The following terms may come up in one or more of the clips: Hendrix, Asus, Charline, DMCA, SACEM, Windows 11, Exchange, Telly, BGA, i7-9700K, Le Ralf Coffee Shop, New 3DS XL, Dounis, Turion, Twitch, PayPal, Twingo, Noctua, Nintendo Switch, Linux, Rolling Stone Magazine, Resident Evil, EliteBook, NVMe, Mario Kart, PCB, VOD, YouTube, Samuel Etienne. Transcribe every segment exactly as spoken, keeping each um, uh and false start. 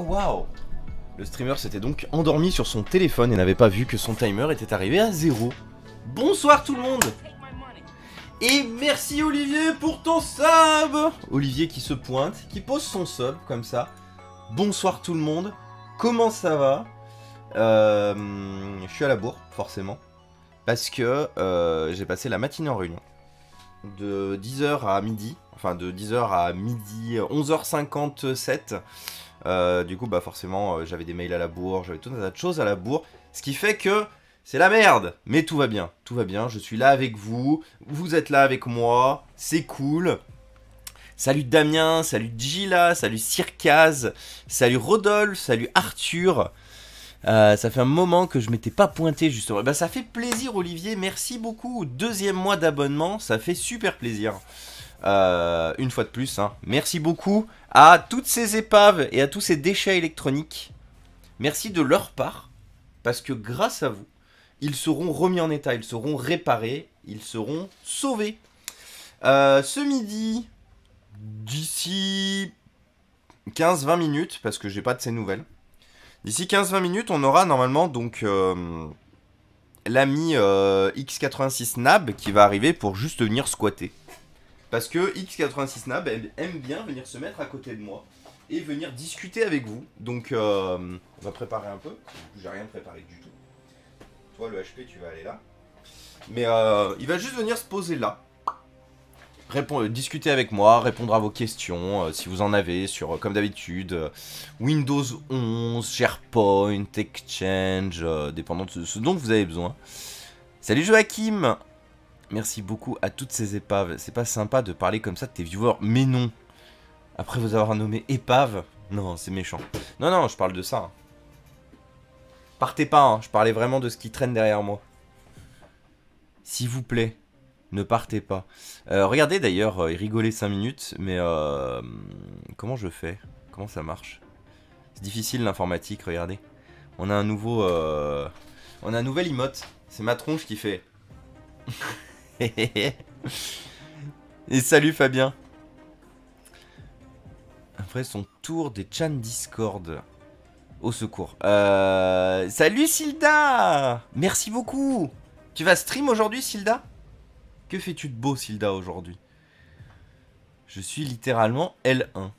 Oh waouh! Le streamer s'était donc endormi sur son téléphone et n'avait pas vu que son timer était arrivé à zéro. Bonsoir tout le monde! Et merci Olivier pour ton sub! Olivier qui se pointe, qui pose son sub comme ça. Bonsoir tout le monde, comment ça va? euh, Je suis à la bourre, forcément. Parce que euh, j'ai passé la matinée en réunion. De dix heures à midi, enfin de dix heures à midi, onze heures cinquante-sept. Euh, du coup, bah forcément, j'avais des mails à la bourre, j'avais tout un tas de choses à la bourre. Ce qui fait que c'est la merde. Mais tout va bien, tout va bien, je suis là avec vous, vous êtes là avec moi, c'est cool. Salut Damien, salut Gila, salut Circaz, salut Rodolphe, salut Arthur. Euh, ça fait un moment que je m'étais pas pointé justement. Bah ça fait plaisir Olivier, merci beaucoup. Deuxième mois d'abonnement, ça fait super plaisir. Euh, une fois de plus, hein. Merci beaucoup à toutes ces épaves et à tous ces déchets électroniques. Merci de leur part, parce que grâce à vous, ils seront remis en état, ils seront réparés, ils seront sauvés. Euh, ce midi, d'ici quinze vingt minutes, parce que j'ai pas de ces nouvelles. D'ici quinze vingt minutes, on aura normalement donc euh, l'ami euh, X quatre-vingt-six Snab qui va arriver pour juste venir squatter. Parce que X quatre-vingt-six Snab aime bien venir se mettre à côté de moi et venir discuter avec vous. Donc euh, on va préparer un peu, j'ai rien préparé du tout. Toi le H P tu vas aller là. Mais euh, il va juste venir se poser là. Répond, euh, discuter avec moi, répondre à vos questions, euh, si vous en avez, sur, euh, comme d'habitude, euh, Windows onze, SharePoint, Exchange, euh, dépendant de ce, ce dont vous avez besoin. Salut Joachim! Merci beaucoup à toutes ces épaves. C'est pas sympa de parler comme ça de tes viewers, mais non! Après vous avoir nommé épave, non, c'est méchant. Non, non, je parle de ça. Hein. Partez pas, hein, je parlais vraiment de ce qui traîne derrière moi. S'il vous plaît. Ne partez pas. Euh, regardez d'ailleurs, euh, il rigolait cinq minutes, mais euh, comment je fais? Comment ça marche? C'est difficile l'informatique, regardez. On a un nouveau... Euh, on a un nouvel emote. C'est ma tronche qui fait... Et salut Fabien. Après son tour des chans Discord. Au secours. Euh, salut Silda. Merci beaucoup. Tu vas stream aujourd'hui Silda? Que fais-tu de beau, Silda, aujourd'hui? Je suis littéralement L un.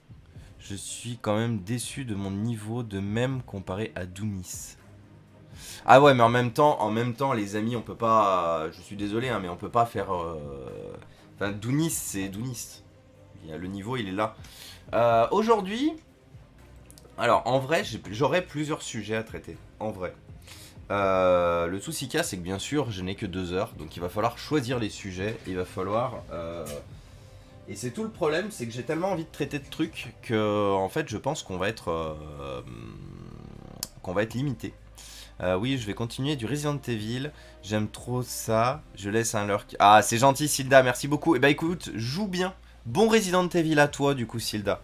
Je suis quand même déçu de mon niveau de même comparé à Dounis. Ah ouais, mais en même temps, en même temps, les amis, on peut pas... Je suis désolé, hein, mais on peut pas faire... Euh... Enfin, Dounis, c'est Dounis. Le niveau, il est là. Euh, aujourd'hui... Alors, en vrai, j'aurais plusieurs sujets à traiter. En vrai. Euh, le souci cas c'est que bien sûr je n'ai que deux heures, donc il va falloir choisir les sujets, il va falloir euh... et c'est tout le problème, c'est que j'ai tellement envie de traiter de trucs que en fait je pense qu'on va être euh... qu'on va être limité. Euh, oui, je vais continuer du Resident Evil, j'aime trop ça, je laisse un lurk. Ah c'est gentil Silda, merci beaucoup. Et eh bah ben, écoute, joue bien, bon Resident Evil à toi du coup Silda,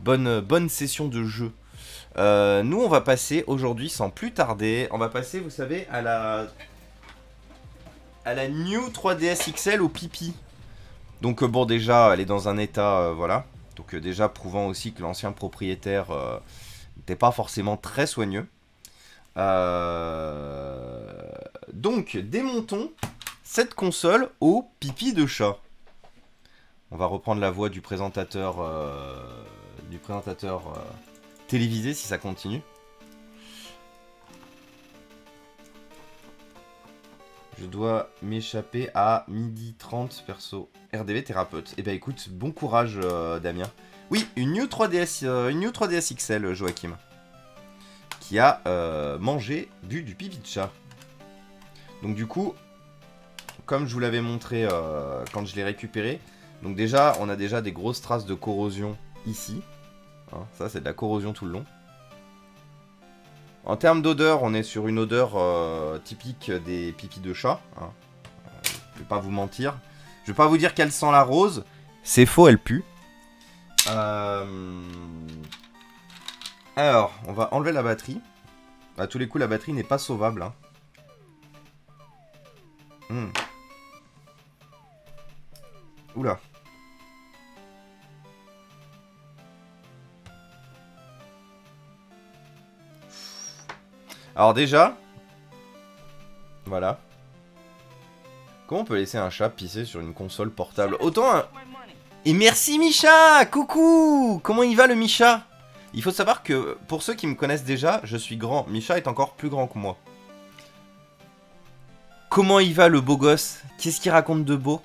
bonne, bonne session de jeu. Euh, nous on va passer aujourd'hui sans plus tarder, on va passer vous savez à la à la New trois D S X L au pipi. Donc euh, bon déjà elle est dans un état euh, voilà, donc euh, déjà prouvant aussi que l'ancien propriétaire euh, n'était pas forcément très soigneux. Euh... Donc démontons cette console au pipi de chat. On va reprendre la voix du présentateur euh, du présentateur euh... télévisé si ça continue. Je dois m'échapper à midi trente perso. R D V thérapeute. Et eh bah ben, écoute, bon courage euh, Damien. Oui, une New trois D S, euh, une New trois D S X L Joachim. Qui a euh, mangé, bu du pipi de chat. Donc du coup, comme je vous l'avais montré euh, quand je l'ai récupéré, donc déjà on a déjà des grosses traces de corrosion ici. Ça c'est de la corrosion tout le long. En termes d'odeur, on est sur une odeur euh, typique des pipis de chat. Hein. Euh, je vais pas vous mentir. Je vais pas vous dire qu'elle sent la rose. C'est faux, elle pue. Euh... Alors, on va enlever la batterie. À tous les coups, la batterie n'est pas sauvable. Hein. Hmm. Oula. Alors déjà, voilà. Comment on peut laisser un chat pisser sur une console portable? Autant un... Et merci Micha! Coucou! Comment il va le Micha? Il faut savoir que, pour ceux qui me connaissent déjà, je suis grand. Micha est encore plus grand que moi. Comment il va le beau gosse? Qu'est-ce qu'il raconte de beau?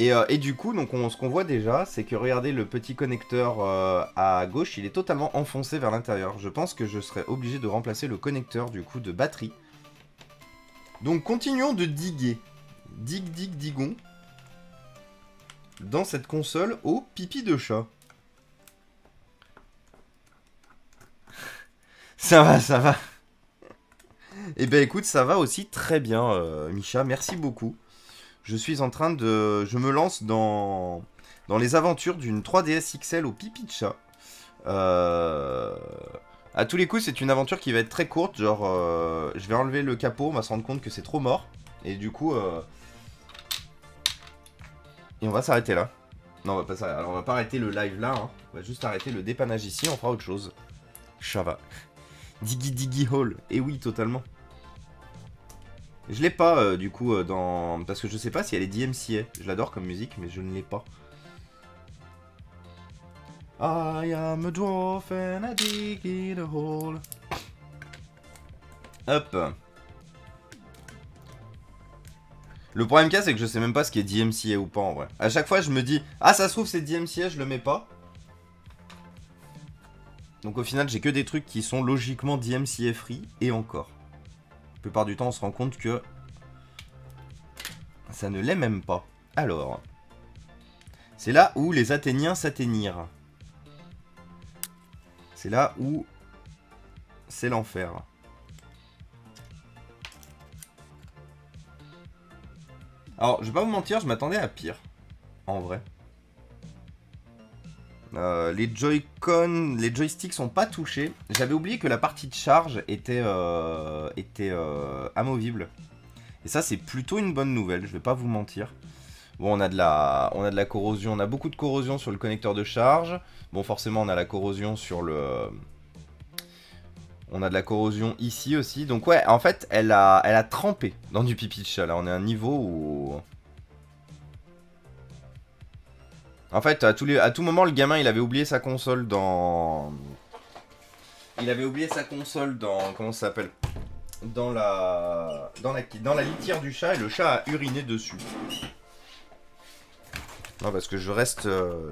Et, euh, et du coup, donc on, ce qu'on voit déjà, c'est que regardez le petit connecteur euh, à gauche, il est totalement enfoncé vers l'intérieur. Je pense que je serais obligé de remplacer le connecteur du coup de batterie. Donc continuons de diguer. Dig, dig, digons. Dans cette console au pipi de chat. Ça va, ça va. Et ben écoute, ça va aussi très bien, euh, Micha. Merci beaucoup. Je suis en train de... Je me lance dans, dans les aventures d'une trois D S X L au pipi de chat. Euh... À tous les coups, c'est une aventure qui va être très courte. Genre, euh, je vais enlever le capot, on va se rendre compte que c'est trop mort. Et du coup... Euh... Et on va s'arrêter là. Non, on va pas s'arrêter. Alors, on va pas arrêter le live là. Hein. On va juste arrêter le dépannage ici, on fera autre chose. Ça va. Diggy diggy hall. Et oui, totalement. Je l'ai pas, euh, du coup, euh, dans... Parce que je sais pas si elle est D M C A. Je l'adore comme musique, mais je ne l'ai pas. I am a dwarf and I dig in a hole. Hop. Le problème qu'il y a, c'est que je sais même pas ce qui est D M C A ou pas, en vrai. À chaque fois, je me dis... Ah, ça se trouve, c'est D M C A, je le mets pas. Donc au final, j'ai que des trucs qui sont logiquement D M C A free, et encore. La plupart du temps, on se rend compte que ça ne l'est même pas. Alors, c'est là où les Athéniens s'atteignirent. C'est là où c'est l'enfer. Alors, je vais pas vous mentir, je m'attendais à pire, en vrai. Euh, les Joy-Con, les joysticks sont pas touchés. J'avais oublié que la partie de charge était, euh, était euh, amovible. Et ça, c'est plutôt une bonne nouvelle, je vais pas vous mentir. Bon, on a de la, on a de la corrosion, on a beaucoup de corrosion sur le connecteur de charge. Bon, forcément, on a la corrosion sur le... On a de la corrosion ici aussi. Donc ouais, en fait, elle a, elle a trempé dans du pipi de chat. Là, on est à un niveau où... En fait, à, tous les... à tout moment, le gamin, il avait oublié sa console dans... Il avait oublié sa console dans... Comment ça s'appelle? Dans la... Dans la... dans la litière du chat, et le chat a uriné dessus. Non, parce que je reste...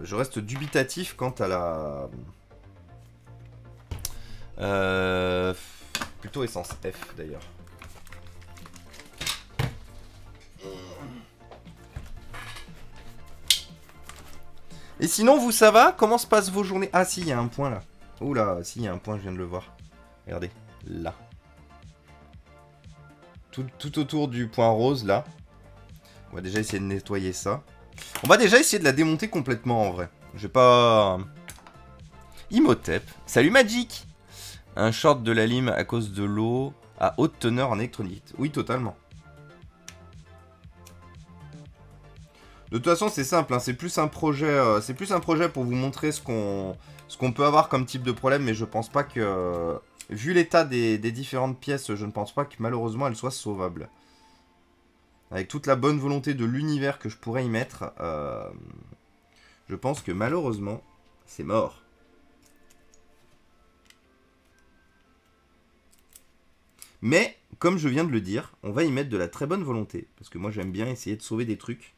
Je reste dubitatif quant à la... Euh... Plutôt essence F, d'ailleurs. Et sinon, vous, ça va? Comment se passent vos journées? Ah si, il y a un point là. Oula, si, il y a un point, je viens de le voir. Regardez, là. Tout, tout autour du point rose, là. On va déjà essayer de nettoyer ça. On va déjà essayer de la démonter complètement, en vrai. Je vais pas... Imhotep. Salut Magic! Un short de la lime à cause de l'eau à haute teneur en électrolyte. Oui, totalement. De toute façon, c'est simple, hein. C'est plus un projet, euh, c'est plus un projet pour vous montrer ce qu'on ce qu'on peut avoir comme type de problème, mais je pense pas que, euh, vu l'état des, des différentes pièces, je ne pense pas que malheureusement elles soient sauvables. Avec toute la bonne volonté de l'univers que je pourrais y mettre, euh, je pense que malheureusement, c'est mort. Mais, comme je viens de le dire, on va y mettre de la très bonne volonté, parce que moi j'aime bien essayer de sauver des trucs.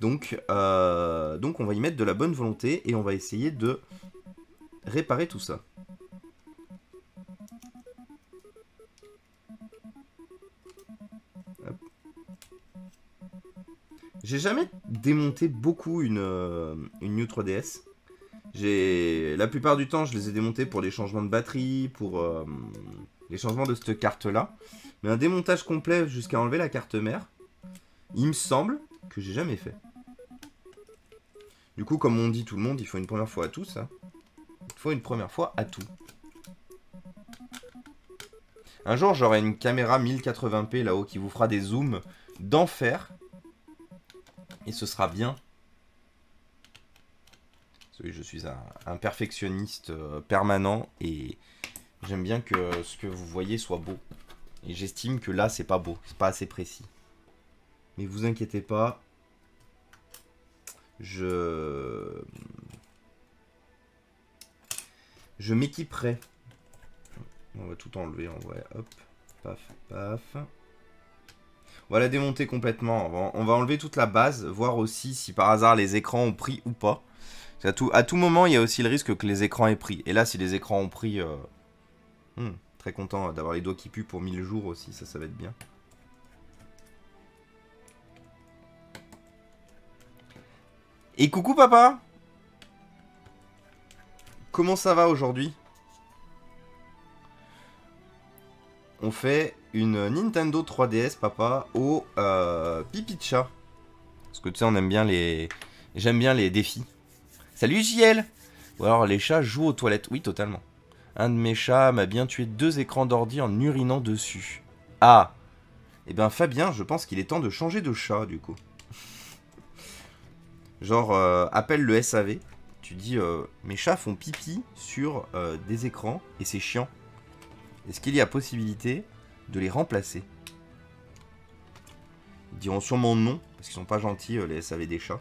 Donc, euh, donc on va y mettre de la bonne volonté et on va essayer de réparer tout ça. J'ai jamais démonté beaucoup une, une New trois D S. La plupart du temps, je les ai démontés pour les changements de batterie, pour euh, les changements de cette carte-là. Mais un démontage complet jusqu'à enlever la carte mère, il me semble... que j'ai jamais fait. Du coup, comme on dit tout le monde, il faut une première fois à tout, ça. Il faut une première fois à tout. Un jour, j'aurai une caméra mille quatre-vingts p là-haut qui vous fera des zooms d'enfer. Et ce sera bien. Ce oui, je suis un, un perfectionniste euh, permanent et j'aime bien que ce que vous voyez soit beau. Et j'estime que là, c'est pas beau, c'est pas assez précis. Mais vous inquiétez pas, je, je m'équiperai. On va tout enlever, on va, hop, paf, paf. On va la démonter complètement, on va enlever toute la base, voir aussi si par hasard les écrans ont pris ou pas. À tout, à tout moment, il y a aussi le risque que les écrans aient pris. Et là, si les écrans ont pris... Euh... Hmm, très content d'avoir les doigts qui puent pour mille jours aussi, ça, ça va être bien. Et coucou papa! Comment ça va aujourd'hui? On fait une Nintendo trois D S, papa, au euh, pipi de chat. Parce que tu sais, on aime bien les... J'aime bien les défis. Salut J L! Ou alors les chats jouent aux toilettes. Oui, totalement. Un de mes chats m'a bien tué deux écrans d'ordi en urinant dessus. Ah! Eh ben Fabien, je pense qu'il est temps de changer de chat, du coup. Genre, euh, appelle le S A V. Tu dis, euh, mes chats font pipi sur euh, des écrans et c'est chiant. Est-ce qu'il y a possibilité de les remplacer? Ils diront sûrement non, parce qu'ils sont pas gentils, euh, les S A V des chats.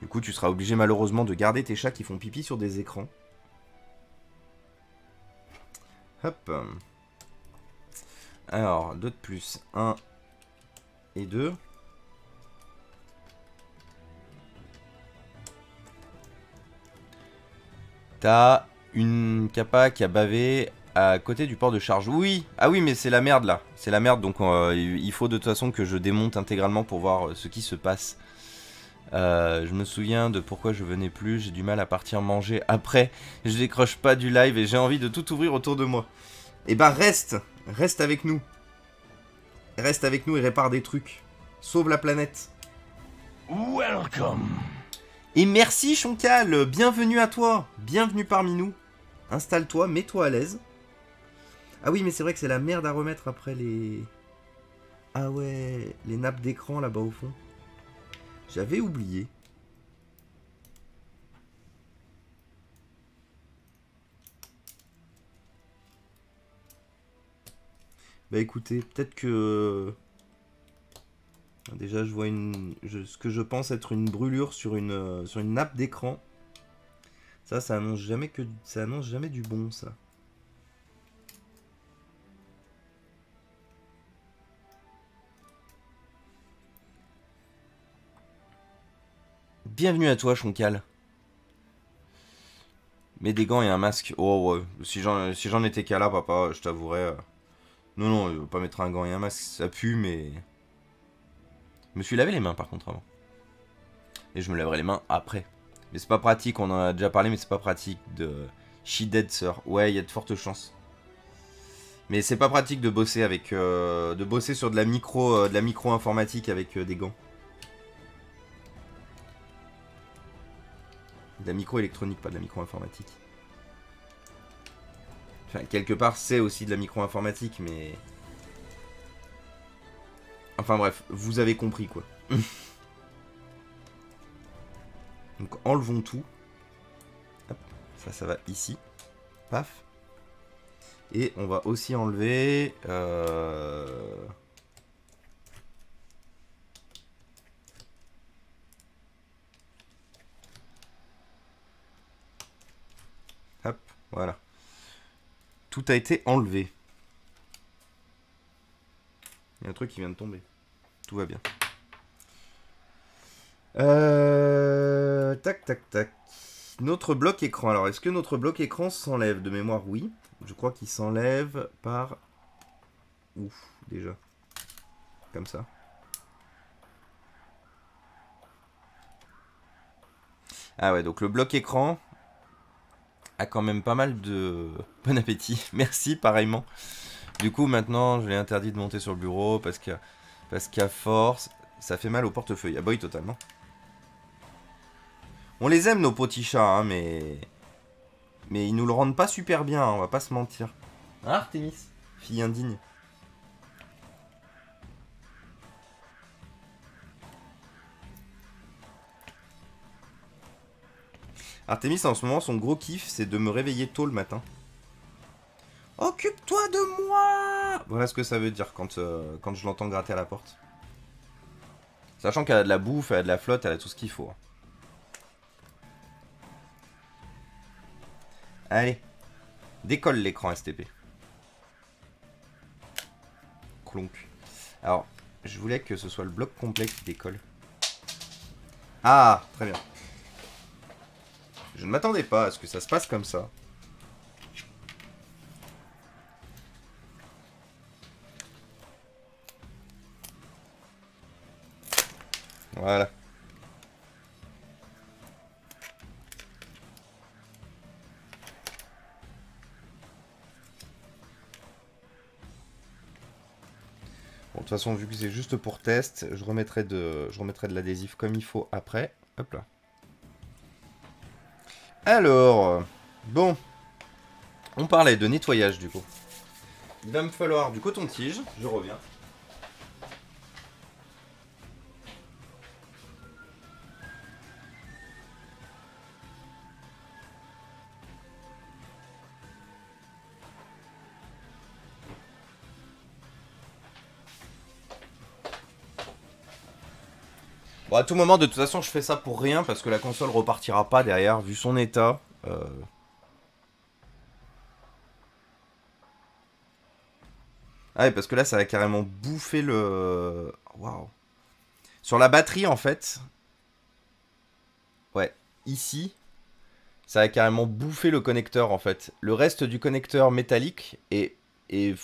Du coup, tu seras obligé malheureusement de garder tes chats qui font pipi sur des écrans. Hop. Alors, deux de plus. Un et deux. T'as une capa qui a bavé à côté du port de charge. Oui. Ah oui, mais c'est la merde là. C'est la merde, donc euh, il faut de toute façon que je démonte intégralement pour voir ce qui se passe. Euh, je me souviens de pourquoi je venais plus, j'ai du mal à partir manger après, je décroche pas du live et j'ai envie de tout ouvrir autour de moi. Et bah reste, reste avec nous. Reste avec nous et répare des trucs. Sauve la planète. Welcome. Et merci Choncal, bienvenue à toi, bienvenue parmi nous. Installe-toi, mets-toi à l'aise. Ah oui, mais c'est vrai que c'est la merde à remettre après les... Ah ouais, les nappes d'écran là-bas au fond. J'avais oublié. Bah écoutez, peut-être que... Déjà, je vois une... je... ce que je pense être une brûlure sur une, sur une nappe d'écran. Ça, ça annonce jamais que... ça annonce jamais du bon, ça. Bienvenue à toi, Choncal. Mets des gants et un masque. Oh, ouais. Si j'en si j'en étais qu'à là, papa, je t'avouerais. Non, non, je ne veux pas mettre un gant et un masque. Ça pue, mais... Je me suis lavé les mains, par contre, avant. Et je me laverai les mains après. Mais c'est pas pratique, on en a déjà parlé, mais c'est pas pratique de... She dead, sir. Ouais, il y a de fortes chances. Mais c'est pas pratique de bosser avec... Euh, de bosser sur de la micro, euh, de la micro-informatique avec euh, des gants. De la micro-électronique, pas de la micro-informatique. Enfin, quelque part, c'est aussi de la micro-informatique, mais... Enfin bref, vous avez compris, quoi. Donc, enlevons tout. Hop, ça, ça va ici. Paf. Et on va aussi enlever... Euh... Voilà. Tout a été enlevé. Il y a un truc qui vient de tomber. Tout va bien. Euh... Tac, tac, tac. Notre bloc écran. Alors, est-ce que notre bloc écran s'enlève? De mémoire, oui. Je crois qu'il s'enlève par... Ouf, déjà. Comme ça. Ah ouais, donc le bloc écran... a quand même pas mal de... Bon appétit, merci pareillement. Du coup maintenant je l'ai interdit de monter sur le bureau parce que parce qu'à force ça fait mal au portefeuille. Ah boy, totalement. On les aime nos petits chats hein, mais mais ils nous le rendent pas super bien hein, on va pas se mentir. Hein, Artemis, fille indigne. Artemis, en ce moment, son gros kiff, c'est de me réveiller tôt le matin. Occupe-toi de moi! Voilà ce que ça veut dire quand, euh, quand je l'entends gratter à la porte. Sachant qu'elle a de la bouffe, elle a de la flotte, elle a tout ce qu'il faut. Allez, décolle l'écran S T P. Clonk. Alors, je voulais que ce soit le bloc complet qui décolle. Ah, très bien. Je ne m'attendais pas à ce que ça se passe comme ça. Voilà. Bon, de toute façon, vu que c'est juste pour test, je remettrai de, je remettrai de l'adhésif comme il faut après. Hop là. Alors, bon, on parlait de nettoyage du coup. Il va me falloir du coton-tige, je reviens. Bon, à tout moment, de toute façon, je fais ça pour rien, parce que la console repartira pas derrière, vu son état. Euh... Ah, et parce que là, ça a carrément bouffé le... Waouh. Sur la batterie, en fait... Ouais, ici, ça a carrément bouffé le connecteur, en fait. Le reste du connecteur métallique est, est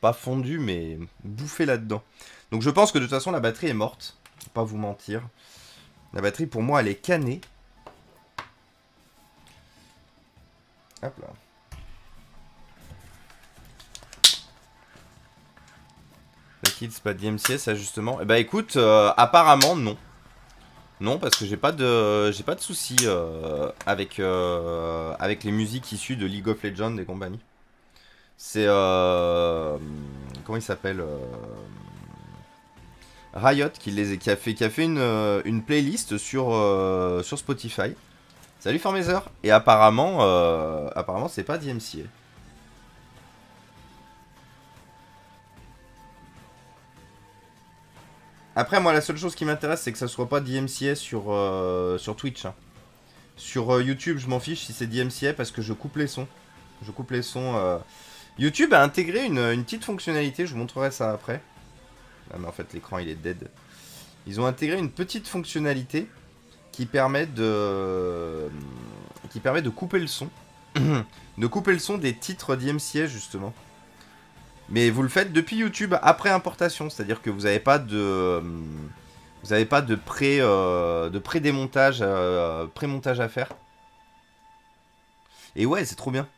pas fondu, mais bouffé là-dedans. Donc je pense que, de toute façon, la batterie est morte. Pas vous mentir, la batterie pour moi elle est canée. Hop là. La kids pas D M C A, ça justement. Et bah écoute, euh, apparemment non, non parce que j'ai pas de, j'ai pas de soucis euh, avec euh, avec les musiques issues de League of Legends et compagnie. C'est euh, comment il s'appelle? Euh, Riot qui, les, qui a fait, qui a fait une, une playlist sur, euh, sur Spotify. Salut Formeser. Et apparemment, euh, apparemment c'est pas D M C A. Après moi la seule chose qui m'intéresse c'est que ça soit pas D M C A sur, euh, sur Twitch. Hein. Sur euh, YouTube je m'en fiche si c'est D M C A parce que je coupe les sons. Je coupe les sons. Euh... YouTube a intégré une, une petite fonctionnalité, je vous montrerai ça après. Ah mais en fait l'écran il est dead. Ils ont intégré une petite fonctionnalité qui permet de qui permet de couper le son, de couper le son des titres D M C A justement. Mais vous le faites depuis YouTube après importation, c'est-à-dire que vous n'avez pas de vous n'avez pas de pré euh, de pré-démontage euh, pré-montage à faire. Et ouais c'est trop bien.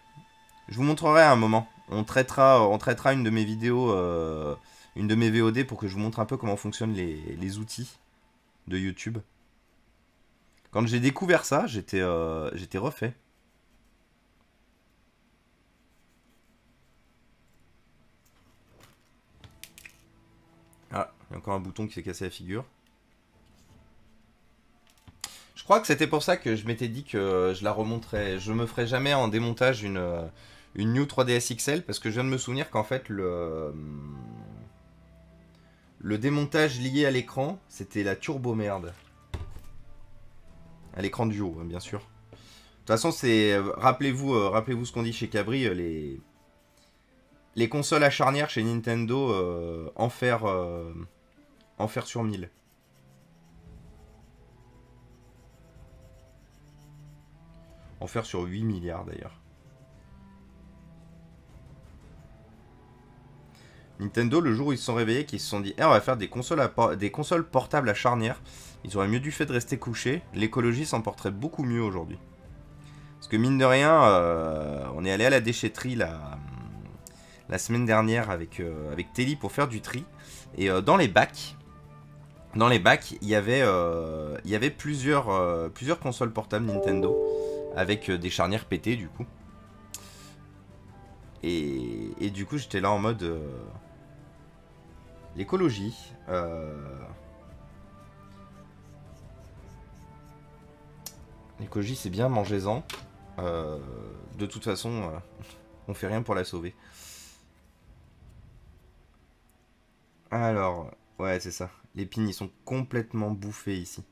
Je vous montrerai à un moment. On traitera on traitera une de mes vidéos. Euh, Une de mes V O D pour que je vous montre un peu comment fonctionnent les, les outils de YouTube. Quand j'ai découvert ça, j'étais euh, j'étais refait. Ah, il y a encore un bouton qui s'est cassé la figure. Je crois que c'était pour ça que je m'étais dit que je la remonterais. Je me ferai jamais en démontage une, une New trois D S X L parce que je viens de me souvenir qu'en fait le... Le démontage lié à l'écran, c'était la turbo merde. À l'écran du haut, bien sûr. De toute façon, c'est rappelez-vous, euh, rappelez-vous ce qu'on dit chez Cabri, euh, les les consoles à charnière chez Nintendo, euh, en faire, euh, en faire sur mille. En faire sur huit milliards d'ailleurs. Nintendo, le jour où ils se sont réveillés, qu'ils se sont dit eh, on va faire des consoles, à des consoles portables à charnière, ils auraient mieux dû fait de rester couchés. L'écologie s'en porterait beaucoup mieux aujourd'hui. Parce que mine de rien, euh, on est allé à la déchetterie la, la semaine dernière avec, euh, avec Telly pour faire du tri. Et euh, dans les bacs, dans les bacs, il y avait, euh, il y avait plusieurs, euh, plusieurs consoles portables Nintendo avec euh, des charnières pétées du coup. Et, et du coup, j'étais là en mode... Euh, l'écologie. Euh... Les Koji, c'est bien, mangez-en. Euh, de toute façon, euh, on fait rien pour la sauver. Alors, ouais, c'est ça. Les pins, ils sont complètement bouffés ici.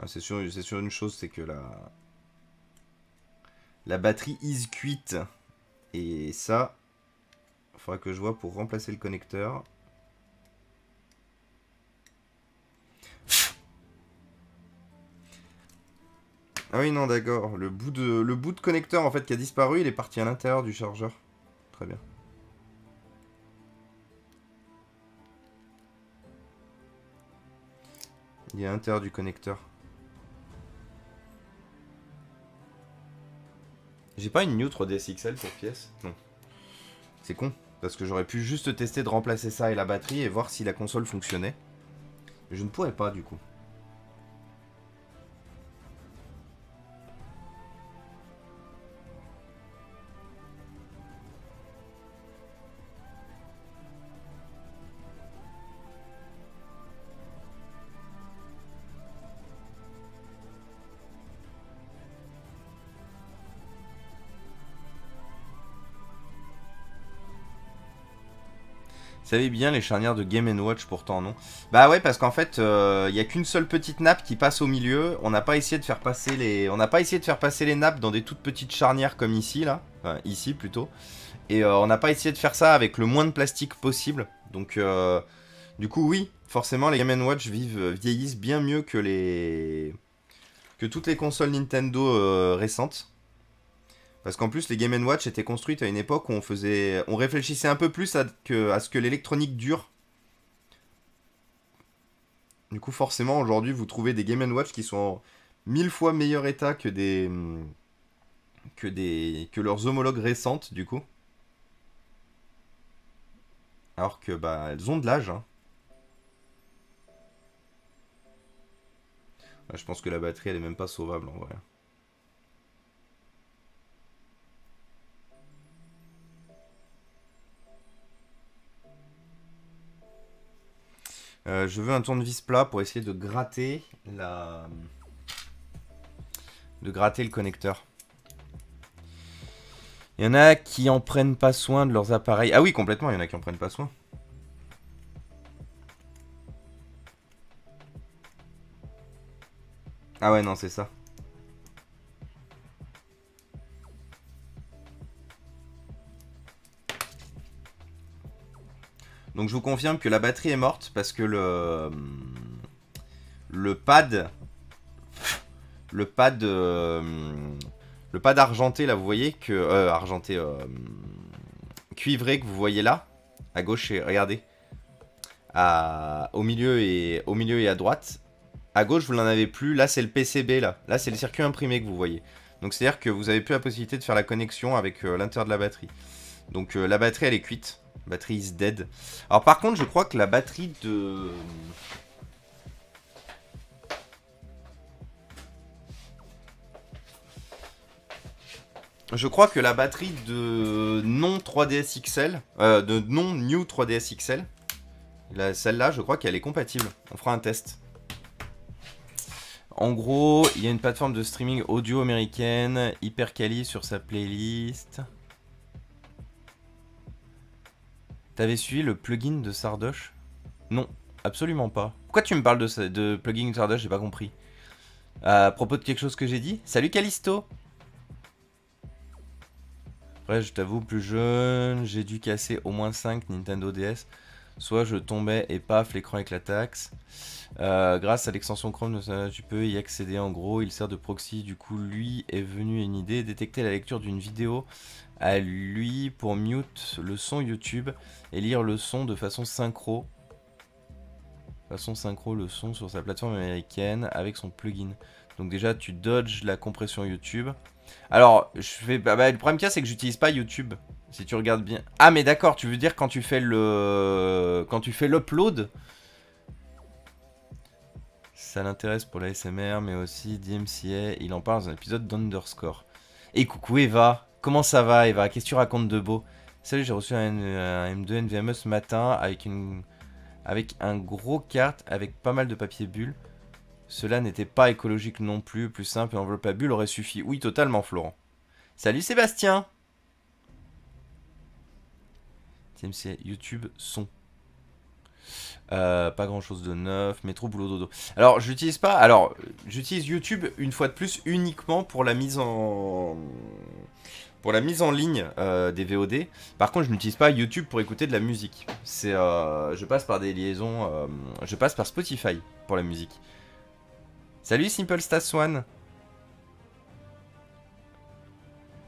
Ah, c'est sûr, c'est sûr une chose, c'est que la... la batterie is cuite. Et ça, il faudra que je vois pour remplacer le connecteur. Ah oui, non, d'accord. Le bout de le bout de connecteur en fait qui a disparu, il est parti à l'intérieur du chargeur. Très bien. Il est à l'intérieur du connecteur. J'ai pas une New trois D S X L pour pièce. Non. C'est con. Parce que j'aurais pu juste tester de remplacer ça et la batterie et voir si la console fonctionnait. Mais je ne pourrais pas du coup. Vous savez bien les charnières de Game and Watch pourtant, non? Bah ouais, parce qu'en fait, il euh, n'y a qu'une seule petite nappe qui passe au milieu. On n'a pas essayé de faire passer les, on n'a pas essayé de faire passer les nappes dans des toutes petites charnières comme ici là, enfin, ici plutôt. Et euh, on n'a pas essayé de faire ça avec le moins de plastique possible. Donc, euh, du coup, oui, forcément, les Game and Watch vivent, vieillissent bien mieux que les, que toutes les consoles Nintendo euh, récentes. Parce qu'en plus, les Game and Watch étaient construites à une époque où on faisait, on réfléchissait un peu plus à, que, à ce que l'électronique dure. Du coup, forcément, aujourd'hui, vous trouvez des Game and Watch qui sont en mille fois meilleur état que des, que des, que leurs homologues récentes, du coup. Alors que, bah, elles ont de l'âge, hein. Bah, je pense que la batterie, elle est même pas sauvable, en vrai. Euh, je veux un tournevis plat pour essayer de gratter la... de gratter le connecteur. Il y en a qui en prennent pas soin de leurs appareils. Ah oui, complètement, il y en a qui en prennent pas soin. Ah ouais, non, c'est ça. Donc je vous confirme que la batterie est morte parce que le le pad le pad le pad argenté là vous voyez que euh, argenté euh, cuivré que vous voyez là à gauche et regardez à, au milieu et au milieu et à droite à gauche vous n'en avez plus là c'est le P C B là là c'est le circuit imprimé que vous voyez donc c'est à dire que vous avez plus la possibilité de faire la connexion avec euh, l'intérieur de la batterie donc euh, la batterie elle est cuite. Batterie is dead. Alors par contre je crois que la batterie de... Je crois que la batterie de non trois D S X L, euh, de non New trois D S X L, celle-là je crois qu'elle est compatible. On fera un test. En gros il y a une plateforme de streaming audio américaine, hyper quali sur sa playlist. T'avais suivi le plugin de Sardoche? Non, absolument pas. Pourquoi tu me parles de, de plugin de Sardoche? J'ai pas compris. Euh, à propos de quelque chose que j'ai dit? Salut Callisto! Après, je t'avoue, plus jeune, j'ai dû casser au moins cinq Nintendo D S. Soit je tombais et paf, l'écran avec la taxe. Euh, grâce à l'extension Chrome, tu peux y accéder en gros. Il sert de proxy. Du coup, lui est venu une idée, détecter la lecture d'une vidéo à lui pour mute le son YouTube et lire le son de façon synchro. Façon synchro le son sur sa plateforme américaine avec son plugin. Donc déjà tu dodges la compression YouTube. Alors je fais bah, bah, le problème qu'il y a c'est que j'utilise pas YouTube. Si tu regardes bien. Ah mais d'accord, tu veux dire quand tu fais le quand tu fais l'upload. Ça l'intéresse pour la S M R mais aussi D M C A, il en parle dans un épisode d'Underscore. Et coucou Eva. Comment ça va Eva? Qu'est-ce que tu racontes de beau? Salut, j'ai reçu un, un M deux N V M E ce matin avec, une, avec un gros carte avec pas mal de papier bulle. Cela n'était pas écologique non plus, plus simple et enveloppe à bulle aurait suffi. Oui, totalement, Florent. Salut Sébastien. D M C A, YouTube, son. Euh, pas grand chose de neuf, métro, boulot, dodo. Alors, j'utilise pas. Alors, j'utilise YouTube une fois de plus uniquement pour la mise en. Pour la mise en ligne euh, des V O D. Par contre, je n'utilise pas YouTube pour écouter de la musique. C'est, euh, je passe par des liaisons. Euh, je passe par Spotify pour la musique. Salut Simple Stas One.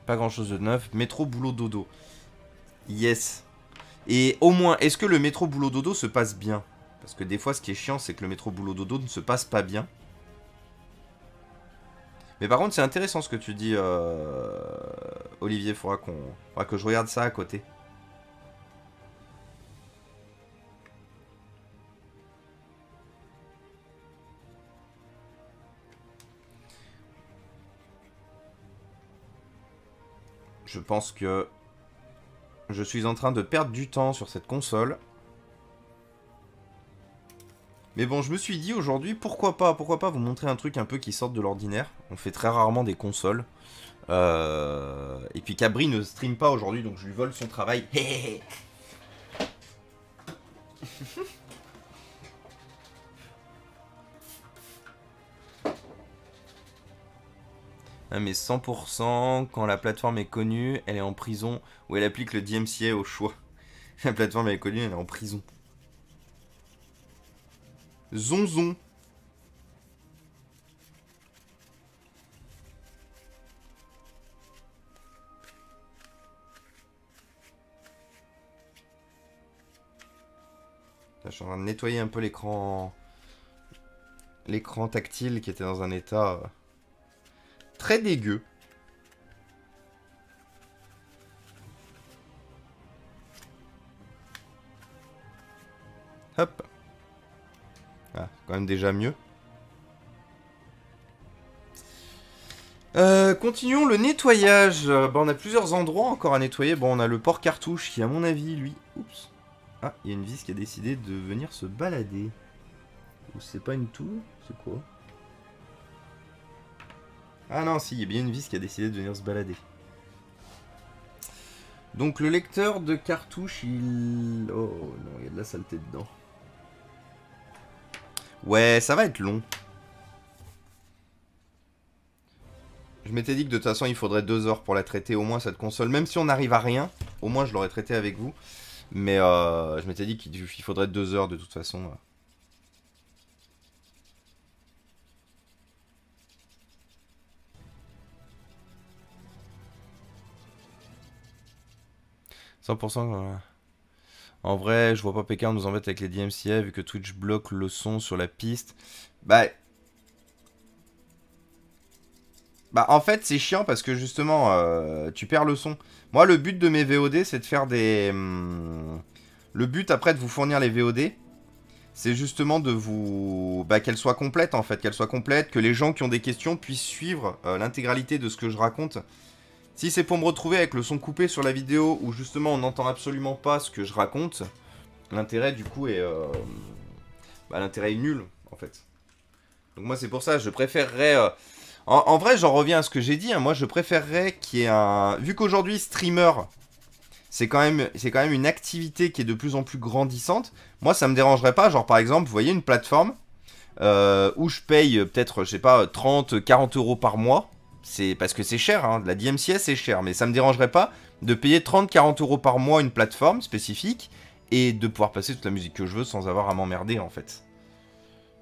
Pas grand chose de neuf. Métro, boulot, dodo. Yes. Et au moins, est-ce que le métro boulot dodo se passe bien? Parce que des fois, ce qui est chiant, c'est que le métro boulot dodo ne se passe pas bien. Mais par contre, c'est intéressant ce que tu dis, euh... Olivier. Il faudra, qu'on... faudra que je regarde ça à côté. Je pense que... je suis en train de perdre du temps sur cette console. Mais bon, je me suis dit aujourd'hui, pourquoi pas, pourquoi pas vous montrer un truc un peu qui sorte de l'ordinaire. On fait très rarement des consoles. Euh... Et puis Cabri ne stream pas aujourd'hui, donc je lui vole son travail. Mais cent pour cent, quand la plateforme est connue, elle est en prison ou elle applique le D M C A au choix. La plateforme est connue, elle est en prison. Zonzon. Là, je suis en train de nettoyer un peu l'écran... l'écran tactile qui était dans un état... très dégueu. Hop. Ah, quand même déjà mieux. Euh, continuons le nettoyage. Bah, on a plusieurs endroits encore à nettoyer. Bon, on a le port cartouche qui, à mon avis, lui... Oups. Ah, il y a une vis qui a décidé de venir se balader. Ou c'est pas une tour? C'est quoi? Ah non, si, il y a bien une vis qui a décidé de venir se balader. Donc le lecteur de cartouche, il... Oh non, il y a de la saleté dedans. Ouais, ça va être long. Je m'étais dit que de toute façon, il faudrait deux heures pour la traiter, au moins, cette console. Même si on n'arrive à rien, au moins, je l'aurais traité avec vous. Mais euh, je m'étais dit qu'il faudrait deux heures de toute façon... cent pour cent. En vrai, je vois pas Pékin nous embête avec les D M C A vu que Twitch bloque le son sur la piste. Bah, bah en fait, c'est chiant parce que justement, euh, tu perds le son. Moi, le but de mes V O D, c'est de faire des... Le but après de vous fournir les V O D, c'est justement de vous... Bah, qu'elles soient complètes en fait, qu'elles soient complètes, que les gens qui ont des questions puissent suivre euh, l'intégralité de ce que je raconte. Si c'est pour me retrouver avec le son coupé sur la vidéo où justement on n'entend absolument pas ce que je raconte, l'intérêt du coup est... Euh... Bah, l'intérêt est nul en fait. Donc moi c'est pour ça, je préférerais... Euh... En, en vrai j'en reviens à ce que j'ai dit, hein. Moi je préférerais qu'il y ait un... Vu qu'aujourd'hui streamer, c'est quand même, c'est quand même une activité qui est de plus en plus grandissante, moi ça me dérangerait pas, genre par exemple, vous voyez une plateforme euh, où je paye peut-être, je sais pas, trente, quarante euros par mois. C'est parce que c'est cher, hein. La D M C A c'est cher, mais ça me dérangerait pas de payer trente à quarante euros par mois une plateforme spécifique et de pouvoir passer toute la musique que je veux sans avoir à m'emmerder en fait.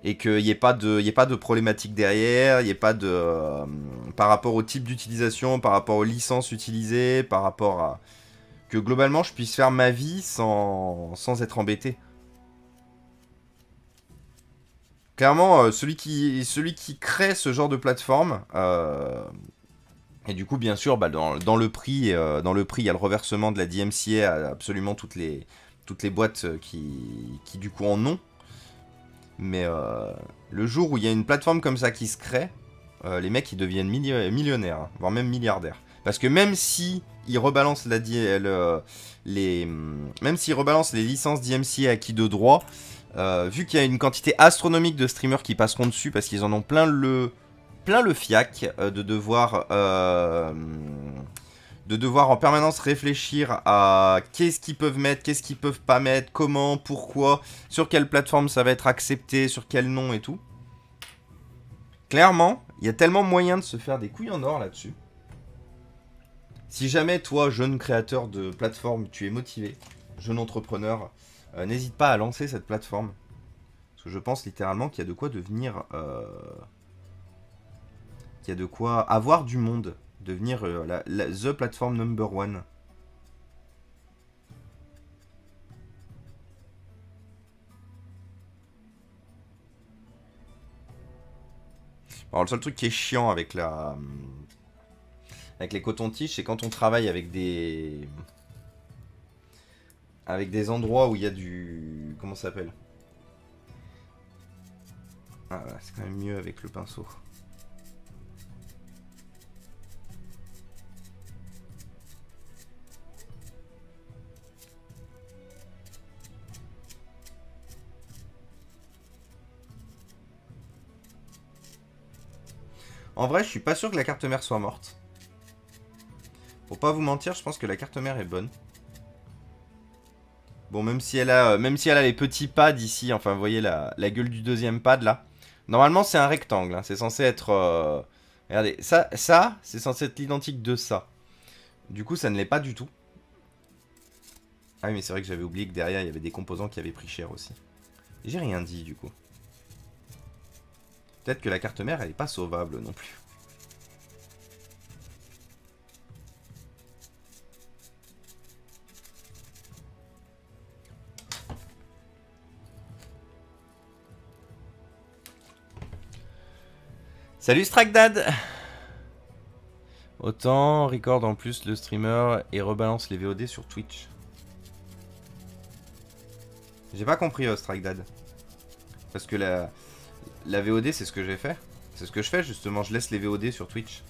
Et qu'il n'y ait pas de, y ait pas de problématique derrière, il n'y ait pas de... Euh, par rapport au type d'utilisation, par rapport aux licences utilisées, par rapport à... Que globalement je puisse faire ma vie sans, sans être embêté. Clairement, celui qui, celui qui crée ce genre de plateforme, euh, et du coup, bien sûr, bah, dans, dans le prix, euh, dans le prix, il y a le reversement de la D M C A à absolument toutes les, toutes les boîtes qui, qui, du coup, en ont. Mais euh, le jour où il y a une plateforme comme ça qui se crée, euh, les mecs, ils deviennent millionnaires, hein, voire même milliardaires. Parce que même si ils rebalancent la, le, les, même s'ils rebalancent les licences D M C A acquis de droit... Euh, vu qu'il y a une quantité astronomique de streamers qui passeront dessus parce qu'ils en ont plein le, plein le fiac euh, de devoir euh, de devoir en permanence réfléchir à qu'est-ce qu'ils peuvent mettre, qu'est-ce qu'ils peuvent pas mettre, comment, pourquoi, sur quelle plateforme ça va être accepté, sur quel nom et tout. Clairement, il y a tellement moyen de se faire des couilles en or là-dessus. Si jamais toi, jeune créateur de plateforme, tu es motivé, jeune entrepreneur, Euh, n'hésite pas à lancer cette plateforme. Parce que je pense littéralement qu'il y a de quoi devenir... Euh, qu'il y a de quoi avoir du monde. Devenir euh, la, la, the platform number one. Alors le seul truc qui est chiant avec la... avec les cotons-tiges, c'est quand on travaille avec des... avec des endroits où il y a du... Comment ça s'appelle? Ah, c'est quand même mieux avec le pinceau. En vrai, je suis pas sûr que la carte mère soit morte. Pour pas vous mentir, je pense que la carte mère est bonne. Bon, même si elle a, même si elle a les petits pads ici, enfin, vous voyez la, la gueule du deuxième pad, là. Normalement, c'est un rectangle, hein. C'est censé être... Euh... Regardez, ça, ça c'est censé être l'identique de ça. Du coup, ça ne l'est pas du tout. Ah oui, mais c'est vrai que j'avais oublié que derrière, il y avait des composants qui avaient pris cher aussi. J'ai rien dit, du coup. Peut-être que la carte mère, elle n'est pas sauvable non plus. Salut Stragdad. Autant record en plus le streamer et rebalance les V O D sur Twitch. J'ai pas compris euh, Stragdad. Parce que la, la V O D c'est ce que j'ai fait. C'est ce que je fais justement, je laisse les V O D sur Twitch.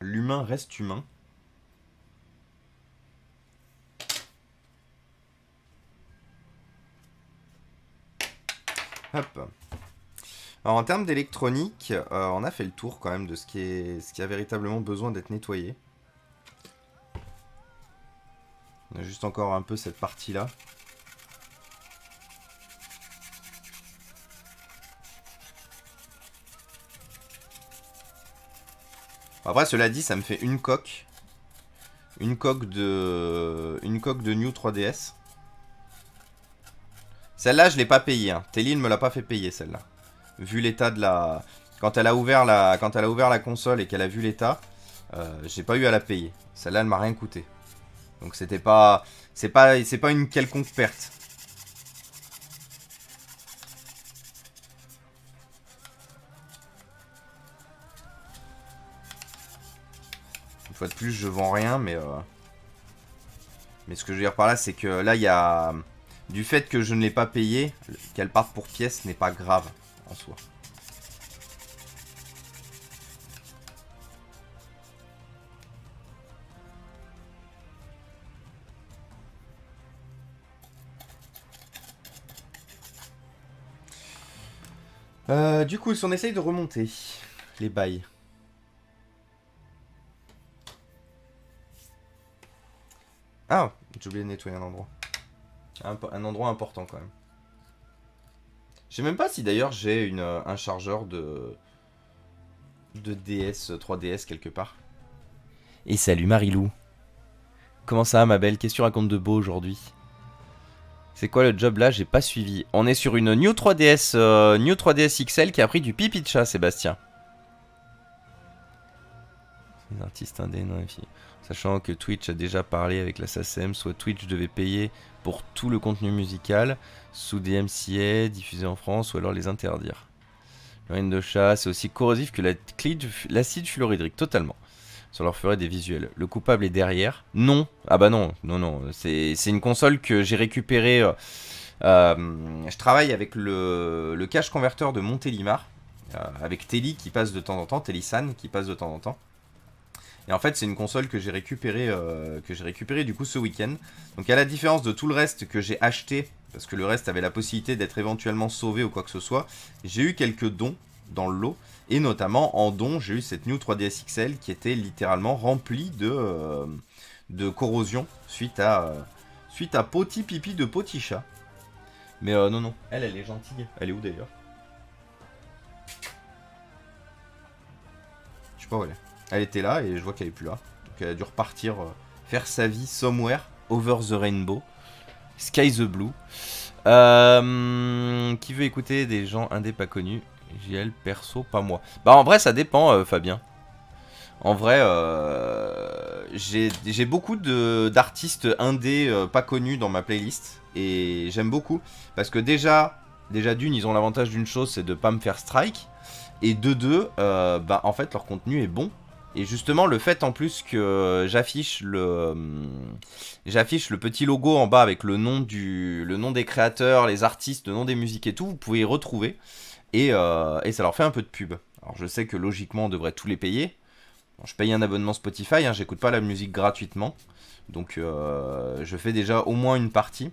L'humain reste humain. Hop. Alors, en termes d'électronique, euh, on a fait le tour quand même de ce qui, est, ce qui a véritablement besoin d'être nettoyé. On a juste encore un peu cette partie-là. Après, cela dit, ça me fait une coque. Une coque de, une coque de New trois D S. Celle-là, je ne l'ai pas payée. Hein. Telly ne me l'a pas fait payer, celle-là. Vu l'état de la... Quand elle a ouvert la, Quand elle a ouvert la console et qu'elle a vu l'état, euh, j'ai pas eu à la payer. Celle-là, elle m'a rien coûté. Donc, c'était pas... C'est pas... C'est pas une quelconque perte. Une fois de plus, je vends rien, mais... Euh... Mais ce que je veux dire par là, c'est que là, il y a... Du fait que je ne l'ai pas payé, qu'elle parte pour pièces n'est pas grave en soi. Euh, du coup, si on essaye de remonter les bails. Ah, j'ai oublié de nettoyer un endroit. Un, un endroit important quand même. Je sais même pas si d'ailleurs j'ai un chargeur de, de D S, trois D S quelque part. Et salut Marilou. Comment ça ma belle? Qu'est-ce que tu racontes de beau aujourd'hui? C'est quoi le job là? J'ai pas suivi. On est sur une New trois D S, euh, New trois D S X L qui a pris du pipi de chat, Sébastien. C'est un artiste indé, non ici. Sachant que Twitch a déjà parlé avec la S A C E M, soit Twitch devait payer pour tout le contenu musical sous D M C A diffusé en France, ou alors les interdire. L'urine de chat, c'est aussi corrosif que l'acide fluorhydrique, totalement. Ça leur ferait des visuels. Le coupable est derrière. Non, ah bah non, non, non. C'est une console que j'ai récupérée. Euh, euh, je travaille avec le, le cache converteur de Montélimar, euh, avec Telly qui passe de temps en temps, Telly San qui passe de temps en temps. Et en fait, c'est une console que j'ai récupérée euh, que j'ai récupéré du coup ce week-end. Donc à la différence de tout le reste que j'ai acheté, parce que le reste avait la possibilité d'être éventuellement sauvé ou quoi que ce soit, j'ai eu quelques dons dans le lot. Et notamment en don, j'ai eu cette New trois D S X L qui était littéralement remplie de, euh, de corrosion suite à, euh, suite à poti pipi de poti chat. Mais euh, non, non, elle, elle est gentille. Elle est où d'ailleurs? Je sais pas où elle est. Elle était là et je vois qu'elle est plus là. Donc elle a dû repartir euh, faire sa vie somewhere, over the rainbow, sky the blue. Euh, qui veut écouter des gens indés pas connus? J L perso, pas moi. Bah en vrai ça dépend euh, Fabien. En vrai euh, j'ai beaucoup d'artistes indés euh, pas connus dans ma playlist. Et j'aime beaucoup. Parce que déjà, déjà d'une ils ont l'avantage d'une chose, c'est de pas me faire strike. Et de deux, euh, bah en fait leur contenu est bon. Et justement, le fait en plus que j'affiche le, j'affiche le petit logo en bas avec le nom, du, le nom des créateurs, les artistes, le nom des musiques et tout, vous pouvez y retrouver. Et, euh, et ça leur fait un peu de pub. Alors je sais que logiquement, on devrait tous les payer. Bon, je paye un abonnement Spotify, hein, j'écoute pas la musique gratuitement. Donc euh, je fais déjà au moins une partie.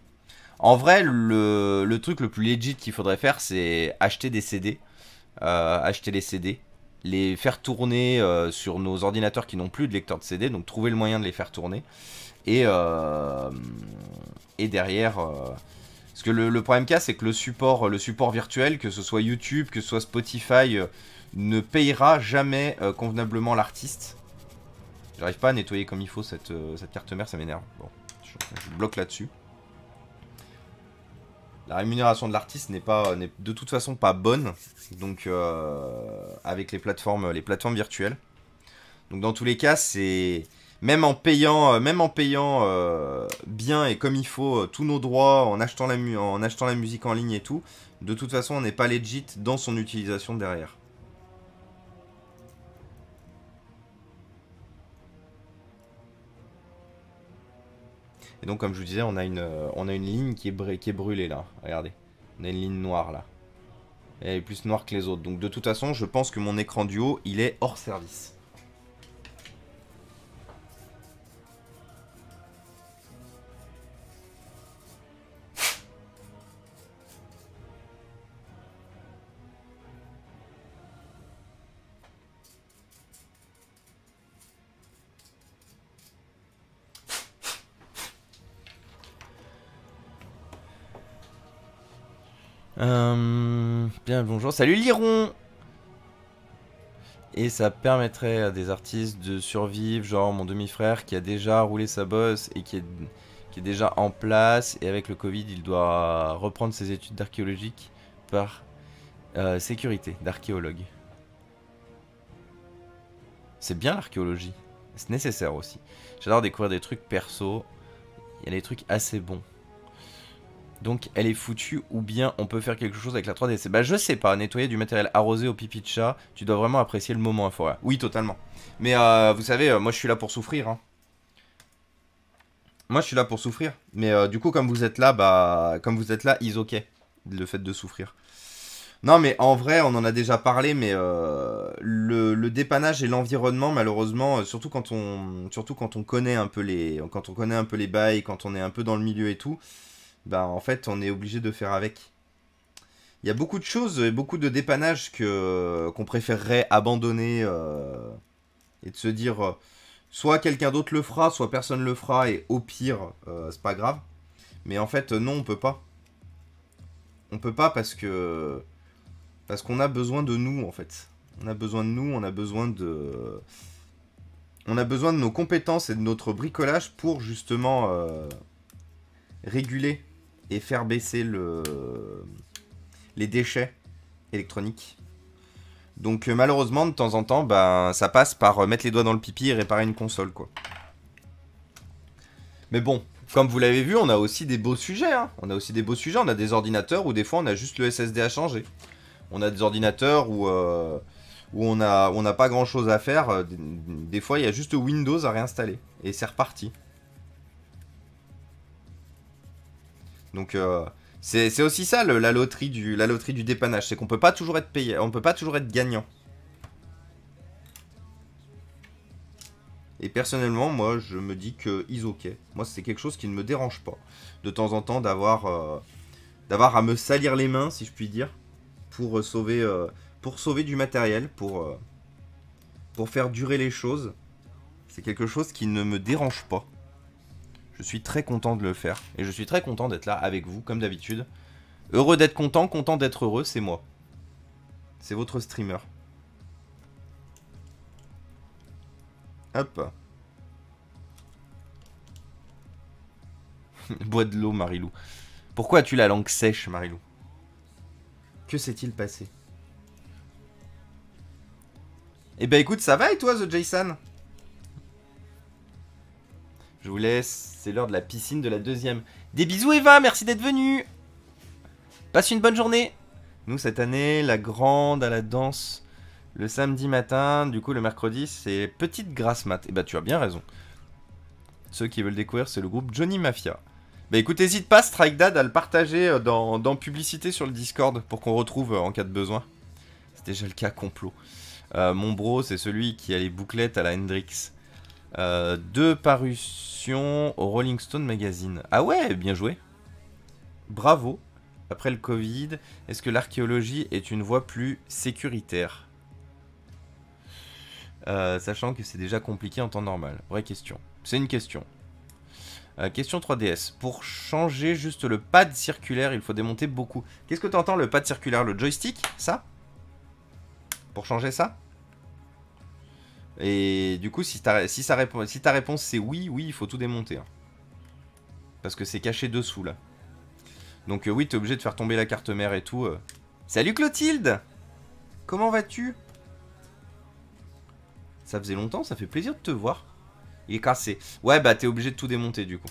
En vrai, le, le truc le plus legit qu'il faudrait faire, c'est acheter des C D. Euh, acheter les C D. Les faire tourner euh, sur nos ordinateurs qui n'ont plus de lecteur de C D, donc trouver le moyen de les faire tourner. Et, euh, et derrière, euh, parce que le, le problème qu'il y a, c'est que le support, le support virtuel, que ce soit YouTube, que ce soit Spotify, euh, ne payera jamais euh, convenablement l'artiste. J'arrive pas à nettoyer comme il faut cette, euh, cette carte mère, ça m'énerve. Bon, je, je bloque là-dessus. La rémunération de l'artiste n'est pas, n'est de toute façon pas bonne, donc euh, avec les plateformes, les plateformes virtuelles. Donc dans tous les cas, c'est même en payant, même en payant euh, bien et comme il faut tous nos droits, en achetant la mu en achetant la musique en ligne et tout, de toute façon, on n'est pas legit dans son utilisation derrière. Et donc comme je vous disais, on a une, on a une ligne qui est, br qui est brûlée là, regardez. On a une ligne noire là. Elle est plus noire que les autres. Donc de toute façon, je pense que mon écran du haut, il est hors service. Euh, bien bonjour, salut Liron. Et ça permettrait à des artistes de survivre, genre mon demi-frère qui a déjà roulé sa bosse et qui est, qui est déjà en place. Et avec le Covid, il doit reprendre ses études d'archéologique par euh, sécurité, d'archéologue. C'est bien l'archéologie, c'est nécessaire aussi. J'adore découvrir des trucs perso, il y a des trucs assez bons. Donc elle est foutue ou bien on peut faire quelque chose avec la trois D S. Bah je sais pas, nettoyer du matériel arrosé au pipi de chat, tu dois vraiment apprécier le moment, Infora. Oui, totalement. Mais euh, vous savez, euh, moi je suis là pour souffrir. Hein. Moi je suis là pour souffrir. Mais euh, du coup comme vous êtes là, bah comme vous êtes là, is ok. Le fait de souffrir. Non mais en vrai, on en a déjà parlé, mais euh, le, le dépannage et l'environnement, malheureusement, euh, surtout quand on. Surtout quand on connaît un peu les. Quand on connaît un peu les bails, quand on est un peu dans le milieu et tout. Bah en fait on est obligé de faire avec. Il y a beaucoup de choses et beaucoup de dépannages que qu'on préférerait abandonner euh, et de se dire euh, soit quelqu'un d'autre le fera, soit personne le fera et au pire euh, c'est pas grave. Mais en fait non, on peut pas. On peut pas parce que parce qu'on a besoin de nous en fait. On a besoin de nous, on a besoin de on a besoin de nos compétences et de notre bricolage pour justement euh, réguler et faire baisser le... les déchets électroniques. Donc euh, malheureusement de temps en temps ben, ça passe par euh, mettre les doigts dans le pipi et réparer une console quoi. Mais bon, comme vous l'avez vu on a aussi des beaux sujets hein. On a aussi des beaux sujets, on a des ordinateurs où des fois on a juste le S S D à changer. On a des ordinateurs où, euh, où on n'a on a pas grand chose à faire. Des, des fois il y a juste Windows à réinstaller et c'est reparti. Donc euh, c'est aussi ça le, la, loterie du, la loterie du dépannage, c'est qu'on peut pas toujours être payé, on peut pas toujours être gagnant. Et personnellement moi je me dis que is ok. Moi c'est quelque chose qui ne me dérange pas. De temps en temps d'avoir euh, d'avoir à me salir les mains si je puis dire. Pour euh, sauver euh, pour sauver du matériel, pour, euh, pour faire durer les choses. C'est quelque chose qui ne me dérange pas. Je suis très content de le faire et je suis très content d'être là avec vous comme d'habitude. Heureux d'être content, content d'être heureux, c'est moi. C'est votre streamer. Hop. Bois de l'eau Marilou. Pourquoi as-tu la langue sèche Marilou? Que s'est-il passé? Eh ben écoute, ça va et toi The Jason? Je vous laisse, c'est l'heure de la piscine de la deuxième. Des bisous Eva, merci d'être venue. Passe une bonne journée. Nous cette année, la grande à la danse le samedi matin. Du coup le mercredi c'est Petite Grasse Mat. Et bah tu as bien raison. Ceux qui veulent découvrir c'est le groupe Johnny Mafia. Bah écoute n'hésite pas Strike Dad à le partager dans, dans publicité sur le Discord. Pour qu'on retrouve en cas de besoin. C'est déjà le cas complot. euh, Mon bro c'est celui qui a les bouclettes à la Hendrix. Euh, deux parutions au Rolling Stone Magazine. Ah ouais, bien joué. Bravo. Après le Covid, est-ce que l'archéologie est une voie plus sécuritaire euh, sachant que c'est déjà compliqué en temps normal. Vraie question. C'est une question. Euh, question trois D S. Pour changer juste le pad circulaire, il faut démonter beaucoup. Qu'est-ce que tu entends le pad circulaire? Le joystick? Ça? Pour changer ça? Et du coup, si ta, si sa réponse, si ta réponse c'est oui, oui, il faut tout démonter. Hein. Parce que c'est caché dessous, là. Donc euh, oui, t'es obligé de faire tomber la carte mère et tout. Euh. Salut Clotilde! Comment vas-tu? Ça faisait longtemps, ça fait plaisir de te voir. Il est cassé. Ouais, bah t'es obligé de tout démonter, du coup.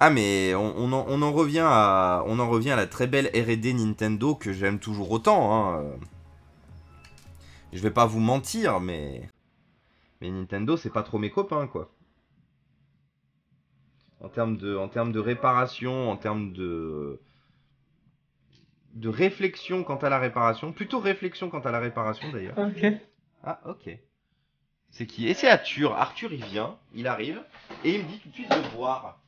Ah mais on, on, en, on, en revient à, on en revient à la très belle R et D Nintendo que j'aime toujours autant, hein. Je vais pas vous mentir, mais... Mais Nintendo, c'est pas trop mes copains, quoi. En termes de, en termes de réparation, en termes de... De réflexion quant à la réparation. Plutôt réflexion quant à la réparation, d'ailleurs. Ok. Ah, ok. C'est qui? Et c'est Arthur. Arthur, il vient, il arrive, et il me dit tout de suite de boire.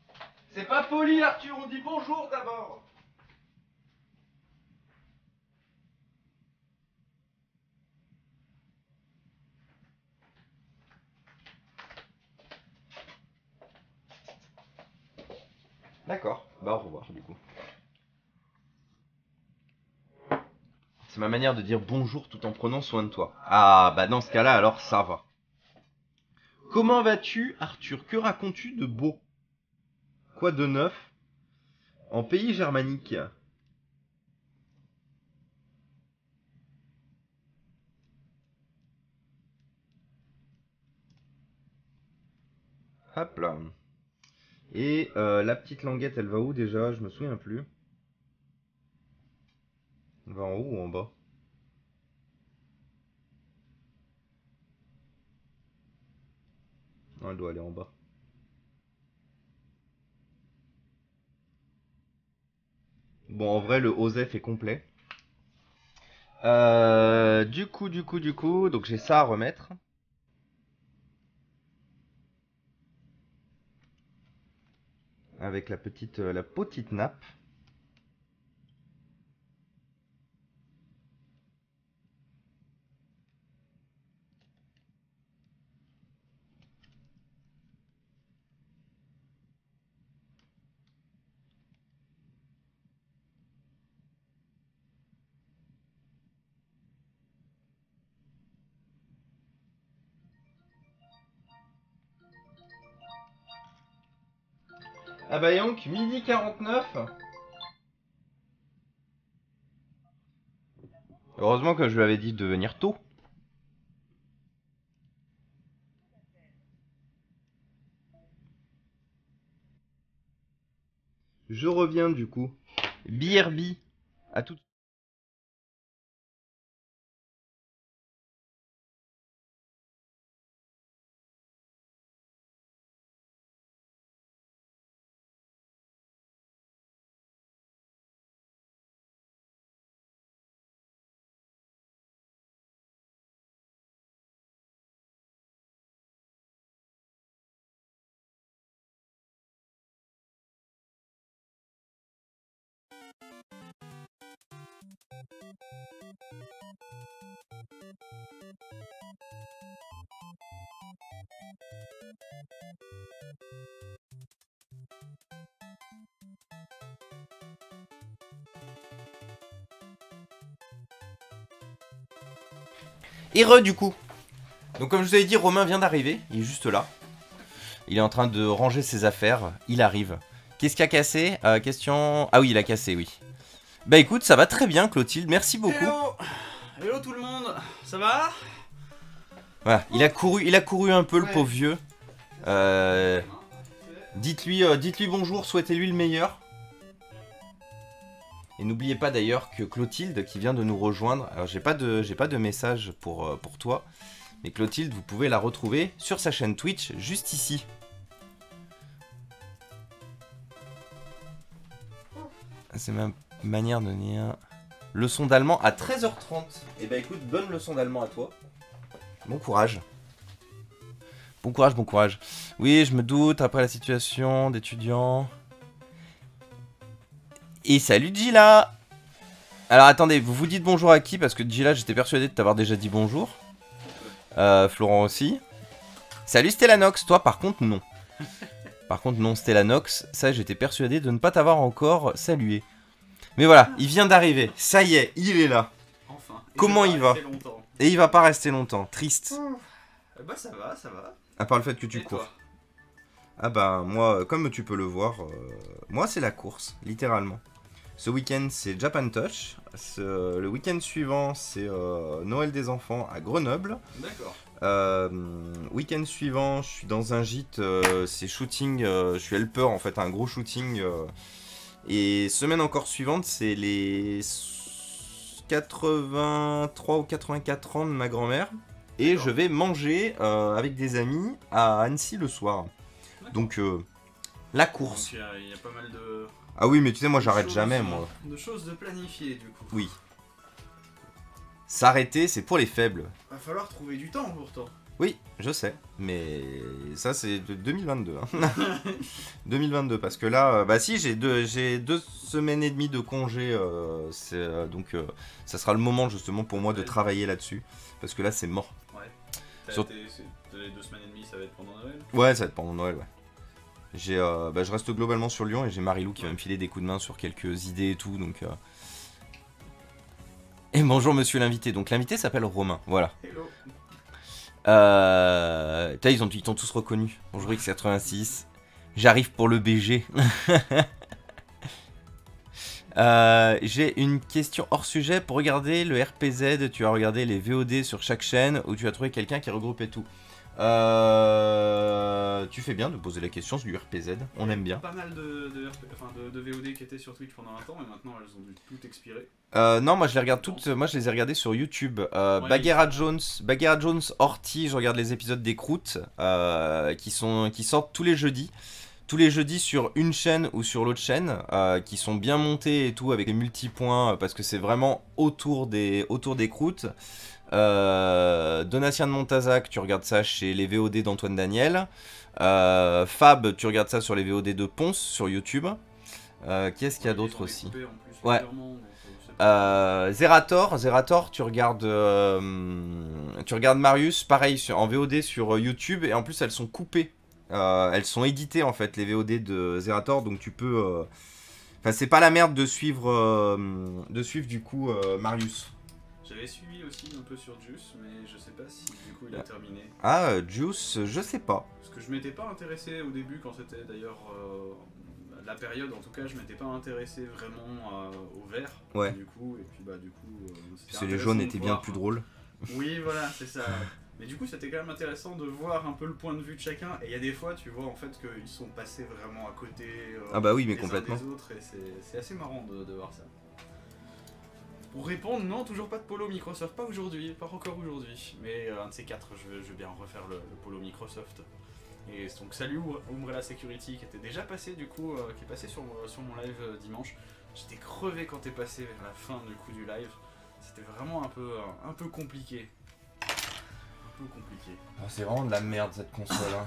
C'est pas poli, Arthur, on dit bonjour d'abord. D'accord, bah au revoir du coup. C'est ma manière de dire bonjour tout en prenant soin de toi. Ah bah dans ce cas-là alors ça va. Comment vas-tu Arthur? Que racontes-tu de beau? Quoi de neuf en pays germanique? Hop là. Et euh, la petite languette, elle va où déjà? Je me souviens plus. Elle va en haut ou en bas? Non, elle doit aller en bas. Bon, en vrai, le OSEF est complet. Euh, du coup, du coup, du coup, donc j'ai ça à remettre. Avec la petite, euh, la petite nappe. Ah bah Yank, midi quarante-neuf. Heureusement que je lui avais dit de venir tôt. Je reviens du coup. B R B. À tout de suite. Et re du coup. Donc comme je vous avais dit, Romain vient d'arriver, il est juste là. Il est en train de ranger ses affaires, il arrive. Qu'est-ce qui a cassé euh, question... Ah oui, il a cassé, oui. Bah écoute, ça va très bien Clotilde, merci beaucoup. Hello, hello tout le monde, ça va? Voilà, il a couru, il a couru un peu ouais. Le pauvre vieux. Euh, dites-lui euh, dites-lui bonjour, souhaitez-lui le meilleur. Et n'oubliez pas d'ailleurs que Clotilde qui vient de nous rejoindre, alors j'ai pas de, j'ai pas de message pour, euh, pour toi, mais Clotilde, vous pouvez la retrouver sur sa chaîne Twitch, juste ici. C'est ma manière de dire. Leçon d'allemand à treize heures trente. Et bah écoute, bonne leçon d'allemand à toi. Bon courage. Bon courage, bon courage. Oui, je me doute, après la situation d'étudiants. Et salut Gila. Alors attendez, vous vous dites bonjour à qui? Parce que Gila, j'étais persuadé de t'avoir déjà dit bonjour. Euh, Florent aussi. Salut Stellanox, toi par contre non. Par contre, non, Stellanox, ça j'étais persuadé de ne pas t'avoir encore salué. Mais voilà, ah. Il vient d'arriver, ça y est, il est là. Enfin. Comment il va? Et il va pas rester longtemps, triste. Ouh. Bah ça va, ça va. À part le fait que tu et cours. Ah bah moi, comme tu peux le voir, euh, moi c'est la course, littéralement. Ce week-end c'est Japan Touch, ce, le week-end suivant c'est euh, Noël des enfants à Grenoble. D'accord. Euh, week-end suivant, je suis dans un gîte, euh, c'est shooting, euh, je suis helper en fait, un gros shooting. Euh, et semaine encore suivante, c'est les quatre-vingt-trois ou quatre-vingt-quatre ans de ma grand-mère. Et je vais manger euh, avec des amis à Annecy le soir. Donc, euh, la course. Donc, il y a pas mal de... Ah oui, mais tu sais, moi j'arrête jamais, moi. De choses de planifier du coup. Oui. S'arrêter, c'est pour les faibles. Va falloir trouver du temps pourtant. Oui, je sais, mais ça c'est de deux mille vingt-deux. Hein. deux mille vingt-deux, parce que là, bah si, j'ai deux, j'ai deux semaines et demie de congé, euh, euh, donc euh, ça sera le moment justement pour moi de travailler là-dessus, parce que là c'est mort. Ouais. Sur... Les deux semaines et demie, ça va être pendant Noël? Ouais, ça va être pendant Noël, ouais. J'ai, euh, bah, je reste globalement sur Lyon et j'ai Marilou qui va me filer des coups de main sur quelques idées et tout, donc... Euh... Et bonjour monsieur l'invité, donc l'invité s'appelle Romain, voilà. Hello. Euh... T'as, ils ont, ils t'ont tous reconnu. Bonjour X quatre-vingt-six, j'arrive pour le B G. euh, j'ai une question hors sujet, pour regarder le R P Z, tu as regardé les V O D sur chaque chaîne ou tu as trouvé quelqu'un qui regroupait tout? Euh, tu fais bien de poser la question, c'est du R P Z, on ouais, aime bien. Pas mal de, de, R P, enfin de, de V O D qui étaient sur Twitch pendant un temps, mais maintenant elles ont dû toutes expirer. Euh, non, moi je les regarde toutes, moi je les ai regardées sur YouTube. Euh, ouais, Baguera oui. Jones, Baguera Jones, Horty, je regarde les épisodes des croûtes euh, qui sont qui sortent tous les jeudis, tous les jeudis sur une chaîne ou sur l'autre chaîne, euh, qui sont bien montés et tout avec les multipoints parce que c'est vraiment autour des autour des croûtes. Euh, Donatien de Montazac, tu regardes ça chez les V O D d'Antoine Daniel. euh, Fab, tu regardes ça sur les V O D de Ponce sur YouTube. euh, Qui est-ce qu'il y a d'autre aussi? Ouais, euh, Zerator, Zerator, tu regardes euh, tu regardes Marius, pareil sur, en V O D sur YouTube. Et en plus elles sont coupées, euh, elles sont éditées en fait, les V O D de Zerator. Donc tu peux euh... Enfin c'est pas la merde de suivre euh, De suivre du coup euh, Marius. J'avais suivi aussi un peu sur Juice, mais je sais pas si du coup il a terminé. Ah, Juice, je sais pas. Parce que je m'étais pas intéressé au début, quand c'était d'ailleurs euh, la période, en tout cas, je m'étais pas intéressé vraiment euh, au vert. Ouais. Du coup, et puis bah du coup. Euh, Parce que les jaunes étaient bien plus drôles. Oui, voilà, c'est ça. Mais du coup, c'était quand même intéressant de voir un peu le point de vue de chacun. Et il y a des fois, tu vois en fait qu'ils sont passés vraiment à côté. Euh, ah bah oui, mais les complètement. Uns des autres, et c'est assez marrant de, de voir ça. Pour répondre, non, toujours pas de polo Microsoft, pas aujourd'hui, pas encore aujourd'hui. Mais euh, un de ces quatre, je vais, je vais bien refaire le, le polo Microsoft. Et donc salut Umbrella Security qui était déjà passé du coup, euh, qui est passé sur, sur mon live euh, dimanche. J'étais crevé quand t'es passé vers la fin du coup du live. C'était vraiment un peu, euh, un peu compliqué. Un peu compliqué. Ah, c'est vraiment de la merde cette console. Hein.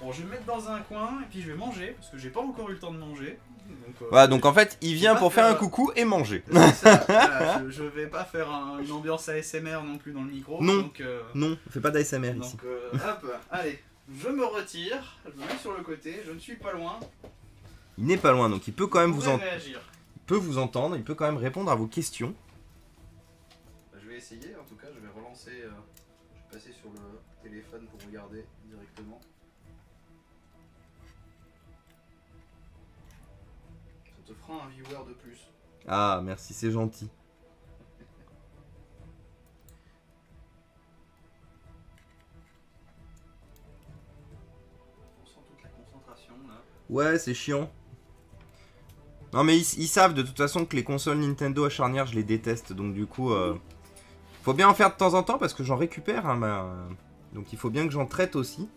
Bon, je vais me mettre dans un coin et puis je vais manger parce que j'ai pas encore eu le temps de manger. Donc, euh, voilà, donc en fait il vient pour faire, faire un coucou et manger. Ça, voilà, je, je vais pas faire un, une ambiance A S M R non plus dans le micro. Non, donc, euh, non, on fait pas d'A S M R ici. Donc euh, hop, allez, je me retire, je me mets sur le côté, je ne suis pas loin. Il n'est pas loin, donc il peut quand même vous, vous entendre. Il peut vous entendre, il peut quand même répondre à vos questions. Je vais essayer, en tout cas je vais relancer, euh, je vais passer sur le téléphone pour regarder directement. Te fera un viewer de plus. Ah, merci, c'est gentil. On sent toute la concentration là. Ouais, c'est chiant. Non, mais ils, ils savent de toute façon que les consoles Nintendo à charnière, je les déteste. Donc, du coup, euh, faut bien en faire de temps en temps parce que j'en récupère. Hein, ma... Donc, il faut bien que j'en traite aussi.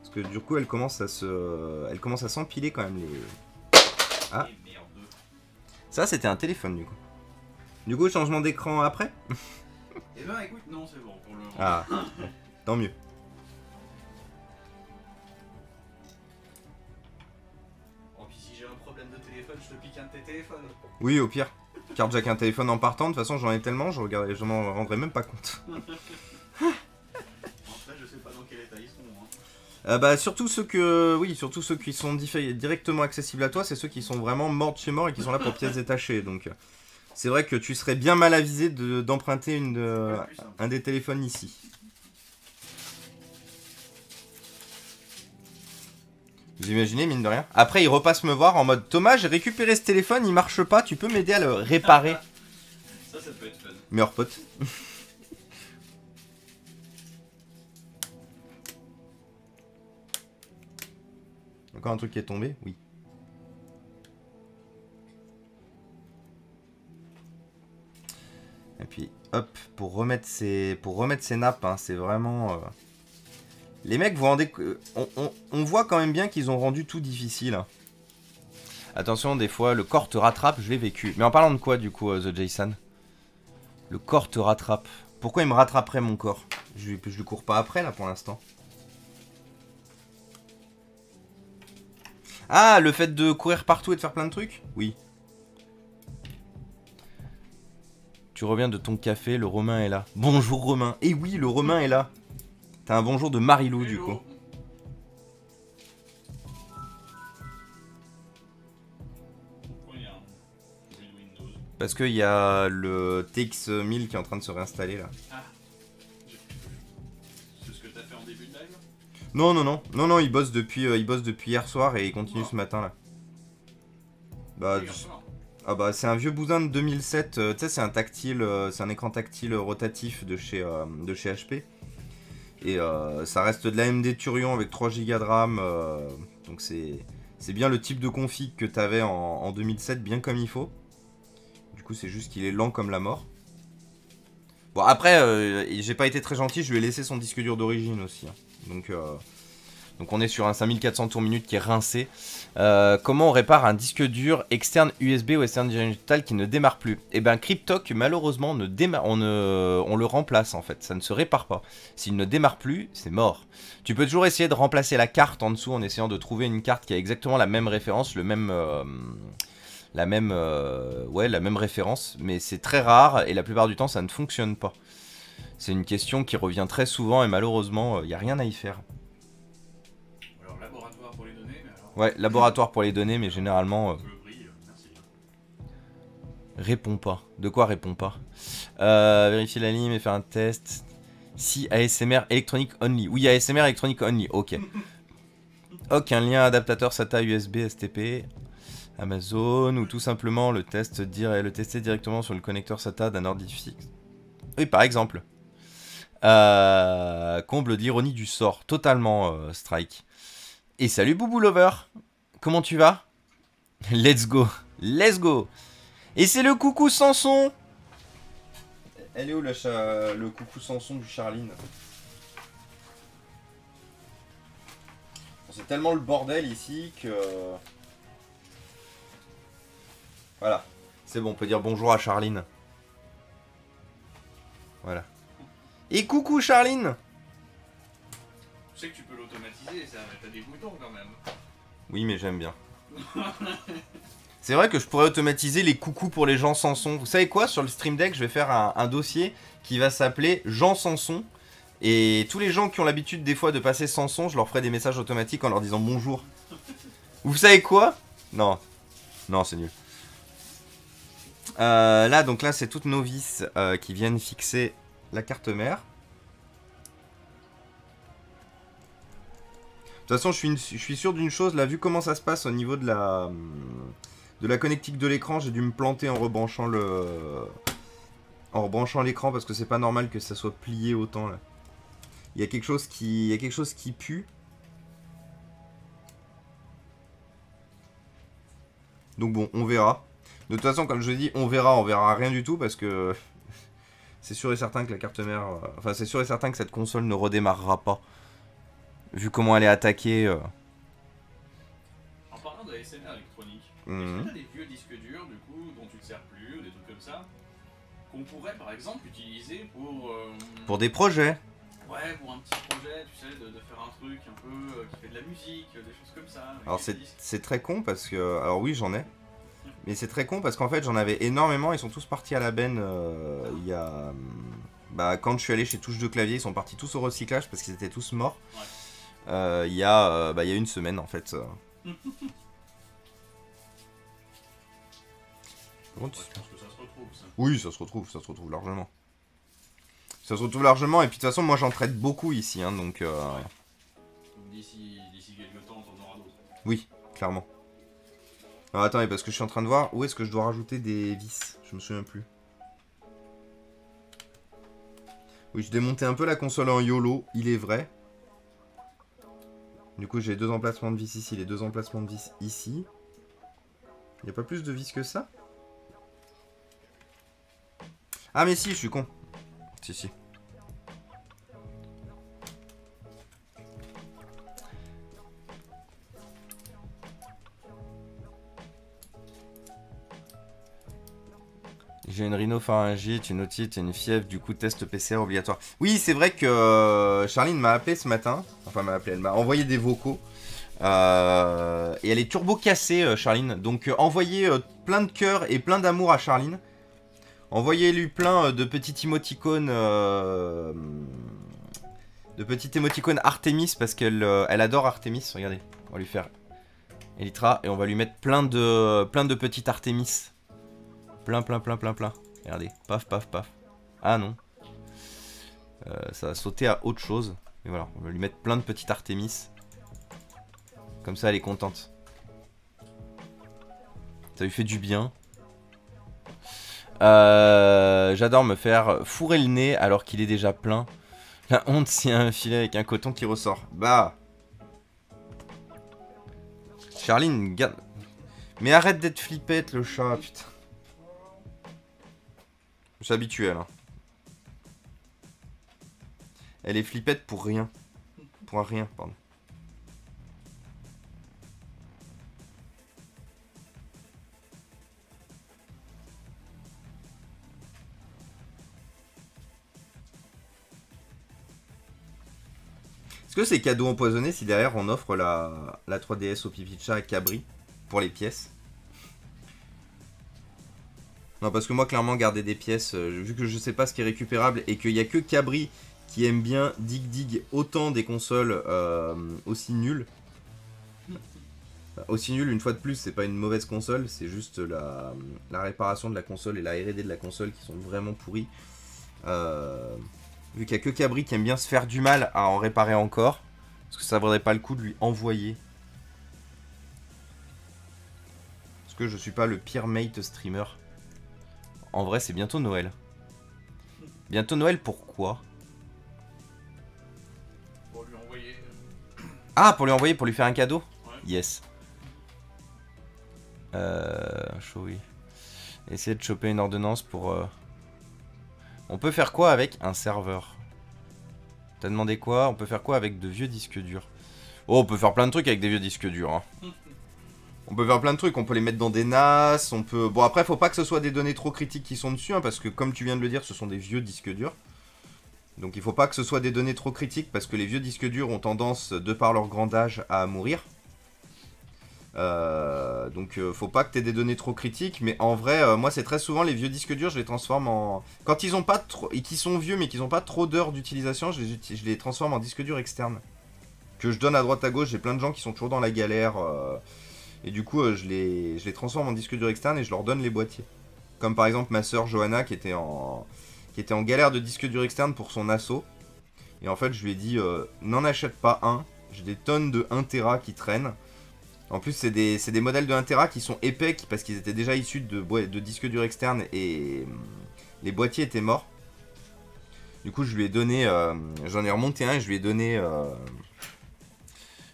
Parce que du coup, elles commencent à se... elles commencent à s'empiler quand même. Les... Ah. Ça c'était un téléphone du coup. Du coup changement d'écran après. Eh ben écoute non c'est bon pour le moment. Ah tant mieux. Oh puis si j'ai un problème de téléphone je te pique un de tes téléphones. Oui au pire. Car j'ai qu'un téléphone en partant, de toute façon j'en ai tellement, je regarde, je m'en rendrai même pas compte. En fait je sais pas dans quel état ils sont hein. Euh, bah, surtout ceux que, oui, surtout ceux qui sont directement accessibles à toi, c'est ceux qui sont vraiment morts de chez mort et qui sont là pour pièces détachées. Donc, c'est vrai que tu serais bien mal avisé d'emprunter de, euh, un des téléphones ici. Vous imaginez, mine de rien. Après, il repasse me voir en mode Thomas, j'ai récupéré ce téléphone, il marche pas, tu peux m'aider à le réparer. Ça, ça peut être fun. Meilleur pote. Encore un truc qui est tombé, oui. Et puis hop, pour remettre ces, pour remettre ces nappes, hein, c'est vraiment... Euh... Les mecs, vous rendez... on, on, on voit quand même bien qu'ils ont rendu tout difficile. Attention, des fois, le corps te rattrape, je l'ai vécu. Mais en parlant de quoi, du coup, euh, The Jason? Le corps te rattrape. Pourquoi il me rattraperait, mon corps? Je ne lui cours pas après, là, pour l'instant. Ah, le fait de courir partout et de faire plein de trucs? Oui. Tu reviens de ton café, le Romain est là. Bonjour Romain. Eh oui, le Romain est là. T'as un bonjour de Marilou du coup. Parce qu'il y a le T X mille qui est en train de se réinstaller là. Ah. C'est ce que t'as fait en début de live? Non, non, non. Non, non, il bosse depuis, euh, il bosse depuis hier soir et il continue oh. ce matin là. Bah, du... Ah bah c'est un vieux bousin de deux mille sept. Euh, tu sais, c'est un tactile, euh, c'est un écran tactile rotatif de chez, euh, de chez H P. Et euh, ça reste de l'A M D Thurion avec trois giga de RAM. Euh, donc c'est... C'est bien le type de config que t'avais en, en deux mille sept, bien comme il faut. Du coup, c'est juste qu'il est lent comme la mort. Bon, après, euh, j'ai pas été très gentil, je lui ai laissé son disque dur d'origine aussi. Hein. Donc, euh, donc, on est sur un cinq mille quatre cents tours minute qui est rincé. Euh, comment on répare un disque dur externe U S B ou externe digital qui ne démarre plus? Eh ben, Cryptoc, malheureusement, ne démarre, on, ne, on le remplace en fait. Ça ne se répare pas. S'il ne démarre plus, c'est mort. Tu peux toujours essayer de remplacer la carte en dessous en essayant de trouver une carte qui a exactement la même référence, le même... Euh, la même, euh, ouais, la même référence, mais c'est très rare et la plupart du temps ça ne fonctionne pas. C'est une question qui revient très souvent et malheureusement il euh, n'y a rien à y faire. Alors laboratoire pour les données, mais alors... Ouais, laboratoire pour les données, mais généralement... Euh... Réponds pas. De quoi répond pas euh, Vérifier la ligne et faire un test. Si A S M R électronique only. Oui, A S M R électronique only, ok. Ok, un lien adaptateur SATA U S B S T P. Amazon, ou tout simplement le, test dire, le tester directement sur le connecteur SATA d'un ordi fixe. Oui, par exemple. Euh, comble de l'ironie du sort. Totalement, euh, Strike. Et salut, Boubou Lover. Comment tu vas? Let's go. Let's go. Et c'est le coucou Sanson. Elle est où le, cha... le coucou Sanson du Charline? C'est tellement le bordel ici que... Voilà, c'est bon, on peut dire bonjour à Charline. Voilà. Et coucou Charline! Tu sais que tu peux l'automatiser, ça, t'as des boutons quand même. Oui, mais j'aime bien. C'est vrai que je pourrais automatiser les coucous pour les gens sans son. Vous savez quoi? Sur le Stream Deck, je vais faire un, un dossier qui va s'appeler gens sans son. Et tous les gens qui ont l'habitude des fois de passer sans son, je leur ferai des messages automatiques en leur disant bonjour. Vous savez quoi? Non. Non, c'est nul. Euh, là, donc là, c'est toutes nos vis euh, qui viennent fixer la carte mère. De toute façon, je suis, une, je suis sûr d'une chose, là, vu comment ça se passe au niveau de la, de la connectique de l'écran, j'ai dû me planter en rebranchant le, en rebranchant l'écran parce que c'est pas normal que ça soit plié autant, là. Il y a quelque chose qui, il y a quelque chose qui pue. Donc bon, on verra. De toute façon, comme je dis, on verra, on verra rien du tout parce que c'est sûr et certain que la carte mère, euh, enfin c'est sûr et certain que cette console ne redémarrera pas vu comment elle est attaquée. Euh... En parlant de A S M R électronique, mmh. Est-ce que t'as des vieux disques durs du coup dont tu te sers plus, des trucs comme ça, qu'on pourrait par exemple utiliser pour euh... pour des projets. Ouais, pour un petit projet, tu sais, de, de faire un truc un peu euh, qui fait de la musique, des choses comme ça. Alors c'est très con parce que, alors oui, j'en ai. Mais c'est très con parce qu'en fait j'en avais énormément, ils sont tous partis à la benne euh, il y a... Bah quand je suis allé chez Touche de Clavier, ils sont partis tous au recyclage parce qu'ils étaient tous morts. Ouais. Euh, il y a, euh, bah, il y a une semaine en fait. Bon, ouais, tu... Je pense que ça se retrouve ça. Oui, ça se retrouve, ça se retrouve largement. Ça se retrouve largement et puis de toute façon moi j'en traite beaucoup ici hein, donc... Euh... Ouais. D'ici quelques temps on en aura d'autres. Oui, clairement. Alors attendez, parce que je suis en train de voir où est-ce que je dois rajouter des vis. Je me souviens plus. Oui, je démontais un peu la console en YOLO, il est vrai. Du coup, j'ai deux emplacements de vis ici, les deux emplacements de vis ici. Il n'y a pas plus de vis que ça? Ah mais si, je suis con. Si, si. J'ai une rhinopharyngite, une otite, une fièvre, du coup test P C R obligatoire. Oui, c'est vrai que Charline m'a appelé ce matin, enfin m'a appelé, elle m'a envoyé des vocaux. Euh, et elle est turbo cassée, Charline, donc euh, envoyez euh, plein de cœur et plein d'amour à Charline. Envoyez-lui plein euh, de petites émoticônes, euh, de petites émoticônes Artemis, parce qu'elle euh, elle adore Artemis, regardez, on va lui faire Elytra, et on va lui mettre plein de, plein de petites Artemis. Plein, plein, plein, plein, plein. Regardez. Paf, paf, paf. Ah non. Euh, ça a sauté à autre chose. Mais voilà, on va lui mettre plein de petites Artemis. Comme ça, elle est contente. Ça lui fait du bien. Euh, J'adore me faire fourrer le nez alors qu'il est déjà plein. La honte, s'il y a un filet avec un coton qui ressort. Bah. Charline, garde. Mais arrête d'être flippette, le chat, putain. C'est habituel, hein. Elle est flippette pour rien. Pour un rien, pardon. Est-ce que c'est cadeau empoisonné si derrière on offre la, la trois D S au pipi de chat à Cabri pour les pièces? Non, parce que moi, clairement, garder des pièces, vu que je sais pas ce qui est récupérable et qu'il n'y a que Cabri qui aime bien dig dig autant des consoles euh, aussi nulles. Aussi nulles, une fois de plus, c'est pas une mauvaise console, c'est juste la, la réparation de la console et la R et D de la console qui sont vraiment pourries. Euh, vu qu'il n'y a que Cabri qui aime bien se faire du mal à en réparer encore, parce que ça vaudrait pas le coup de lui envoyer. Parce que je suis pas le pire mate streamer. En vrai, c'est bientôt Noël. Bientôt Noël, pourquoi? Pour lui envoyer... Ah, pour lui envoyer, pour lui faire un cadeau, ouais. Yes. Euh... Showy. Essayer de choper une ordonnance pour... Euh... On peut faire quoi avec un serveur? T'as demandé quoi? On peut faire quoi avec de vieux disques durs? Oh, on peut faire plein de trucs avec des vieux disques durs, hein. On peut faire plein de trucs, on peut les mettre dans des N A S, on peut... Bon après, faut pas que ce soit des données trop critiques qui sont dessus, hein, parce que comme tu viens de le dire, ce sont des vieux disques durs. Donc il faut pas que ce soit des données trop critiques, parce que les vieux disques durs ont tendance, de par leur grand âge, à mourir. Euh... Donc euh, faut pas que t'aies des données trop critiques, mais en vrai, euh, moi c'est très souvent les vieux disques durs, je les transforme en... Quand ils ont pas trop... Et qui sont vieux, mais qu'ils ont pas trop d'heures d'utilisation, je, uti... je les transforme en disques durs externes. Que je donne à droite à gauche, j'ai plein de gens qui sont toujours dans la galère... Euh... Et du coup, euh, je, les, je les transforme en disque dur externe et je leur donne les boîtiers. Comme par exemple ma sœur Johanna qui était en, qui était en galère de disque dur externe pour son assaut. Et en fait, je lui ai dit, euh, n'en achète pas un. J'ai des tonnes de un téra qui traînent. En plus, c'est des, des modèles de un téra qui sont épais parce qu'ils étaient déjà issus de, de disque dur externe et hum, les boîtiers étaient morts. Du coup, je lui ai donné, euh, j'en ai remonté un et je lui ai donné, euh,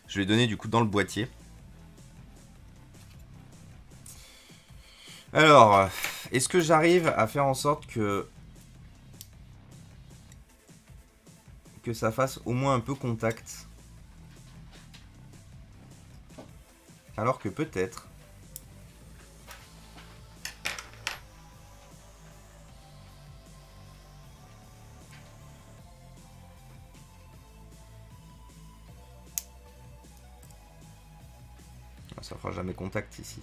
je lui ai donné du coup dans le boîtier. Alors, est-ce que j'arrive à faire en sorte que... que ça fasse au moins un peu contact? Alors que peut-être... Ça fera jamais contact ici.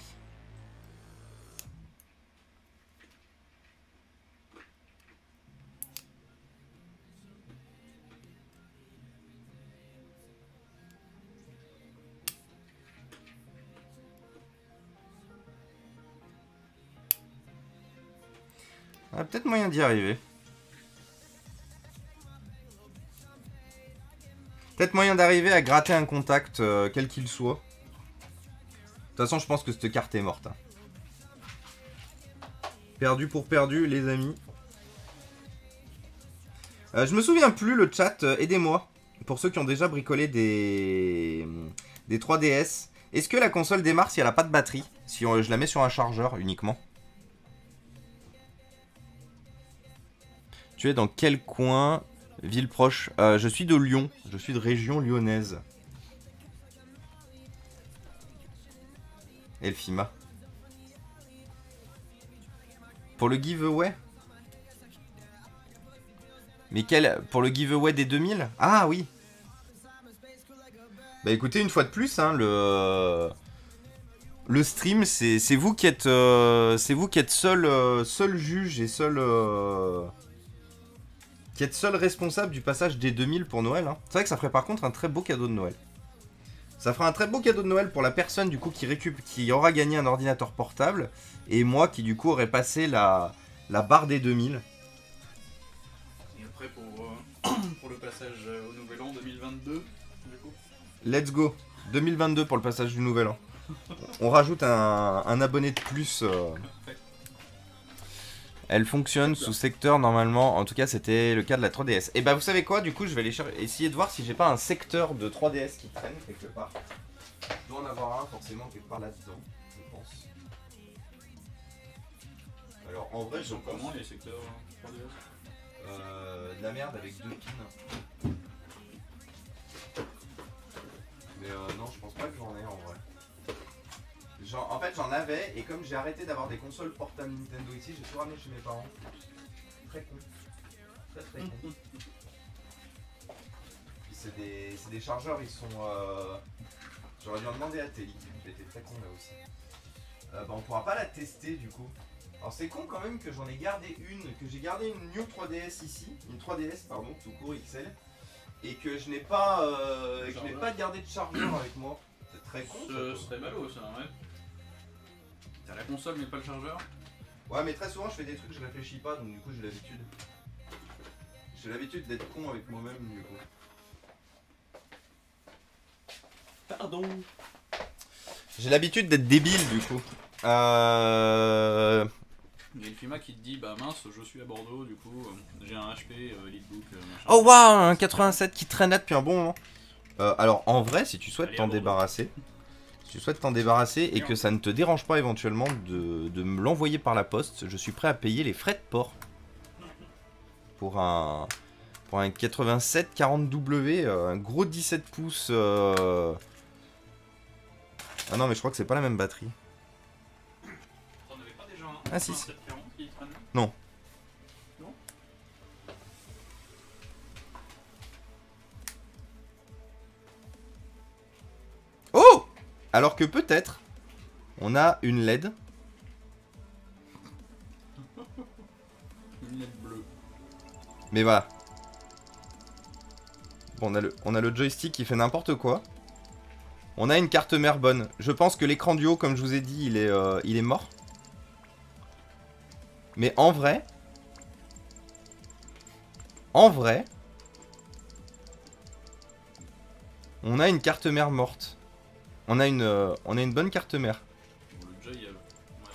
Ah, peut-être moyen d'y arriver. Peut-être moyen d'arriver à gratter un contact, euh, quel qu'il soit. De toute façon, je pense que cette carte est morte. Hein. Perdu pour perdu, les amis. Euh, je me souviens plus, le chat, euh, aidez-moi. Pour ceux qui ont déjà bricolé des, des trois D S. Est-ce que la console démarre si elle n'a pas de batterie? Si on, je la mets sur un chargeur uniquement. Tu es dans quel coin, ville proche? euh, Je suis de Lyon, je suis de région lyonnaise. Elfima. Pour le giveaway? Mais quel? Pour le giveaway des deux mille? Ah oui. Bah écoutez, une fois de plus, hein, le... Le stream, c'est vous qui êtes, euh, c'est vous qui êtes seul, euh, seul juge et seul... Euh... qui est seul responsable du passage des deux mille pour Noël. Hein. C'est vrai que ça ferait par contre un très beau cadeau de Noël. Ça fera un très beau cadeau de Noël pour la personne du coup qui récup... qui aura gagné un ordinateur portable. Et moi qui du coup aurais passé la, la barre des deux mille. Et après pour, euh, pour le passage au nouvel an deux mille vingt-deux, du coup. Let's go, deux mille vingt-deux pour le passage du nouvel an. On rajoute un, un abonné de plus. Euh... Elle fonctionne sous secteur normalement, en tout cas c'était le cas de la trois D S. Et bah vous savez quoi, du coup je vais aller essayer de voir si j'ai pas un secteur de trois D S qui traîne quelque part. Je dois en avoir un forcément quelque part là-dedans, je pense. Alors en vrai, ils sont comment les secteurs trois D S? Euh, de la merde avec deux pins. Mais euh, non, je pense pas que j'en ai en vrai. Genre, en fait j'en avais et comme j'ai arrêté d'avoir des consoles portables Nintendo ici, j'ai tout ramené chez mes parents. Très con. Très très con. Puis c'est des, des chargeurs, ils sont... Euh... J'aurais dû en demander à Telly, j'étais très con là aussi. Euh, bah on pourra pas la tester du coup. Alors c'est con quand même que j'en ai gardé une, que j'ai gardé une New trois D S ici, une trois D S pardon, tout court X L, et que je n'ai pas, euh, que je n'ai pas gardé de chargeur avec moi. C'est très con. Ce serait malheureux ça, ouais. T'as la console mais pas le chargeur? Ouais mais très souvent je fais des trucs, je réfléchis pas donc du coup j'ai l'habitude. J'ai l'habitude d'être con avec moi-même du coup. Pardon. J'ai l'habitude d'être débile du coup. Euh... Il y a le Fima qui te dit bah mince je suis à Bordeaux du coup euh, j'ai un H P, euh, Elitebook. Euh, oh waouh, un quatre-vingt-sept qui traîne là depuis un bon moment. Euh, alors en vrai si tu souhaites t'en débarrasser... tu souhaites t'en débarrasser et que ça ne te dérange pas éventuellement de, de me l'envoyer par la poste, je suis prêt à payer les frais de port. Pour un, pour un quatre-vingt-sept quarante W, un gros dix-sept pouces... Euh... Ah non mais je crois que c'est pas la même batterie. T'en avais pas déjà un? Ah si. Non. Non. Oh! Alors que peut-être, on a une L E D. Une L E D bleue. Mais voilà. Bon, on a le, on a le joystick qui fait n'importe quoi. On a une carte mère bonne. Je pense que l'écran du haut, comme je vous ai dit, il est, euh, il est mort. Mais en vrai... En vrai... On a une carte mère morte. On a, une, euh, on a une bonne carte mère. Le, joy, euh, ouais.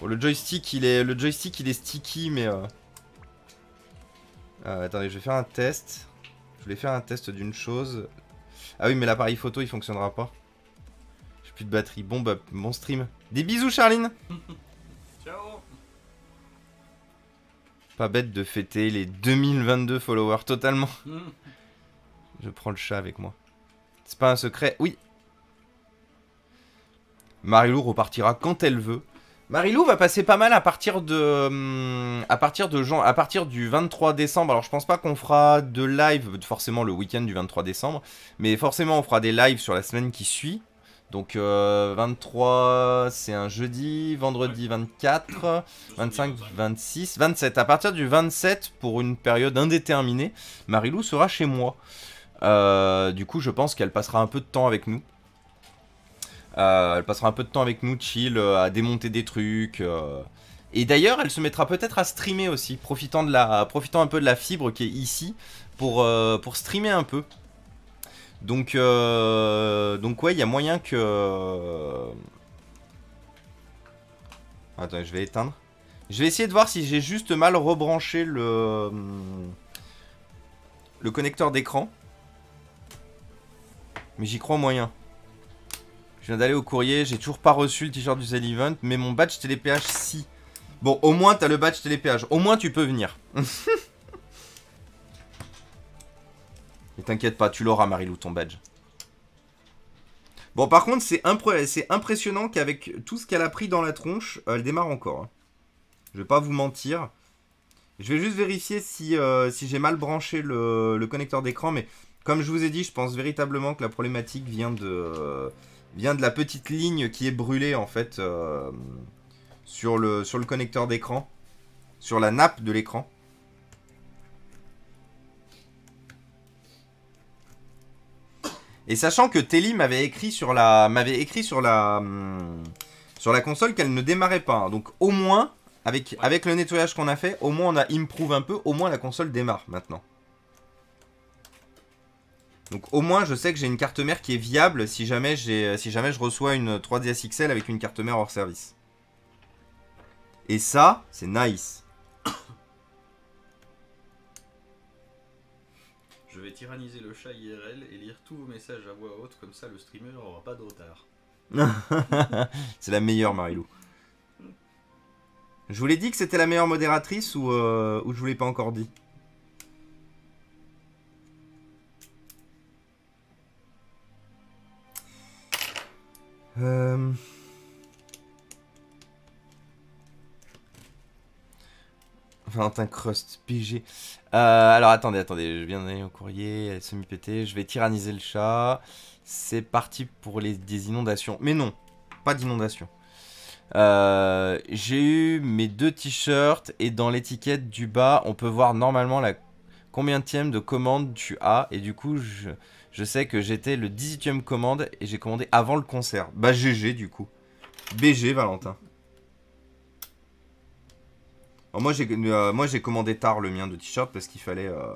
Bon, le, joystick, il est, le joystick il est sticky mais... Euh... Euh, attendez, je vais faire un test. Je voulais faire un test d'une chose. Ah oui mais l'appareil photo il fonctionnera pas. J'ai plus de batterie. Bon bah bon stream. Des bisous Charline. Ciao. Pas bête de fêter les deux mille vingt-deux followers totalement. Je prends le chat avec moi. C'est pas un secret. Oui. Marilou repartira quand elle veut. Marilou va passer pas mal à partir de, à partir de à partir du vingt-trois décembre. Alors je pense pas qu'on fera de live forcément le week-end du vingt-trois décembre, mais forcément on fera des lives sur la semaine qui suit. Donc euh, vingt-trois c'est un jeudi, vendredi vingt-quatre, vingt-cinq, vingt-six, vingt-sept. À partir du vingt-sept pour une période indéterminée, Marilou sera chez moi. Euh, du coup je pense qu'elle passera un peu de temps avec nous. Euh, elle passera un peu de temps avec nous, chill, euh, à démonter des trucs. Euh... Et d'ailleurs, elle se mettra peut-être à streamer aussi, profitant, de la, profitant un peu de la fibre qui est ici, pour, euh, pour streamer un peu. Donc, euh... Donc ouais, il y a moyen que... Attends, je vais éteindre. Je vais essayer de voir si j'ai juste mal rebranché le, le connecteur d'écran. Mais j'y crois moyen. Je viens d'aller au courrier, j'ai toujours pas reçu le t-shirt du Zell Event, mais mon badge télépéage si. Bon, au moins t'as le badge télépéage, au moins tu peux venir. Mais t'inquiète pas, tu l'auras Marilou ton badge. Bon par contre c'est impré impressionnant qu'avec tout ce qu'elle a pris dans la tronche, elle démarre encore. Je vais pas vous mentir. Je vais juste vérifier si, euh, si j'ai mal branché le, le connecteur d'écran, mais comme je vous ai dit, je pense véritablement que la problématique vient de... Euh, vient de la petite ligne qui est brûlée en fait euh, sur, le, sur le connecteur d'écran, sur la nappe de l'écran. Et sachant que Telly m'avait écrit sur la, m'avait écrit sur la, hum, sur la console qu'elle ne démarrait pas. Donc au moins, avec, ouais. avec le nettoyage qu'on a fait, au moins on a improve un peu, au moins la console démarre maintenant. Donc au moins je sais que j'ai une carte mère qui est viable si jamais, si jamais je reçois une trois D S X L avec une carte mère hors service. Et ça, c'est nice. Je vais tyranniser le chat I R L et lire tous vos messages à voix haute, comme ça le streamer n'aura pas de retard. C'est la meilleure, Marilou. Je vous l'ai dit que c'était la meilleure modératrice ou, euh, ou je vous l'ai pas encore dit? Euh... Valentin Crust, P G. Euh, alors attendez, attendez, je viens d'aller au courrier, elle est semi-pétée, je vais tyranniser le chat. C'est parti pour les, des inondations. Mais non, pas d'inondations. Euh, j'ai eu mes deux t-shirts et dans l'étiquette du bas, on peut voir normalement la combienième de commande tu as. Et du coup, je, je sais que j'étais le dix-huitième commande et j'ai commandé avant le concert. Bah G G du coup. B G Valentin. Moi j'ai euh, commandé tard le mien de t-shirt parce qu'il fallait, euh,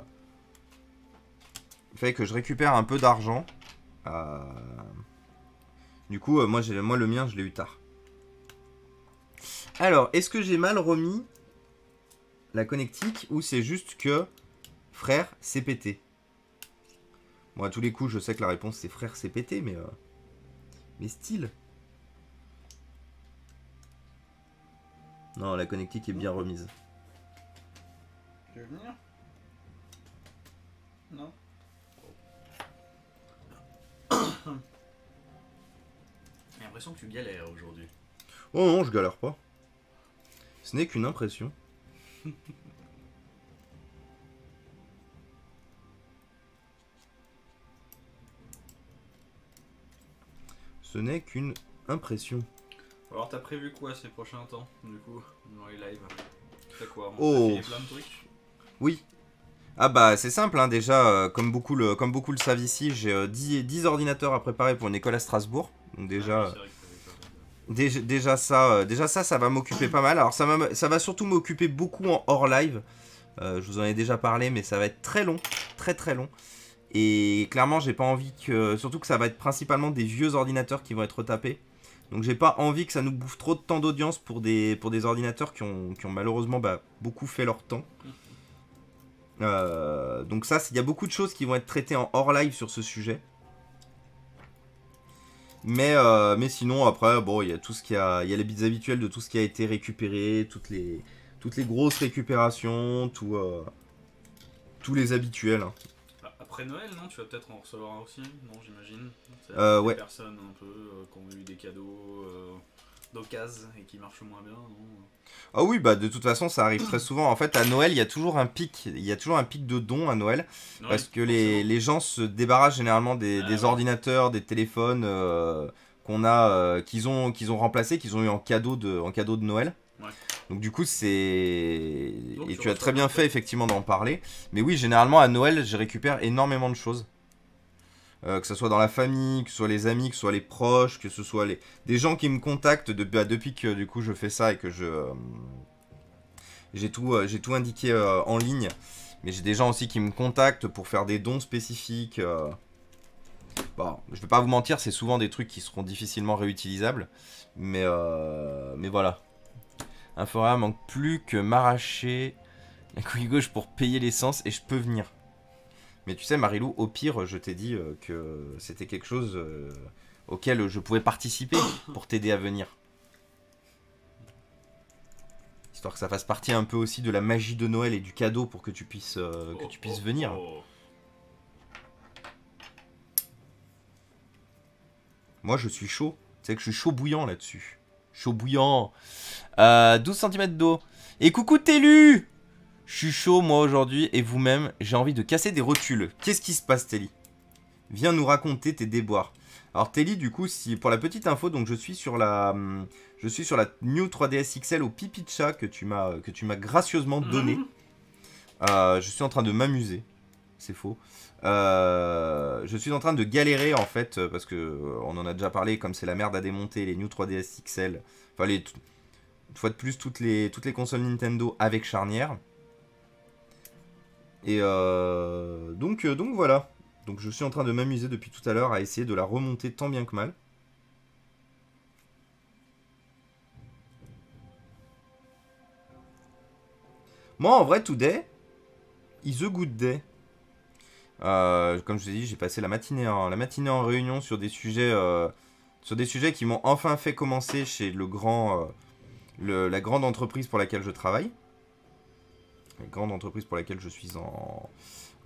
il fallait que je récupère un peu d'argent. Euh, du coup, euh, moi, moi le mien, je l'ai eu tard. Alors, est-ce que j'ai mal remis la connectique ou c'est juste que frère, c'est pété? Bon, à tous les coups, je sais que la réponse c'est frère, c'est pété, mais, euh, mais style. Non, la connectique est bien remise. Tu veux venir? Non. J'ai l'impression que tu galères aujourd'hui. Oh non, je galère pas. Ce n'est qu'une impression. Ce n'est qu'une impression. Alors t'as prévu quoi ces prochains temps, du coup, dans les lives? T'as quoi? Oh, t'as fait plein de trucs? Oui. Ah bah c'est simple, hein, déjà, euh, comme beaucoup le, comme beaucoup le savent ici, j'ai euh, dix, dix ordinateurs à préparer pour une école à Strasbourg. Donc déjà, ah, oui, déjà, déjà, ça, euh, déjà ça, ça va m'occuper pas mal. Alors ça, ça va surtout m'occuper beaucoup en hors live. Euh, je vous en ai déjà parlé, mais ça va être très long, très très long. Et clairement j'ai pas envie que, surtout que ça va être principalement des vieux ordinateurs qui vont être retapés. Donc j'ai pas envie que ça nous bouffe trop de temps d'audience pour des, pour des ordinateurs qui ont, qui ont malheureusement bah, beaucoup fait leur temps. Euh, donc ça, il y a beaucoup de choses qui vont être traitées en hors live sur ce sujet. Mais, euh, mais sinon après, bon, il y a tout ce qui a, il y a les bits habituels de tout ce qui a été récupéré, toutes les, toutes les grosses récupérations, tout, euh, tous les habituels. Hein. Après Noël, non? Tu vas peut-être en recevoir un aussi, non? J'imagine. Euh, ouais. Des personnes un peu euh, qui ont eu des cadeaux euh, d'occasion et qui marchent moins bien, non? Ah oui, bah de toute façon, ça arrive très souvent. En fait, à Noël, il y a toujours un pic. Il y a toujours un pic de dons à Noël, Noël parce que les, les gens se débarrassent généralement des, ah, des ouais. ordinateurs, des téléphones euh, qu'on a, euh, qu'ils ont, qu'ils ont remplacés, qu'ils ont eu en cadeau de, en cadeau de Noël. Ouais. Donc du coup c'est... Et tu as très bien fait effectivement d'en parler. Mais oui, généralement à Noël, je récupère énormément de choses. Euh, que ce soit dans la famille, que ce soit les amis, que ce soit les proches, que ce soit les... des gens qui me contactent de... bah, depuis que du coup je fais ça et que je... Euh... J'ai tout, euh, j'ai tout indiqué euh, en ligne. Mais j'ai des gens aussi qui me contactent pour faire des dons spécifiques. Euh... Bon, je vais pas vous mentir, c'est souvent des trucs qui seront difficilement réutilisables. Mais, euh... mais voilà. Infora manque plus que m'arracher la couille gauche pour payer l'essence et je peux venir. Mais tu sais, Marilou, au pire, je t'ai dit que c'était quelque chose auquel je pouvais participer pour t'aider à venir. Histoire que ça fasse partie un peu aussi de la magie de Noël et du cadeau pour que tu puisses, euh, que tu puisses venir. Moi, je suis chaud. Tu sais que je suis chaud bouillant là-dessus. Chaud bouillant. Euh, douze centimètres d'eau. Et coucou Telly. Je suis chaud moi aujourd'hui et vous-même, j'ai envie de casser des rotules. Qu'est-ce qui se passe Telly? Viens nous raconter tes déboires. Alors Telly du coup, si pour la petite info, donc je suis sur la je suis sur la New trois D S X L au pipi de chat que tu m'as que tu m'as gracieusement donné. Mmh. Euh, je suis en train de m'amuser. C'est faux. Euh, je suis en train de galérer en fait, parce que on en a déjà parlé, comme c'est la merde à démonter, les New trois D S X L, enfin les, une fois de plus toutes les, toutes les consoles Nintendo avec charnière. Et euh, donc, donc voilà, donc je suis en train de m'amuser depuis tout à l'heure à essayer de la remonter tant bien que mal. Moi en vrai, today is a good day. Euh, comme je vous ai dit, j'ai passé la matinée, en, la matinée en réunion sur des sujets, euh, sur des sujets qui m'ont enfin fait commencer chez le grand, euh, le, la grande entreprise pour laquelle je travaille. La grande entreprise pour laquelle je suis en,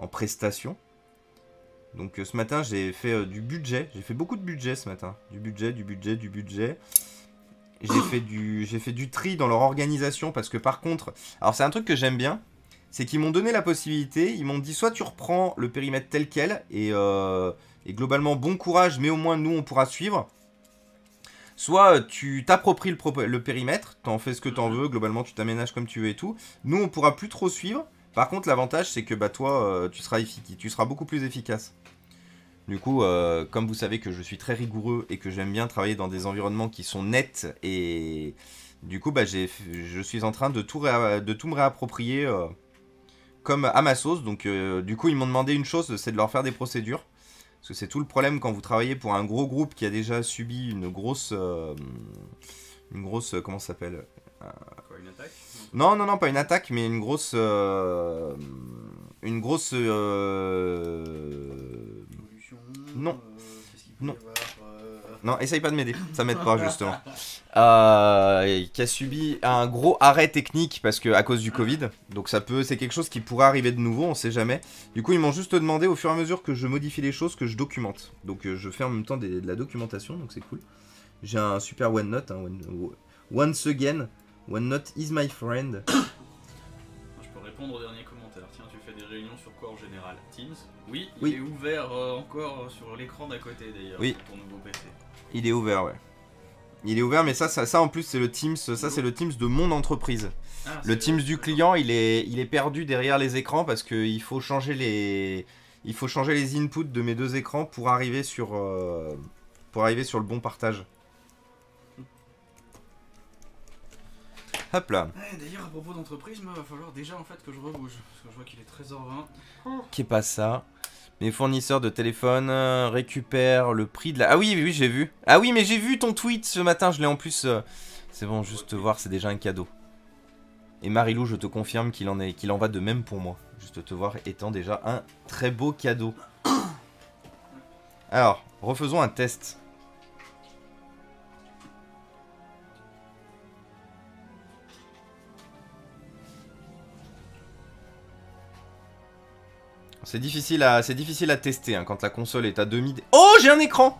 en prestation. Donc euh, ce matin, j'ai fait euh, du budget. J'ai fait beaucoup de budget ce matin. Du budget, du budget, du budget. J'ai fait du, j'ai fait du tri dans leur organisation parce que par contre... Alors c'est un truc que j'aime bien. C'est qu'ils m'ont donné la possibilité, ils m'ont dit soit tu reprends le périmètre tel quel, et, euh, et globalement bon courage, mais au moins nous on pourra suivre. Soit tu t'appropries le, le périmètre, t'en fais ce que t'en veux, globalement tu t'aménages comme tu veux et tout. Nous on pourra plus trop suivre, par contre l'avantage c'est que bah, toi euh, tu, seras tu seras beaucoup plus efficace. Du coup, euh, comme vous savez que je suis très rigoureux et que j'aime bien travailler dans des environnements qui sont nets, et du coup bah, je suis en train de tout, de tout me réapproprier... Euh, comme à ma sauce, donc euh, du coup ils m'ont demandé une chose, c'est de leur faire des procédures. Parce que c'est tout le problème quand vous travaillez pour un gros groupe qui a déjà subi une grosse... Euh, une grosse... comment ça s'appelle euh... Quoi, une attaque? Non, non, non, pas une attaque, mais une grosse... Euh, une grosse... Euh... Non, non. Non, essaye pas de m'aider, ça m'aide pas justement. Euh, qui a subi un gros arrêt technique parce que à cause du Covid. Donc ça peut, c'est quelque chose qui pourrait arriver de nouveau, on sait jamais. Du coup, ils m'ont juste demandé au fur et à mesure que je modifie les choses, que je documente. Donc je fais en même temps des, de la documentation, donc c'est cool. J'ai un super OneNote. Hein, one, once again, OneNote is my friend. Je peux répondre au dernier commentaire. Tiens, tu fais des réunions sur quoi en général? Teams? Oui, il oui. est ouvert euh, encore sur l'écran d'à côté d'ailleurs, oui. Pour ton nouveau P C. Il est ouvert, ouais. Il est ouvert, mais ça, ça, ça en plus, c'est le Teams. Ça, c'est le Teams de mon entreprise. Ah, le Teams du client, il est, il est perdu derrière les écrans parce qu'il faut changer les, il faut changer les inputs de mes deux écrans pour arriver sur, euh, pour arriver sur le bon partage. Hop là. Eh, d'ailleurs, à propos d'entreprise, il va falloir déjà en fait que je rebouge parce que je vois qu'il est treize heures vingt. Oh. Qu'est pas ça? Mes fournisseurs de téléphone récupèrent le prix de la... Ah oui, oui, oui j'ai vu. Ah oui, mais j'ai vu ton tweet ce matin, je l'ai en plus. C'est bon, juste te voir, c'est déjà un cadeau. Et Marilou, je te confirme qu'il en, qu'il en va de même pour moi. Juste te voir étant déjà un très beau cadeau. Alors, refaisons un test. C'est difficile à, c'est difficile à tester hein, quand la console est à demi... Oh, j'ai un écran.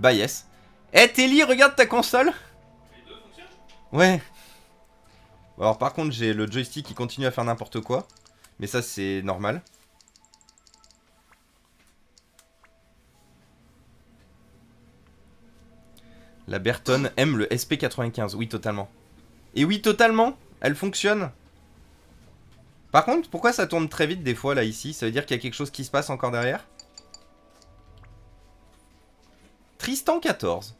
Bah yes. Eh hey, Telly, regarde ta console. Les deux fonctionnent. Ouais. Alors par contre, j'ai le joystick qui continue à faire n'importe quoi. Mais ça, c'est normal. La Bertone aime le S P quatre-vingt-quinze. Oui, totalement. Et oui, totalement. Elle fonctionne. Par contre, pourquoi ça tourne très vite des fois là ici? Ça veut dire qu'il y a quelque chose qui se passe encore derrière? Tristan quatorze.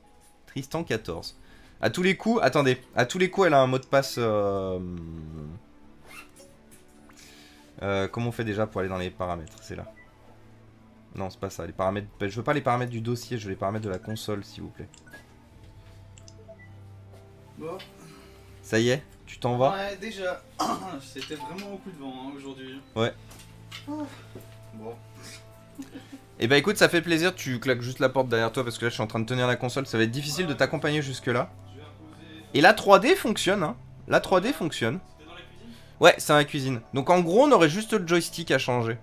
Tristan quatorze. À tous les coups, attendez, à tous les coups elle a un mot de passe... Euh... Euh, comment on fait déjà pour aller dans les paramètres? C'est là. Non, c'est pas ça, les paramètres... Je veux pas les paramètres du dossier, je veux les paramètres de la console s'il vous plaît. Bon. Ça y est, tu t'en vas? Ouais, déjà. C'était vraiment au coup de vent hein, aujourd'hui. Ouais. Oh. Bon. Et bah écoute, ça fait plaisir, tu claques juste la porte derrière toi parce que là je suis en train de tenir la console, ça va être difficile ouais. de t'accompagner jusque là. Je vais imposer... Et la trois D fonctionne, hein. La trois D fonctionne. C'était dans la cuisine? Ouais, c'est dans la cuisine. Donc en gros, on aurait juste le joystick à changer.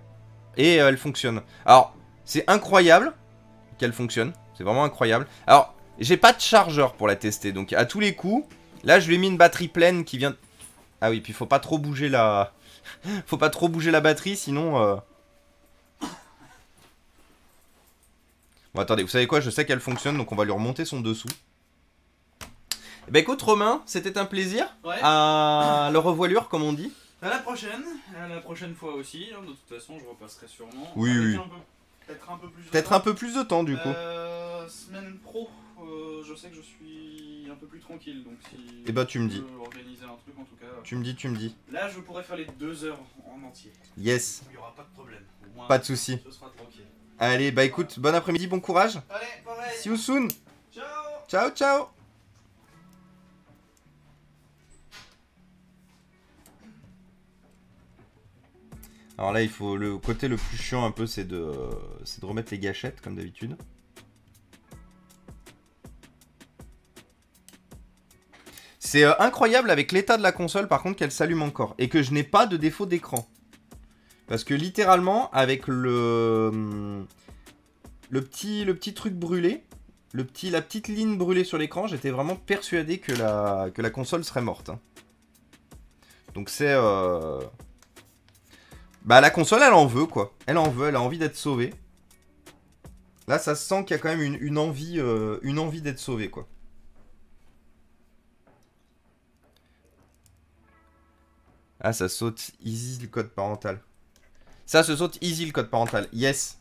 Et euh, elle fonctionne. Alors, c'est incroyable qu'elle fonctionne, c'est vraiment incroyable. Alors, j'ai pas de chargeur pour la tester, donc à tous les coups... Là, je lui ai mis une batterie pleine qui vient... Ah oui, puis faut pas trop bouger la... faut pas trop bouger la batterie, sinon... Euh... Bon, attendez, vous savez quoi? Je sais qu'elle fonctionne, donc on va lui remonter son dessous. Eh ben écoute, Romain, c'était un plaisir. Ouais. À la revoilure, comme on dit. À la prochaine, à la prochaine fois aussi. Hein, de toute façon, je repasserai sûrement. Oui, avec oui. Peut-être un peu plus. Peut-être un peu plus de temps du coup. Euh, semaine pro, euh, je sais que je suis un peu plus tranquille, donc si. Eh bah tu me dis. Organiser un truc en tout cas. Tu me dis, tu me dis. Là, je pourrais faire les deux heures en entier. Yes. Il n'y aura pas de problème. Au moins, pas de souci. Ce sera tranquille. Allez, bah écoute, bon après-midi, bon courage. Allez, pareil. See you soon. Ciao. Ciao, ciao. Alors là, il faut le côté le plus chiant un peu, c'est de, euh, c'est de remettre les gâchettes, comme d'habitude. C'est euh, incroyable avec l'état de la console, par contre, qu'elle s'allume encore. Et que je n'ai pas de défaut d'écran. Parce que littéralement, avec le, le, petit, le petit truc brûlé, le petit, la petite ligne brûlée sur l'écran, j'étais vraiment persuadé que la, que la console serait morte. Hein. Donc c'est... Euh... Bah la console elle en veut quoi, elle en veut, elle a envie d'être sauvée. Là ça sent qu'il y a quand même une, une envie, euh, une envie d'être sauvée quoi. Ah ça saute easy le code parental. Ça se saute easy le code parental, yes.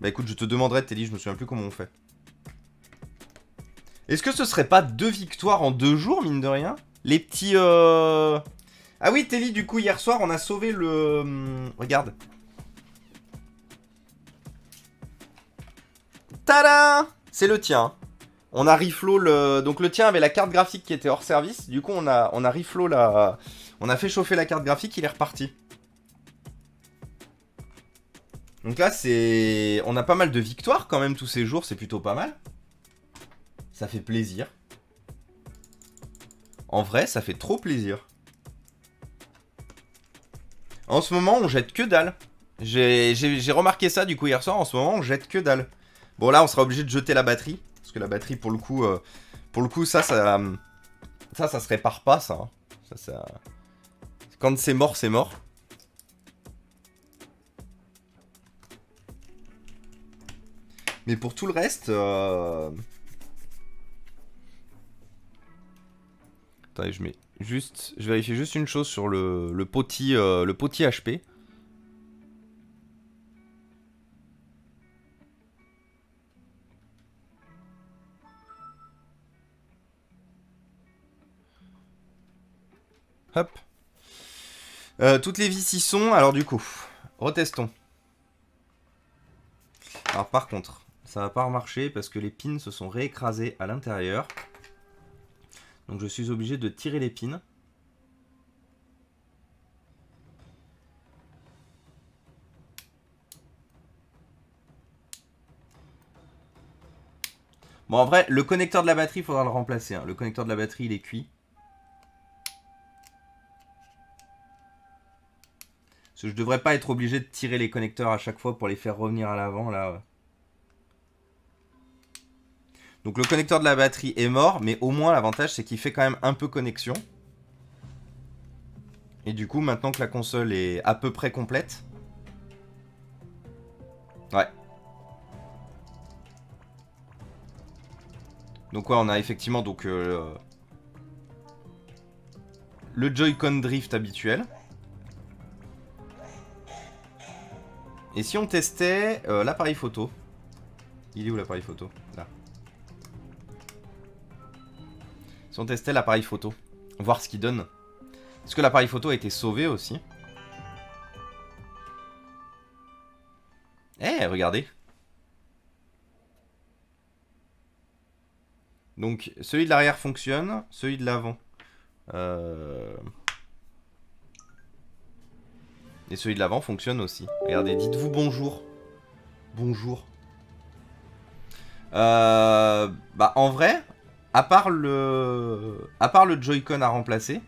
Bah écoute je te demanderai Telly, je me souviens plus comment on fait. Est-ce que ce serait pas deux victoires en deux jours mine de rien? Les petits... Euh... Ah oui, Telly, du coup, hier soir, on a sauvé le... Regarde. Tada! C'est le tien. On a reflow le... Donc le tien avait la carte graphique qui était hors service. Du coup, on a, on a reflow la... On a fait chauffer la carte graphique, il est reparti. Donc là, c'est... On a pas mal de victoires quand même tous ces jours. C'est plutôt pas mal. Ça fait plaisir. En vrai, ça fait trop plaisir. En ce moment, on jette que dalle. J'ai remarqué ça du coup hier soir. En ce moment, on jette que dalle. Bon, là, on sera obligé de jeter la batterie. Parce que la batterie, pour le coup, euh, pour le coup ça, ça, ça, ça se répare pas, ça. Hein. ça, ça... Quand c'est mort, c'est mort. Mais pour tout le reste... Euh... Attendez, je mets... Juste, je vérifie juste une chose sur le, le, poti, euh, le poti H P. Hop. Euh, toutes les vis y sont, alors du coup, retestons. Alors par contre, ça va pas remarcher parce que les pins se sont réécrasés à l'intérieur. Donc je suis obligé de tirer les pins. Bon en vrai, le connecteur de la batterie, il faudra le remplacer. Hein. Le connecteur de la batterie, il est cuit. Parce que je devrais pas être obligé de tirer les connecteurs à chaque fois pour les faire revenir à l'avant là. Ouais. Donc le connecteur de la batterie est mort, mais au moins l'avantage c'est qu'il fait quand même un peu connexion. Et du coup, maintenant que la console est à peu près complète... Ouais. Donc ouais, on a effectivement donc, euh, le Joy-Con Drift habituel. Et si on testait euh, l'appareil photo? Il est où l'appareil photo? Là. Si on testait l'appareil photo, voir ce qu'il donne. Est-ce que l'appareil photo a été sauvé aussi? Eh, hey, regardez. Donc, celui de l'arrière fonctionne, celui de l'avant. Euh... Et celui de l'avant fonctionne aussi. Regardez, dites-vous bonjour. Bonjour. Euh... Bah, en vrai... À part le, à part le Joy-Con à remplacer,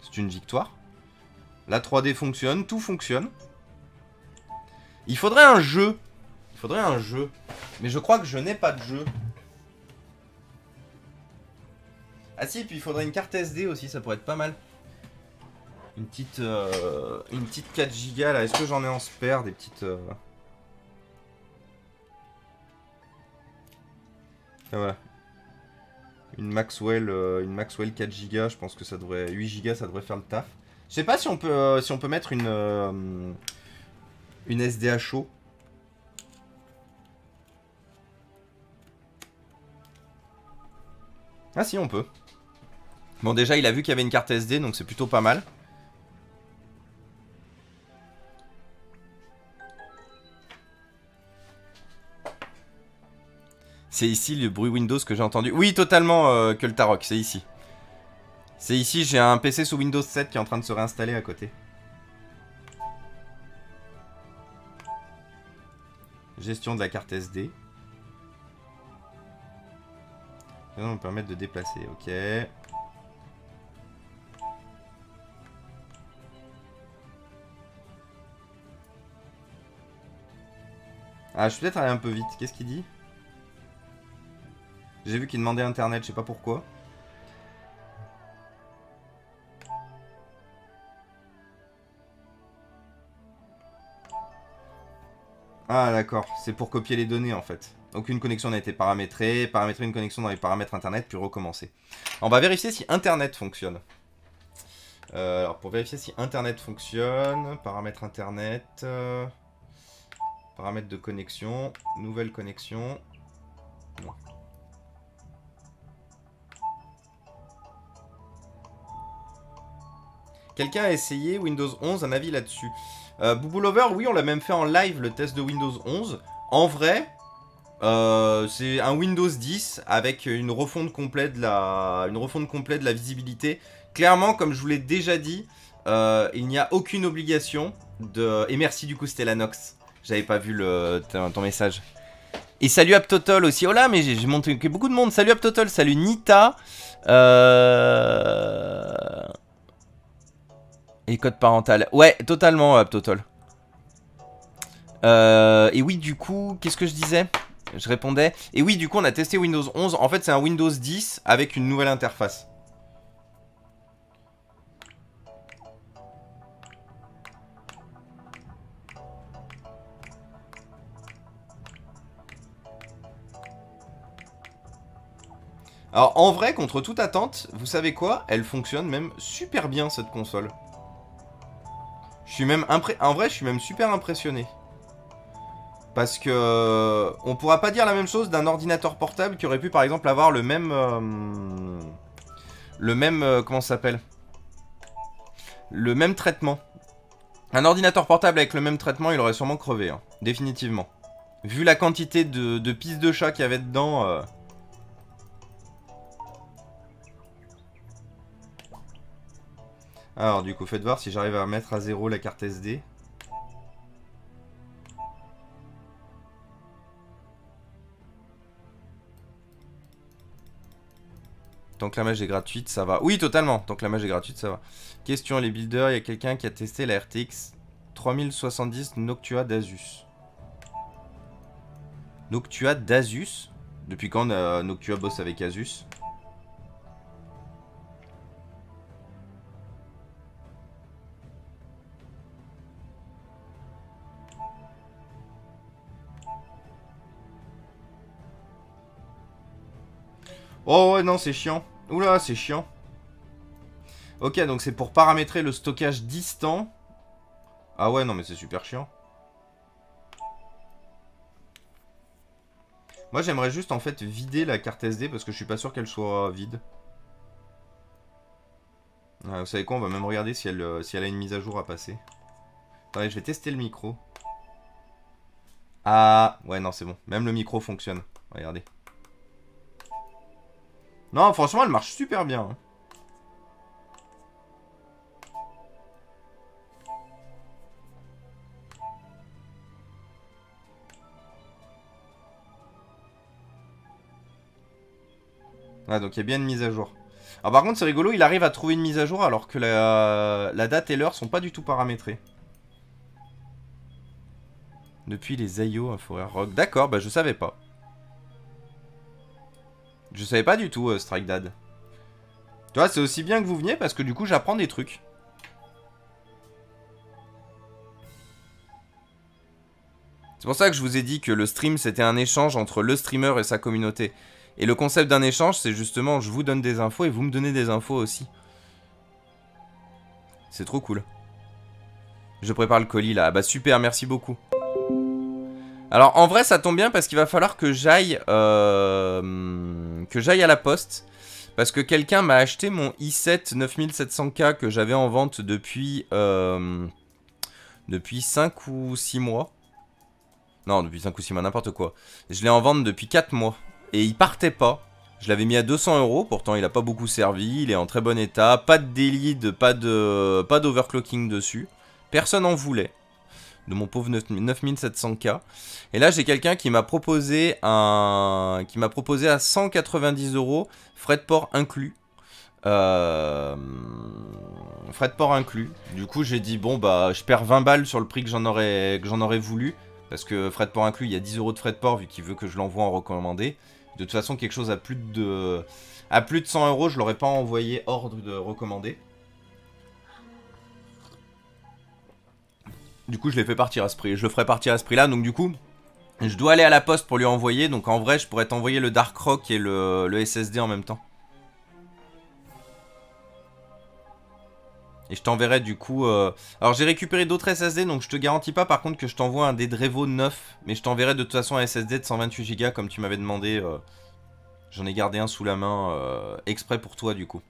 c'est une victoire. La trois D fonctionne, tout fonctionne. Il faudrait un jeu. Il faudrait un jeu. Mais je crois que je n'ai pas de jeu. Ah si, et puis il faudrait une carte S D aussi, ça pourrait être pas mal. Une petite, euh, une petite quatre gigas là. Est-ce que j'en ai en spare des petites... Euh... Ah voilà. Une Maxwell, euh, une Maxwell quatre gigas, je pense que ça devrait... huit gigas, ça devrait faire le taf. Je sais pas si on peut, euh, si on peut mettre une, euh, une S D H O. Ah si, on peut. Bon, déjà, il a vu qu'il y avait une carte S D, donc c'est plutôt pas mal. C'est ici le bruit Windows que j'ai entendu. Oui, totalement, euh, que le Tarok, c'est ici. C'est ici, j'ai un P C sous Windows sept qui est en train de se réinstaller à côté. Gestion de la carte S D. Ça va nous permettre de déplacer, ok. Ah, je suis peut-être allé un peu vite, qu'est-ce qu'il dit? J'ai vu qu'il demandait internet, je sais pas pourquoi. Ah d'accord, c'est pour copier les données en fait. Aucune connexion n'a été paramétrée, paramétrer une connexion dans les paramètres internet, puis recommencer. On va vérifier si internet fonctionne. Euh, alors pour vérifier si internet fonctionne, paramètres internet, euh, paramètres de connexion, nouvelle connexion. Non. Quelqu'un a essayé Windows onze, un avis là-dessus? Euh, Boubou Lover, oui, on l'a même fait en live, le test de Windows onze. En vrai, euh, c'est un Windows dix avec une refonte complète de la, une refonte complète de la visibilité. Clairement, comme je vous l'ai déjà dit, euh, il n'y a aucune obligation de... Et merci du coup, c'était la Nox. J'avais pas vu le... ton, ton message. Et salut Aptotol aussi. Oh là, mais j'ai monté beaucoup de monde. Salut Aptotol, salut Nita. Euh... Et code parental. Ouais, totalement, Aptotol. Euh, et oui, du coup, qu'est-ce que je disais? Je répondais. Et oui, du coup, on a testé Windows onze. En fait, c'est un Windows dix avec une nouvelle interface. Alors, en vrai, contre toute attente, vous savez quoi? Elle fonctionne même super bien, cette console. Je suis même impré... En vrai, je suis même super impressionné. Parce que... On pourra pas dire la même chose d'un ordinateur portable qui aurait pu, par exemple, avoir le même... Euh... Le même... Euh, comment ça s'appelle? Le même traitement. Un ordinateur portable avec le même traitement, il aurait sûrement crevé. Hein, définitivement. Vu la quantité de, de pistes de chat qu'il y avait dedans... Euh... Alors du coup, faites voir si j'arrive à mettre à zéro la carte S D. Tant que la mage est gratuite, ça va. Oui, totalement. Tant que la mage est gratuite, ça va. Question, les builders, il y a quelqu'un qui a testé la R T X trente soixante-dix Noctua d'Asus. Noctua d'Asus? Depuis quand euh, Noctua bosse avec Asus? Oh ouais, non, c'est chiant. Oula, c'est chiant. Ok, donc c'est pour paramétrer le stockage distant. Ah ouais, non, mais c'est super chiant. Moi, j'aimerais juste, en fait, vider la carte S D parce que je suis pas sûr qu'elle soit vide. Ah, vous savez quoi, on va même regarder si elle, si elle a une mise à jour à passer. Attendez, je vais tester le micro. Ah, ouais, non, c'est bon. Même le micro fonctionne. Regardez. Non, franchement, elle marche super bien. Ah, donc il y a bien une mise à jour. Alors par contre, c'est rigolo, il arrive à trouver une mise à jour alors que la, la date et l'heure sont pas du tout paramétrées. Depuis les I O à Forer Rock. D'accord, bah je savais pas. Je savais pas du tout, euh, Strike Dad. Tu vois, c'est aussi bien que vous veniez parce que du coup, j'apprends des trucs. C'est pour ça que je vous ai dit que le stream, c'était un échange entre le streamer et sa communauté. Et le concept d'un échange, c'est justement, je vous donne des infos et vous me donnez des infos aussi. C'est trop cool. Je prépare le colis là. Ah bah super, merci beaucoup. Alors en vrai ça tombe bien parce qu'il va falloir que j'aille euh, que j'aille à la poste. Parce que quelqu'un m'a acheté mon i sept neuf mille sept cents K que j'avais en vente depuis, euh, depuis cinq ou six mois. Non, depuis cinq ou six mois, n'importe quoi. Je l'ai en vente depuis quatre mois. Et il partait pas. Je l'avais mis à deux cents euros, pourtant il a pas beaucoup servi. Il est en très bon état. Pas de delete, pas de, pas d'overclocking dessus. Personne en voulait. De mon pauvre neuf mille sept cents K. Et là j'ai quelqu'un qui m'a proposé un... qui m'a proposé à cent quatre-vingt-dix euros frais de port inclus. Euh... Frais de port inclus. Du coup j'ai dit bon bah je perds vingt balles sur le prix que j'en aurais... que j'en aurais voulu. Parce que frais de port inclus, il y a dix euros de frais de port vu qu'il veut que je l'envoie en recommandé. De toute façon quelque chose à plus de, à plus de cent euros je l'aurais pas envoyé hors de recommandé. Du coup je l'ai fait partir à ce prix, je le ferai partir à ce prix là, donc du coup je dois aller à la poste pour lui envoyer, donc en vrai je pourrais t'envoyer le Dark Rock et le, le S S D en même temps. Et je t'enverrai du coup, euh... alors j'ai récupéré d'autres S S D donc je te garantis pas par contre que je t'envoie un des Drevo neuf, mais je t'enverrai de toute façon un S S D de cent vingt-huit giga comme tu m'avais demandé, euh... j'en ai gardé un sous la main euh... exprès pour toi du coup.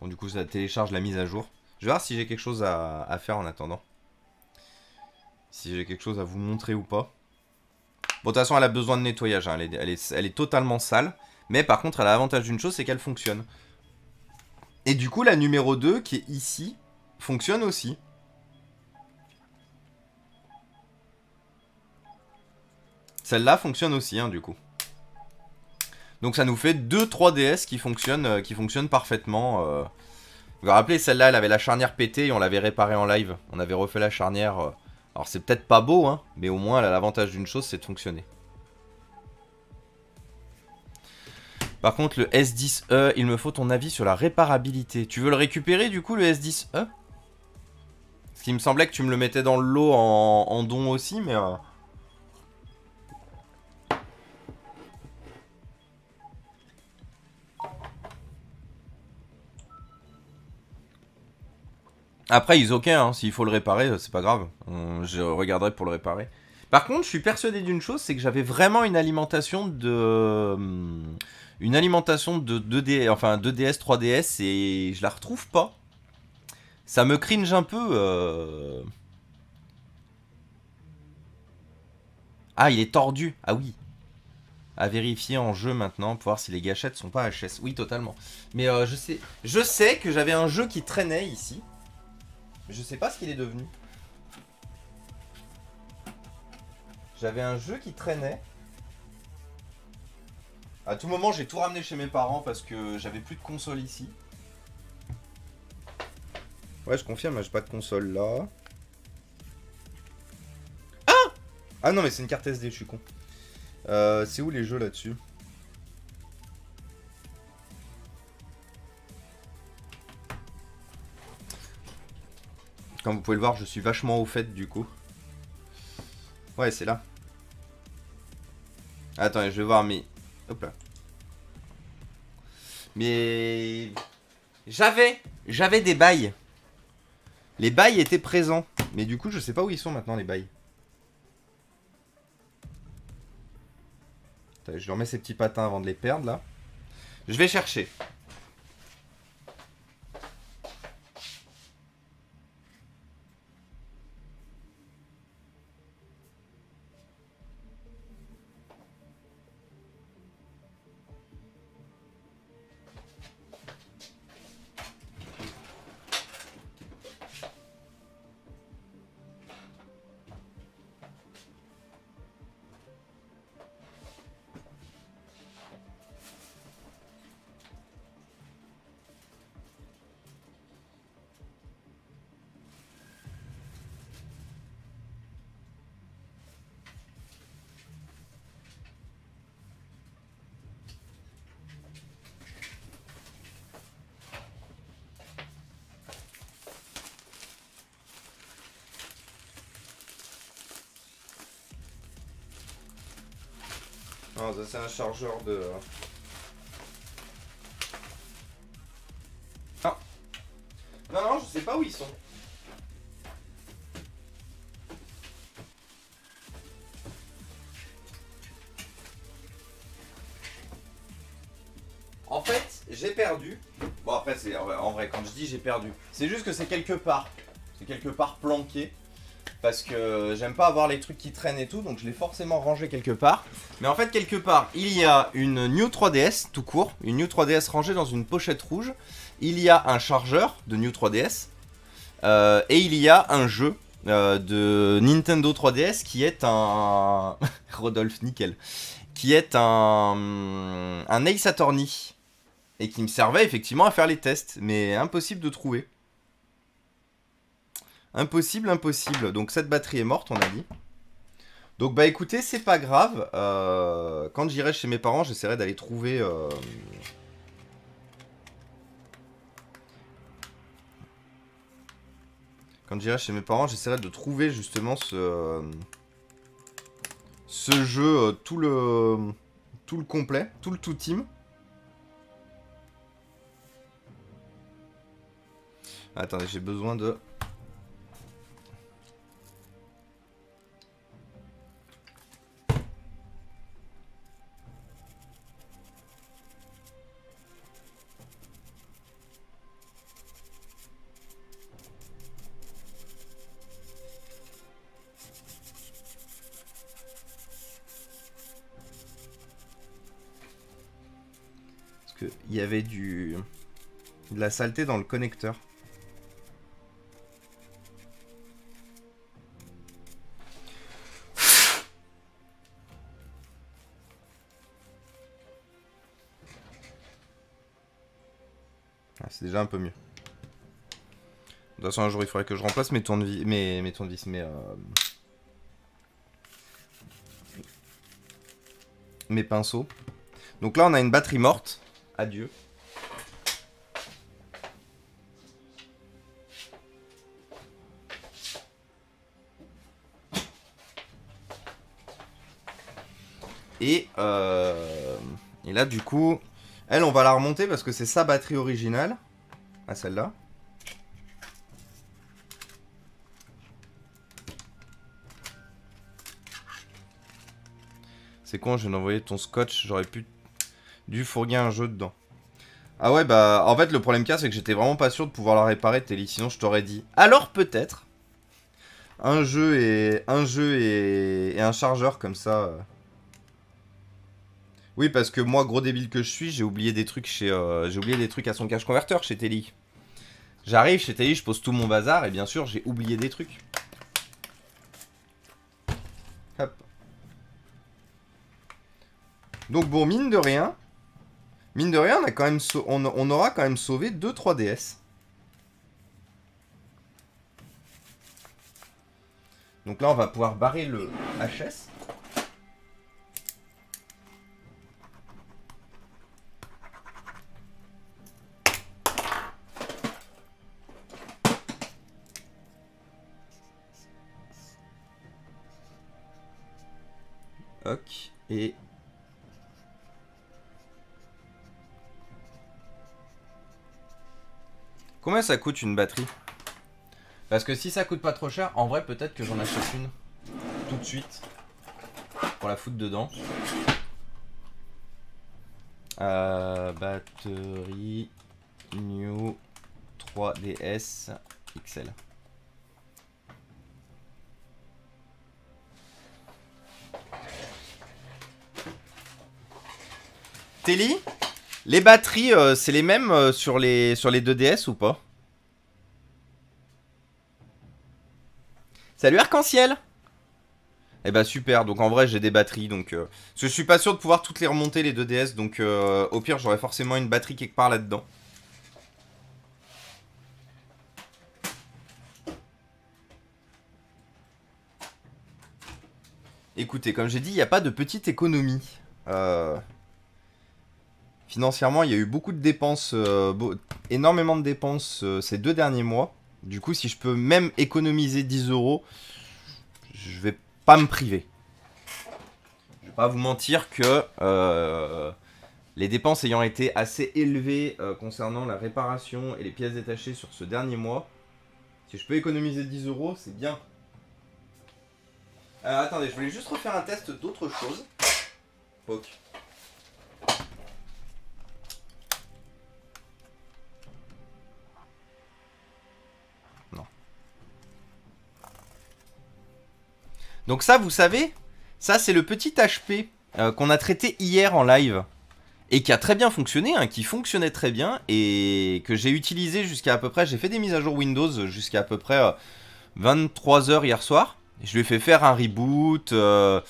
Bon, du coup ça télécharge la mise à jour. Je vais voir si j'ai quelque chose à, à faire en attendant. Si j'ai quelque chose à vous montrer ou pas. Bon de toute façon elle a besoin de nettoyage, hein. elle, est, elle, est, elle est totalement sale. Mais par contre elle a l'avantage d'une chose, c'est qu'elle fonctionne. Et du coup la numéro deux qui est ici, fonctionne aussi. Celle-là fonctionne aussi hein, du coup. Donc ça nous fait deux trois D S qui fonctionnent, qui fonctionnent parfaitement. Vous vous rappelez, celle-là, elle avait la charnière pétée et on l'avait réparée en live. On avait refait la charnière. Alors c'est peut-être pas beau, hein, mais au moins elle a l'avantage d'une chose, c'est de fonctionner. Par contre, le S dix E, il me faut ton avis sur la réparabilité. Tu veux le récupérer du coup, le S dix E? Parce qu'il me semblait que tu me le mettais dans le lot en, en don aussi, mais... Euh... Après ils ont ok, hein. S'il faut le réparer, c'est pas grave, je regarderai pour le réparer. Par contre je suis persuadé d'une chose, c'est que j'avais vraiment une alimentation de... Une alimentation de deux D S, enfin deux D S, trois D S et je la retrouve pas. Ça me cringe un peu. Euh... Ah il est tordu, ah oui. À vérifier en jeu maintenant pour voir si les gâchettes sont pas H S. Oui totalement. Mais euh, je sais, je sais que j'avais un jeu qui traînait ici. Je sais pas ce qu'il est devenu. J'avais un jeu qui traînait. À tout moment, j'ai tout ramené chez mes parents parce que j'avais plus de console ici. Ouais, je confirme, j'ai pas de console là. Ah! Ah non, mais c'est une carte S D, je suis con. Euh, c'est où les jeux là-dessus? Comme vous pouvez le voir, je suis vachement au fait du coup. Ouais, c'est là. Attends, je vais voir, mais... Hop là. Mais... J'avais J'avais des bails. Les bails étaient présents. Mais du coup, je sais pas où ils sont maintenant, les bails. Attends, je leur mets ces petits patins avant de les perdre, là. Je vais chercher. C'est un chargeur de... sais pas où ils sont. En fait, j'ai perdu. Bon, après, c'est en vrai, quand je dis j'ai perdu, c'est juste que c'est quelque part. C'est quelque part planqué. Parce que j'aime pas avoir les trucs qui traînent et tout, donc je l'ai forcément rangé quelque part. Mais en fait, quelque part, il y a une New trois D S, tout court. Une New trois D S rangée dans une pochette rouge. Il y a un chargeur de New trois D S. Euh, et il y a un jeu euh, de Nintendo trois D S qui est un... Rodolphe, nickel. Qui est un... un Ace Attorney. Et qui me servait effectivement à faire les tests. Mais impossible de trouver. Impossible, impossible. Donc cette batterie est morte, on a dit. Donc bah écoutez, c'est pas grave. Euh, quand j'irai chez mes parents, j'essaierai d'aller trouver... Euh... Quand j'irai chez mes parents, j'essaierai de trouver justement ce... Ce jeu, tout le... Tout le complet, tout le tout team. Attendez, j'ai besoin de... Parce qu'il y avait du... de la saleté dans le connecteur. C'est déjà un peu mieux. De toute façon, un jour, il faudrait que je remplace mes tournevis, mes, mes tournevis, mes, euh... mes pinceaux. Donc là, on a une batterie morte. Adieu. Et, euh... Et là, du coup... Elle, on va la remonter parce que c'est sa batterie originale. Ah, celle-là. C'est con, j'ai envoyé ton scotch. J'aurais pu dû fourguer un jeu dedans. Ah ouais, bah en fait, le problème qu'il y a, c'est que j'étais vraiment pas sûr de pouvoir la réparer, Telly. Sinon, je t'aurais dit. Alors, peut-être. Un jeu et un, jeu et... et un chargeur comme ça. Euh... Oui, parce que moi, gros débile que je suis, j'ai oublié des trucs chez, euh, j'ai oublié des trucs à son cache converteur chez Telly. J'arrive chez Telly, je pose tout mon bazar et bien sûr, j'ai oublié des trucs. Hop. Donc bon, mine de rien, mine de rien, on a quand même, on, on aura quand même sauvé deux trois D S. Donc là, on va pouvoir barrer le H S. Ok, et... Combien ça coûte une batterie? Parce que si ça coûte pas trop cher, en vrai peut-être que j'en achète une tout de suite pour la foutre dedans. Euh, batterie New trois D S X L. Telly, les batteries, euh, c'est les mêmes euh, sur, les, sur les deux D S ou pas? Salut Arc-en-Ciel. Eh bah super, donc en vrai j'ai des batteries, donc... Euh, parce que je suis pas sûr de pouvoir toutes les remonter les deux D S, donc euh, au pire j'aurais forcément une batterie quelque part là-dedans. Écoutez, comme j'ai dit, il n'y a pas de petite économie. Euh... Financièrement, il y a eu beaucoup de dépenses, euh, beau, énormément de dépenses euh, ces deux derniers mois. Du coup, si je peux même économiser dix euros, je vais pas me priver. Je vais pas vous mentir que euh, les dépenses ayant été assez élevées euh, concernant la réparation et les pièces détachées sur ce dernier mois, Si je peux économiser dix euros, c'est bien. Euh, attendez, je voulais juste refaire un test d'autre chose. Poc. Non. Donc ça, vous savez, ça c'est le petit H P euh, qu'on a traité hier en live. Et qui a très bien fonctionné, hein, qui fonctionnait très bien et que j'ai utilisé jusqu'à à peu près, j'ai fait des mises à jour Windows jusqu'à à peu près euh, vingt-trois heures hier soir. Je lui ai fait faire un reboot, euh,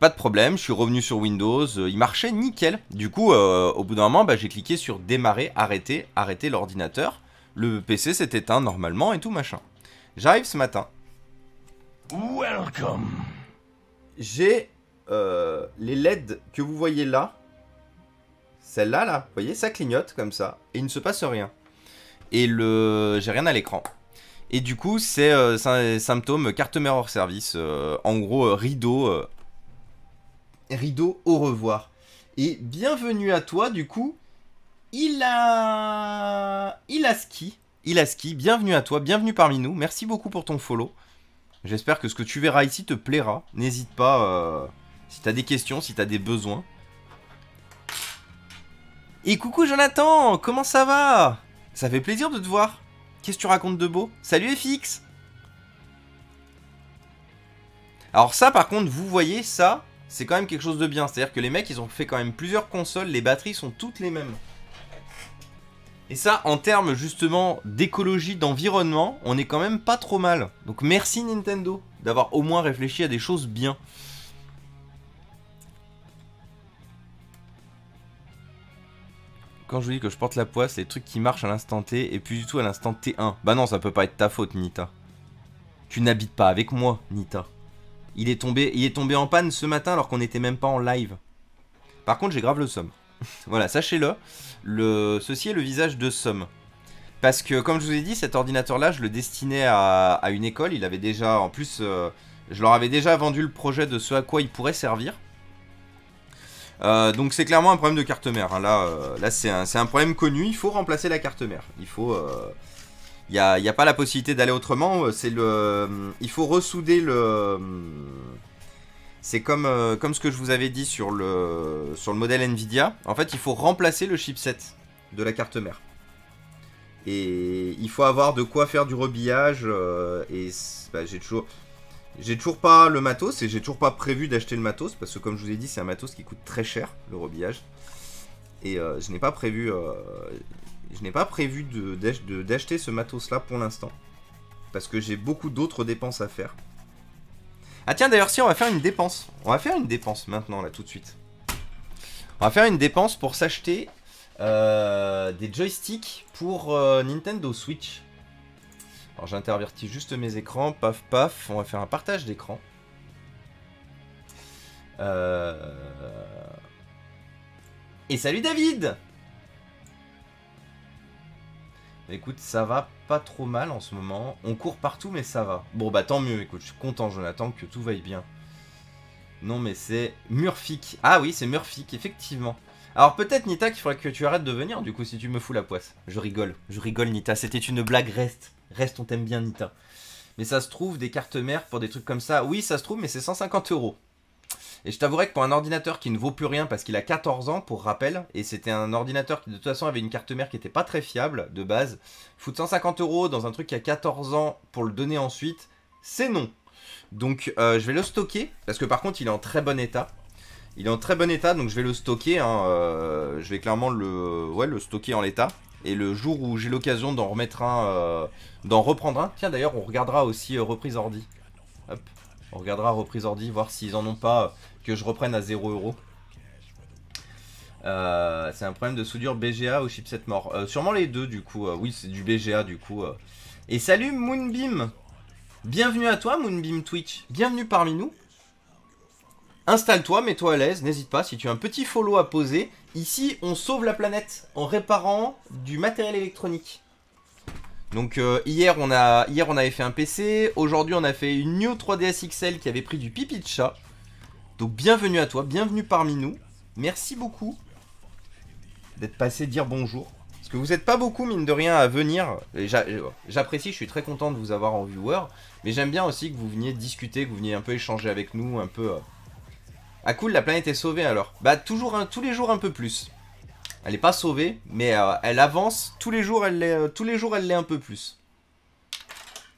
pas de problème, je suis revenu sur Windows, euh, il marchait nickel. Du coup, euh, au bout d'un moment, bah, j'ai cliqué sur démarrer, arrêter, arrêter l'ordinateur. Le P C s'est éteint normalement et tout machin. J'arrive ce matin. Welcome. J'ai euh, les L E D que vous voyez là. Celle-là, là, vous voyez, ça clignote comme ça, et il ne se passe rien. Et le... j'ai rien à l'écran. Et du coup, c'est euh, un symptôme carte mère hors service. Euh, en gros, euh, rideau... Euh... rideau, au revoir. Et bienvenue à toi, du coup, il a... il a ski. Il a ski, bienvenue à toi, bienvenue parmi nous. Merci beaucoup pour ton follow. J'espère que ce que tu verras ici te plaira. N'hésite pas, euh, si t'as des questions, si t'as des besoins. Et coucou Jonathan, comment ça va? Ça fait plaisir de te voir. Qu'est-ce que tu racontes de beau? Salut F X. Alors ça par contre, vous voyez ça, c'est quand même quelque chose de bien. C'est-à-dire que les mecs, ils ont fait quand même plusieurs consoles, les batteries sont toutes les mêmes. Et ça, en termes justement d'écologie, d'environnement, on est quand même pas trop mal. Donc merci Nintendo d'avoir au moins réfléchi à des choses bien. Quand je vous dis que je porte la poisse, les trucs qui marchent à l'instant T et plus du tout à l'instant T un. Bah non, ça peut pas être ta faute, Nita. Tu n'habites pas avec moi, Nita. Il est tombé, il est tombé en panne ce matin alors qu'on n'était même pas en live. Par contre, j'ai grave le somme. Voilà, sachez-le. Le, ceci est le visage de somme. Parce que, comme je vous ai dit, cet ordinateur-là, je le destinais à, à une école. Il avait déjà, en plus, euh, je leur avais déjà vendu le projet de ce à quoi il pourrait servir. Euh, donc c'est clairement un problème de carte mère, hein. Là, euh, là c'est un, un problème connu, il faut remplacer la carte mère. Il faut, il n'y a, y a pas la possibilité d'aller autrement, le, il faut ressouder le... C'est comme, euh, comme ce que je vous avais dit sur le, sur le modèle Nvidia, en fait il faut remplacer le chipset de la carte mère. Et il faut avoir de quoi faire du rebillage, euh, et bah, j'ai toujours... J'ai toujours pas le matos et j'ai toujours pas prévu d'acheter le matos parce que comme je vous ai dit c'est un matos qui coûte très cher le rebillage et euh, je n'ai pas prévu euh, je n'ai pas prévu d'acheter ce matos là pour l'instant parce que j'ai beaucoup d'autres dépenses à faire. Ah tiens d'ailleurs si on va faire une dépense, on va faire une dépense maintenant là tout de suite. On va faire une dépense pour s'acheter euh, des joysticks pour euh, Nintendo Switch. Alors j'intervertis juste mes écrans, paf paf, on va faire un partage d'écran. Euh... Et salut David! Écoute, ça va pas trop mal en ce moment, on court partout mais ça va. Bon bah tant mieux, écoute, je suis content Jonathan que tout vaille bien. Non mais c'est Murphic, ah oui c'est Murphic, effectivement. Alors peut-être Nita qu'il faudrait que tu arrêtes de venir du coup si tu me fous la poisse. Je rigole, je rigole Nita, c'était une blague, reste. Reste, on t'aime bien Nita. Mais ça se trouve, des cartes mères pour des trucs comme ça. Oui, ça se trouve, mais c'est cent cinquante euros. Et je t'avouerai que pour un ordinateur qui ne vaut plus rien parce qu'il a quatorze ans, pour rappel, et c'était un ordinateur qui de toute façon avait une carte mère qui n'était pas très fiable, de base, foutre cent cinquante euros dans un truc qui a quatorze ans pour le donner ensuite, c'est non. Donc euh, je vais le stocker, parce que par contre il est en très bon état. Il est en très bon état, donc je vais le stocker. Hein, euh, je vais clairement le, ouais, le stocker en l'état. Et le jour où j'ai l'occasion d'en remettre un, euh, d'en reprendre un... Tiens, d'ailleurs, on regardera aussi euh, Reprise Ordi. Hop. On regardera Reprise Ordi, voir s'ils en ont pas, euh, que je reprenne à zéro euro. Euh, c'est un problème de soudure B G A ou chipset mort. Euh, sûrement les deux, du coup. Euh, oui, c'est du B G A, du coup. Euh. Et salut, Moonbeam. Bienvenue à toi, Moonbeam Twitch. Bienvenue parmi nous. Installe-toi, mets-toi à l'aise, n'hésite pas, si tu as un petit follow à poser. Ici, on sauve la planète en réparant du matériel électronique. Donc euh, hier, on a, hier, on avait fait un P C, aujourd'hui, on a fait une New trois D S X L qui avait pris du pipi de chat. Donc bienvenue à toi, bienvenue parmi nous. Merci beaucoup d'être passé dire bonjour. Parce que vous n'êtes pas beaucoup, mine de rien, à venir. J'apprécie, je suis très content de vous avoir en viewer, mais j'aime bien aussi que vous veniez discuter, que vous veniez un peu échanger avec nous, un peu... Euh... Ah cool, la planète est sauvée alors. Bah toujours, un, tous les jours un peu plus. Elle n'est pas sauvée, mais euh, elle avance, tous les jours elle l'est euh, un peu plus.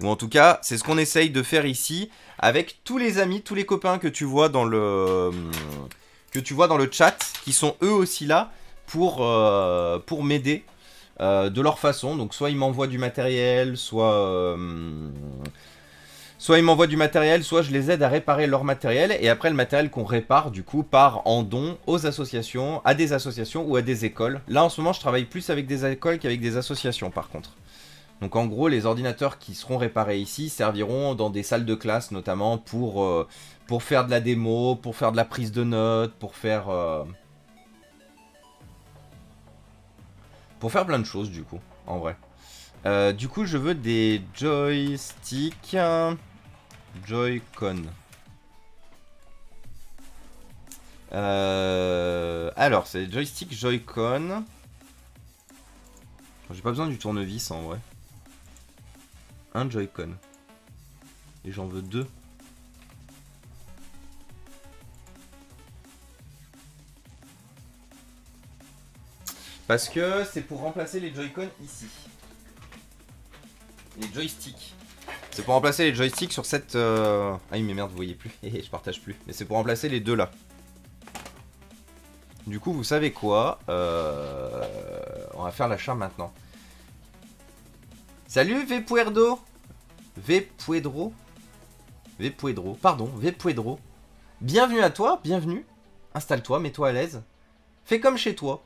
Ou en tout cas, c'est ce qu'on essaye de faire ici, avec tous les amis, tous les copains que tu vois dans le... que tu vois dans le chat, qui sont eux aussi là pour, euh, pour m'aider euh, de leur façon. Donc soit ils m'envoient du matériel, soit euh, soit ils m'envoient du matériel, soit je les aide à réparer leur matériel. Et après le matériel qu'on répare du coup part en don aux associations, à des associations ou à des écoles. Là en ce moment je travaille plus avec des écoles qu'avec des associations par contre. Donc en gros les ordinateurs qui seront réparés ici serviront dans des salles de classe notamment pour, euh, pour faire de la démo, pour faire de la prise de notes, pour faire euh, pour faire plein de choses du coup en vrai. Euh, du coup je veux des joysticks Joy-Con. Euh, alors c'est joystick Joy-Con. J'ai pas besoin du tournevis en vrai. Un Joy-Con. Et j'en veux deux. Parce que c'est pour remplacer les Joy-Con ici. Les joysticks. C'est pour remplacer les joysticks sur cette... Euh... Ah oui mais merde, vous voyez plus. Je partage plus. Mais c'est pour remplacer les deux là. Du coup, vous savez quoi, euh... on va faire l'achat maintenant. Salut Vpuerdo, Vpuedro, Vpuedro, pardon, Vpuedro. Bienvenue à toi, bienvenue. Installe-toi, mets-toi à l'aise. Fais comme chez toi.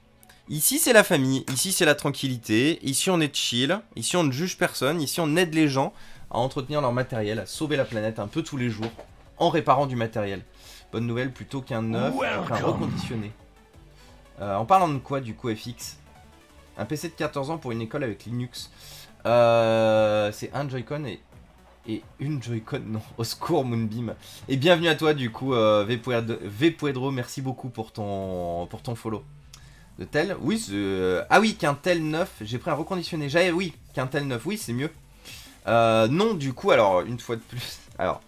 Ici, c'est la famille, ici, c'est la tranquillité, ici, on est chill, ici, on ne juge personne, ici, on aide les gens à entretenir leur matériel, à sauver la planète un peu tous les jours, en réparant du matériel. Bonne nouvelle, plutôt qu'un neuf, qu'un reconditionné. Euh, en parlant de quoi, du coup, F X? Un P C de quatorze ans pour une école avec Linux. Euh, c'est un Joy-Con et, et une Joy-Con, non. Au secours, Moonbeam. Et bienvenue à toi, du coup, euh, Vpuedro. Merci beaucoup pour ton, pour ton follow. De tel, oui, euh, ah oui, qu'un tel neuf, j'ai pris un reconditionné. J'avais, oui, qu'un tel neuf, oui, c'est mieux. Euh, non, du coup, alors, une fois de plus, alors...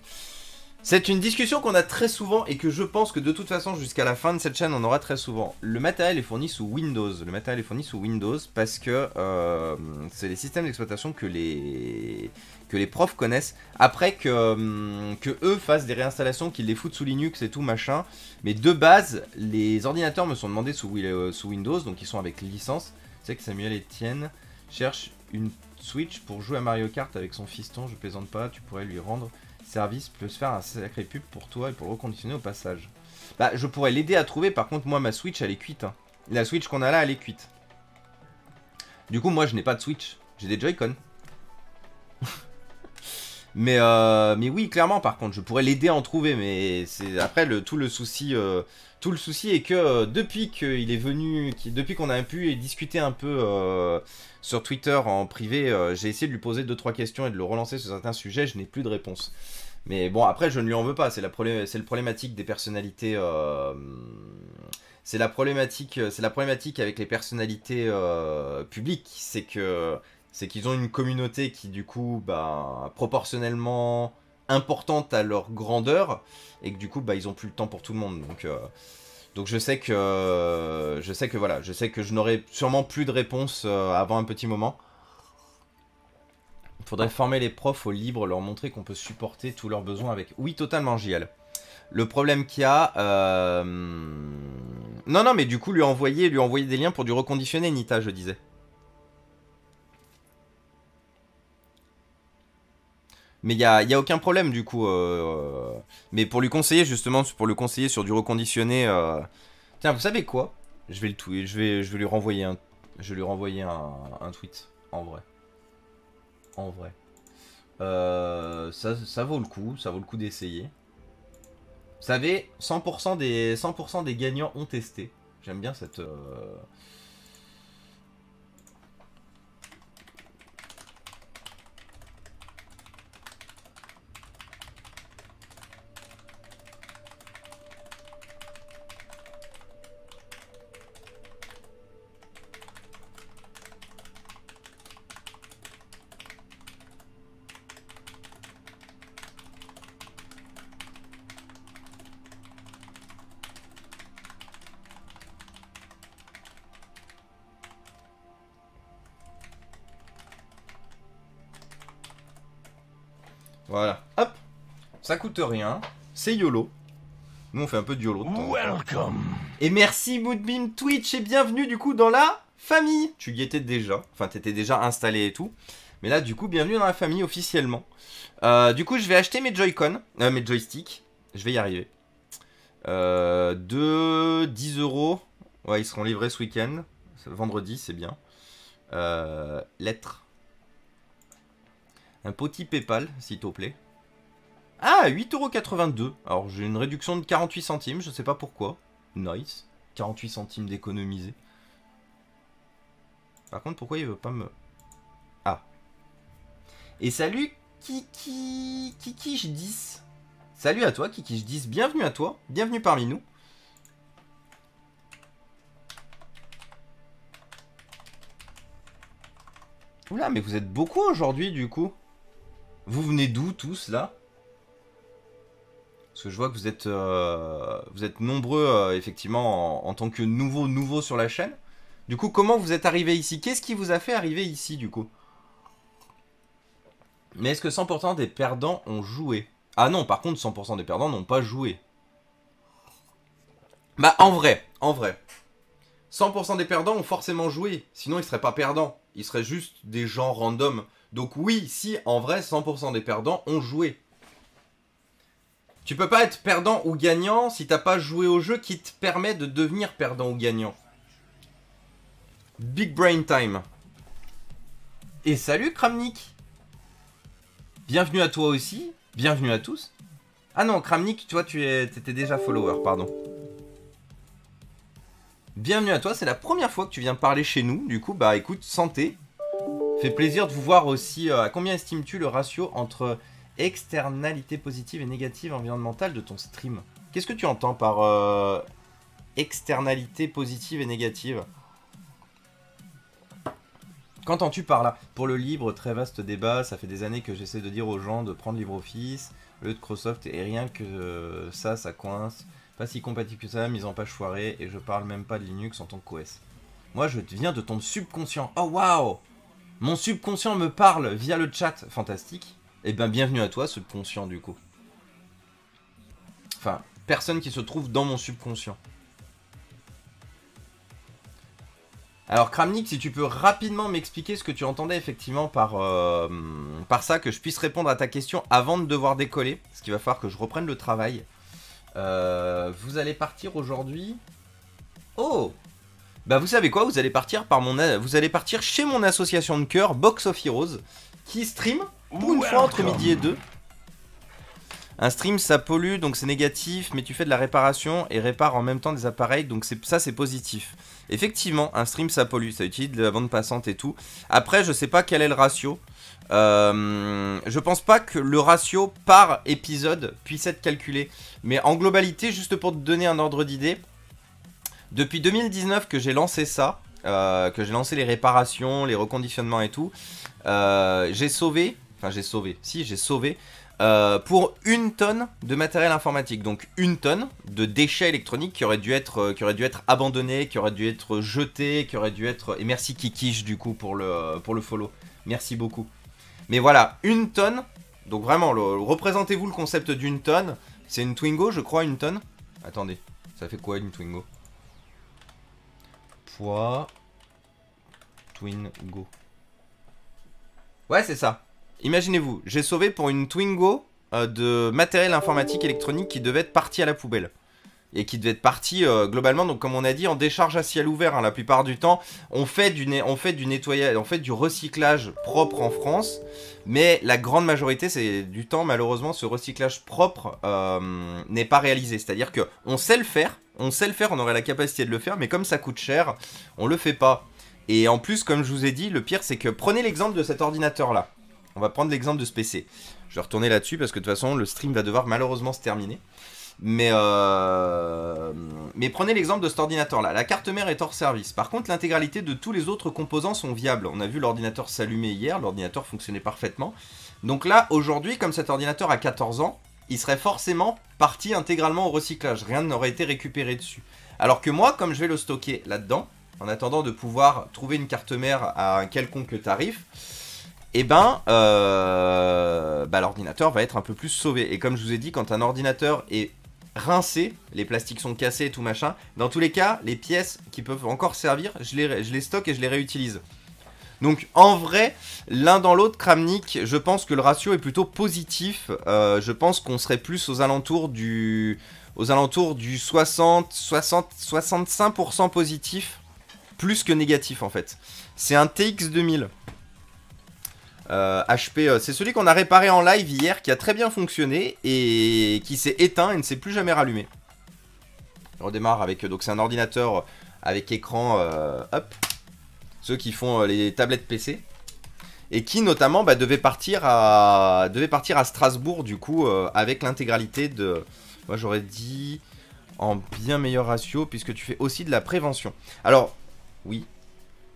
C'est une discussion qu'on a très souvent et que je pense que de toute façon jusqu'à la fin de cette chaîne on aura très souvent. Le matériel est fourni sous Windows. Le matériel est fourni sous Windows parce que euh, c'est les systèmes d'exploitation que les que les profs connaissent. Après que, que eux fassent des réinstallations, qu'ils les foutent sous Linux et tout machin. Mais de base, les ordinateurs me sont demandés sous, euh, sous Windows, donc ils sont avec licence. C'est que Samuel Etienne cherche une Switch pour jouer à Mario Kart avec son fiston. Je plaisante pas, tu pourrais lui rendre... service, plus faire un sacré pub pour toi et pour le reconditionner au passage. Bah, je pourrais l'aider à trouver, par contre, moi, ma Switch, elle est cuite. Hein. La Switch qu'on a là, elle est cuite. Du coup, moi, je n'ai pas de Switch. J'ai des Joy-Con. mais, euh, mais oui, clairement, par contre, je pourrais l'aider à en trouver, mais c'est après, le, tout, le souci, euh, tout le souci est que euh, depuis qu'il est venu, qu depuis qu'on a pu discuter un peu euh, sur Twitter en privé, euh, j'ai essayé de lui poser deux trois questions et de le relancer sur certains sujets, je n'ai plus de réponse. Mais bon, après, je ne lui en veux pas. C'est la, problé la problématique des personnalités. Euh, c'est la problématique. C'est la problématique avec les personnalités euh, publiques. C'est que c'est qu'ils ont une communauté qui, du coup, bah, proportionnellement importante à leur grandeur, et que du coup, bah, ils ont plus le temps pour tout le monde. Donc, euh, donc, je sais que, euh, je sais que voilà, je sais que je n'aurai sûrement plus de réponse euh, avant un petit moment. Faudrait former les profs au libre, leur montrer qu'on peut supporter tous leurs besoins avec... Oui, totalement, J L. Le problème qu'il y a... Euh... Non, non, mais du coup, lui envoyer, lui envoyer des liens pour du reconditionné, Nita, je disais. Mais il n'y a, y a aucun problème, du coup. Euh... Mais pour lui conseiller, justement, pour le conseiller sur du reconditionné... Euh... Tiens, vous savez quoi, je vais, le tweet, je, vais, je vais lui renvoyer un, je vais lui renvoyer un, un tweet, en vrai. En vrai, euh, ça, ça vaut le coup, ça vaut le coup d'essayer. Vous savez, cent pour cent des, cent pour cent des gagnants ont testé. J'aime bien cette... Euh... Voilà, hop. Ça coûte rien, c'est YOLO. Nous on fait un peu de YOLO de temps. Welcome. Et merci Moodbeam Twitch et bienvenue du coup dans la famille. Tu y étais déjà, enfin t'étais déjà installé et tout. Mais là du coup bienvenue dans la famille officiellement. euh, Du coup je vais acheter mes Joy-Con, euh, mes joysticks. Je vais y arriver. euh, De dix euros. Ouais, ils seront livrés ce week-end. Vendredi, c'est bien. euh, Lettres. Un petit Paypal, s'il te plaît. Ah, huit euros quatre-vingt-deux. Alors, j'ai une réduction de quarante-huit centimes, je sais pas pourquoi. Nice. quarante-huit centimes d'économiser. Par contre, pourquoi il veut pas me... Ah. Et salut, Kiki... Kikich dix. Salut à toi, Kikich dix. Bienvenue à toi. Bienvenue parmi nous. Oula, mais vous êtes beaucoup aujourd'hui, du coup. Vous venez d'où, tous, là? Parce que je vois que vous êtes, euh, vous êtes nombreux, euh, effectivement, en, en tant que nouveau, nouveau sur la chaîne. Du coup, comment vous êtes arrivés ici? Qu'est-ce qui vous a fait arriver ici, du coup? Mais est-ce que cent pour cent des perdants ont joué? Ah non, par contre, cent pour cent des perdants n'ont pas joué. Bah, en vrai, en vrai. cent pour cent des perdants ont forcément joué. Sinon, ils seraient pas perdants. Ils seraient juste des gens random. Donc oui, si, en vrai, cent pour cent des perdants ont joué. Tu peux pas être perdant ou gagnant si t'as pas joué au jeu qui te permet de devenir perdant ou gagnant. Big brain time. Et salut Kramnik. Bienvenue à toi aussi. Bienvenue à tous. Ah non, Kramnik, tu vois, tu étais déjà follower, pardon. Bienvenue à toi, c'est la première fois que tu viens parler chez nous, du coup, bah écoute, santé. Fait plaisir de vous voir aussi. euh, à combien estimes-tu le ratio entre externalité positive et négative environnementale de ton stream? Qu'est-ce que tu entends par euh, externalité positive et négative? Qu'entends-tu par là? Pour le libre, très vaste débat, ça fait des années que j'essaie de dire aux gens de prendre LibreOffice, le de Microsoft, et rien que euh, ça, ça coince. Pas si compatible que ça, mise en page foirée, et je parle même pas de Linux en tant qu'O S. Moi, je viens de ton subconscient. Oh, waouh! Mon subconscient me parle via le chat. Fantastique. Et eh ben, bienvenue à toi, subconscient, du coup. Enfin, personne qui se trouve dans mon subconscient. Alors, Kramnik, si tu peux rapidement m'expliquer ce que tu entendais effectivement par, euh, par ça, que je puisse répondre à ta question avant de devoir décoller, parce qu'il va falloir que je reprenne le travail. Euh, vous allez partir aujourd'hui. Oh, bah vous savez quoi, vous allez partir par mon, a... vous allez partir chez mon association de cœur, Box of Heroes, qui stream pour une fois entre midi et deux. Un stream, ça pollue, donc c'est négatif, mais tu fais de la réparation et répare en même temps des appareils, donc ça c'est positif. Effectivement, un stream, ça pollue, ça utilise de la bande passante et tout. Après, je sais pas quel est le ratio. Euh, je pense pas que le ratio par épisode puisse être calculé. Mais en globalité, juste pour te donner un ordre d'idée, depuis deux mille dix-neuf que j'ai lancé ça, euh, que j'ai lancé les réparations, les reconditionnements et tout, euh, j'ai sauvé, enfin j'ai sauvé, si j'ai sauvé, euh, pour une tonne de matériel informatique. Donc une tonne de déchets électroniques qui auraient dû être, euh, qui auraient dû être abandonnés, qui auraient dû être jetés, qui auraient dû être... Et merci Kikich du coup pour le, pour le follow, merci beaucoup. Mais voilà, une tonne, donc vraiment, représentez-vous le concept d'une tonne. C'est une Twingo, je crois, une tonne. Attendez, ça fait quoi une Twingo? Poids, Twingo. Ouais, c'est ça. Imaginez-vous, j'ai sauvé pour une Twingo euh, de matériel informatique électronique qui devait être parti à la poubelle. Et qui devait être parti euh, globalement, donc comme on a dit, en décharge à ciel ouvert, hein, la plupart du temps. On fait du, on fait du nettoyage, on fait du recyclage propre en France, mais la grande majorité c'est du temps, malheureusement, ce recyclage propre euh, n'est pas réalisé. C'est-à-dire que on sait le faire, on sait le faire, on aurait la capacité de le faire, mais comme ça coûte cher, on le fait pas. Et en plus, comme je vous ai dit, le pire c'est que prenez l'exemple de cet ordinateur-là. On va prendre l'exemple de ce P C. Je vais retourner là-dessus parce que de toute façon, le stream va devoir malheureusement se terminer. Mais, euh... mais prenez l'exemple de cet ordinateur-là. La carte mère est hors service. Par contre, l'intégralité de tous les autres composants sont viables. On a vu l'ordinateur s'allumer hier, l'ordinateur fonctionnait parfaitement. Donc là, aujourd'hui, comme cet ordinateur a quatorze ans, il serait forcément parti intégralement au recyclage. Rien n'aurait été récupéré dessus. Alors que moi, comme je vais le stocker là-dedans, en attendant de pouvoir trouver une carte mère à un quelconque tarif, et eh ben euh, bah, l'ordinateur va être un peu plus sauvé. Et comme je vous ai dit, quand un ordinateur est rincé, les plastiques sont cassés et tout machin, dans tous les cas, les pièces qui peuvent encore servir, je les, je les stocke et je les réutilise. Donc en vrai, l'un dans l'autre, Kramnik, je pense que le ratio est plutôt positif. Euh, je pense qu'on serait plus aux alentours du, aux alentours du soixante, soixante, soixante-cinq pour cent positif, plus que négatif en fait. C'est un T X deux mille. Euh, H P, c'est celui qu'on a réparé en live hier, qui a très bien fonctionné et qui s'est éteint et ne s'est plus jamais rallumé. On redémarre avec, donc c'est un ordinateur avec écran, euh, hop, ceux qui font les tablettes P C, et qui notamment bah, devait, partir à, devait partir à Strasbourg du coup, euh, avec l'intégralité de, moi j'aurais dit en bien meilleur ratio, puisque tu fais aussi de la prévention. Alors oui,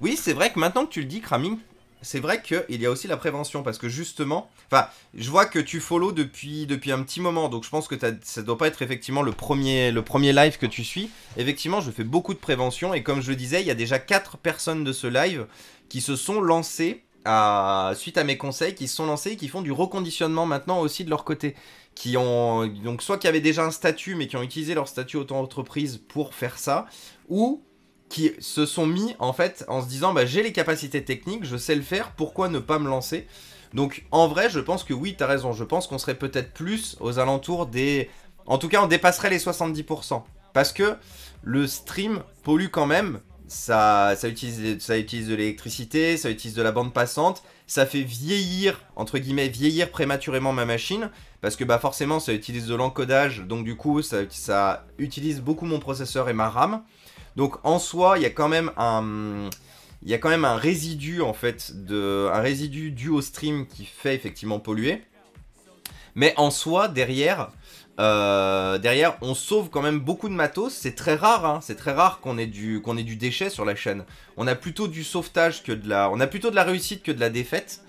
oui c'est vrai que maintenant que tu le dis, Kraming, c'est vrai qu'il y a aussi la prévention, parce que justement, enfin, je vois que tu follow depuis, depuis un petit moment, donc je pense que ça ne doit pas être effectivement le premier, le premier live que tu suis. Effectivement, je fais beaucoup de prévention, et comme je le disais, il y a déjà quatre personnes de ce live qui se sont lancées, à, suite à mes conseils, qui se sont lancées et qui font du reconditionnement maintenant aussi de leur côté. Qui ont, donc soit qui avaient déjà un statut, mais qui ont utilisé leur statut auto-entreprise pour faire ça, ou... qui se sont mis en fait en se disant bah, j'ai les capacités techniques, je sais le faire, pourquoi ne pas me lancer? Donc en vrai je pense que oui, t'as raison, je pense qu'on serait peut-être plus aux alentours des... En tout cas on dépasserait les soixante-dix pour cent, parce que le stream pollue quand même, ça, ça, utilise, ça utilise de l'électricité, ça utilise de la bande passante, ça fait vieillir, entre guillemets, vieillir prématurément ma machine, parce que bah, forcément ça utilise de l'encodage, donc du coup ça, ça utilise beaucoup mon processeur et ma RAM. Donc en soi, il y a quand même un, il y a quand même un résidu en fait, de, un résidu dû au stream qui fait effectivement polluer. Mais en soi, derrière, euh, derrière, on sauve quand même beaucoup de matos. C'est très rare, hein, c'est très rare qu'on ait du, qu'on ait du déchet sur la chaîne. On a plutôt du sauvetage que de la, on a plutôt de la réussite que de la défaite.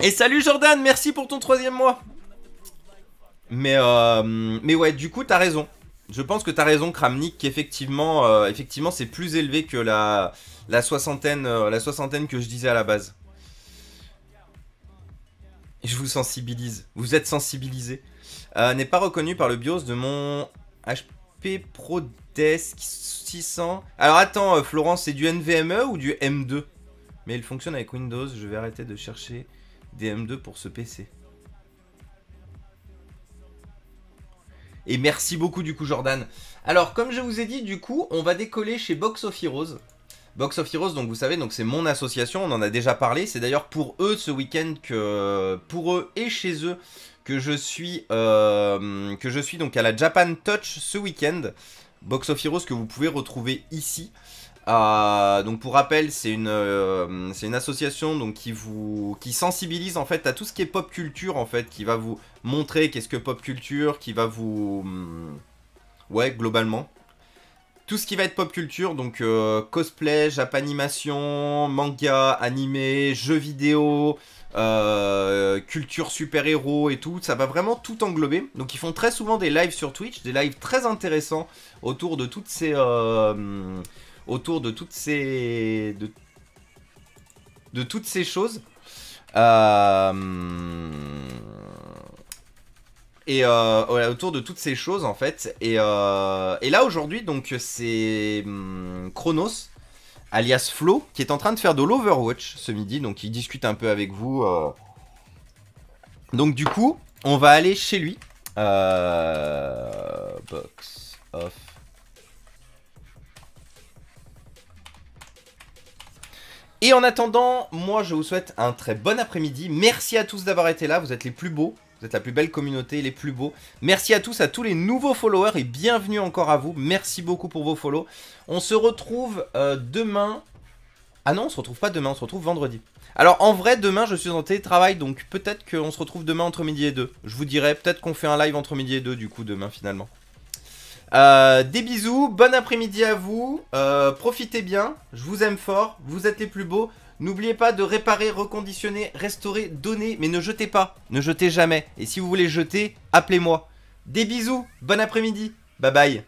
Et salut Jordan, merci pour ton troisième mois. Mais, euh, mais ouais, du coup, t'as raison. Je pense que tu as raison, Kramnik, qu'effectivement euh, effectivement, c'est plus élevé que la, la, soixantaine, euh, la soixantaine que je disais à la base. Je vous sensibilise. Vous êtes sensibilisés. Euh, n'est pas reconnu par le BIOS de mon H P ProDesk six cents. Alors attends, euh, Florence, c'est du N V M E ou du M deux? Mais il fonctionne avec Windows. Je vais arrêter de chercher des M deux pour ce P C. Et merci beaucoup du coup Jordan. Alors comme je vous ai dit, du coup on va décoller chez Box of Heroes. Box of Heroes, donc vous savez, donc c'est mon association, on en a déjà parlé. C'est d'ailleurs pour eux ce week-end que pour eux et chez eux que je suis euh, que je suis donc à la Japan Touch ce week-end. Box of Heroes que vous pouvez retrouver ici. Euh, donc pour rappel, c'est une, euh, c'est une association donc, qui vous qui sensibilise en fait à tout ce qui est pop culture en fait, qui va vous montrer qu'est-ce que pop culture, qui va vous... Hum, ouais, globalement. Tout ce qui va être pop culture, donc euh, cosplay, japanimation, manga, animé, jeux vidéo, euh, culture super-héros et tout, ça va vraiment tout englober. Donc ils font très souvent des lives sur Twitch, des lives très intéressants autour de toutes ces... Euh, hum, autour de toutes ces de, de toutes ces choses euh... et euh... autour de toutes ces choses en fait et, euh... et là aujourd'hui donc c'est Chronos alias Flo qui est en train de faire de l'Overwatch ce midi, donc il discute un peu avec vous euh... donc du coup on va aller chez lui euh... Box of Et en attendant, moi je vous souhaite un très bon après-midi. Merci à tous d'avoir été là, vous êtes les plus beaux, vous êtes la plus belle communauté, les plus beaux. Merci à tous, à tous les nouveaux followers et bienvenue encore à vous. Merci beaucoup pour vos follow. On se retrouve euh, demain... Ah non, on se retrouve pas demain, on se retrouve vendredi. Alors en vrai, demain je suis en télétravail, donc peut-être qu'on se retrouve demain entre midi et deux. Je vous dirai, peut-être qu'on fait un live entre midi et deux du coup demain finalement. Euh, des bisous, bon après-midi à vous, euh, profitez bien, je vous aime fort, vous êtes les plus beaux. N'oubliez pas de réparer, reconditionner, restaurer, donner, mais ne jetez pas, ne jetez jamais. Et si vous voulez jeter, appelez-moi. Des bisous, bon après-midi, bye bye.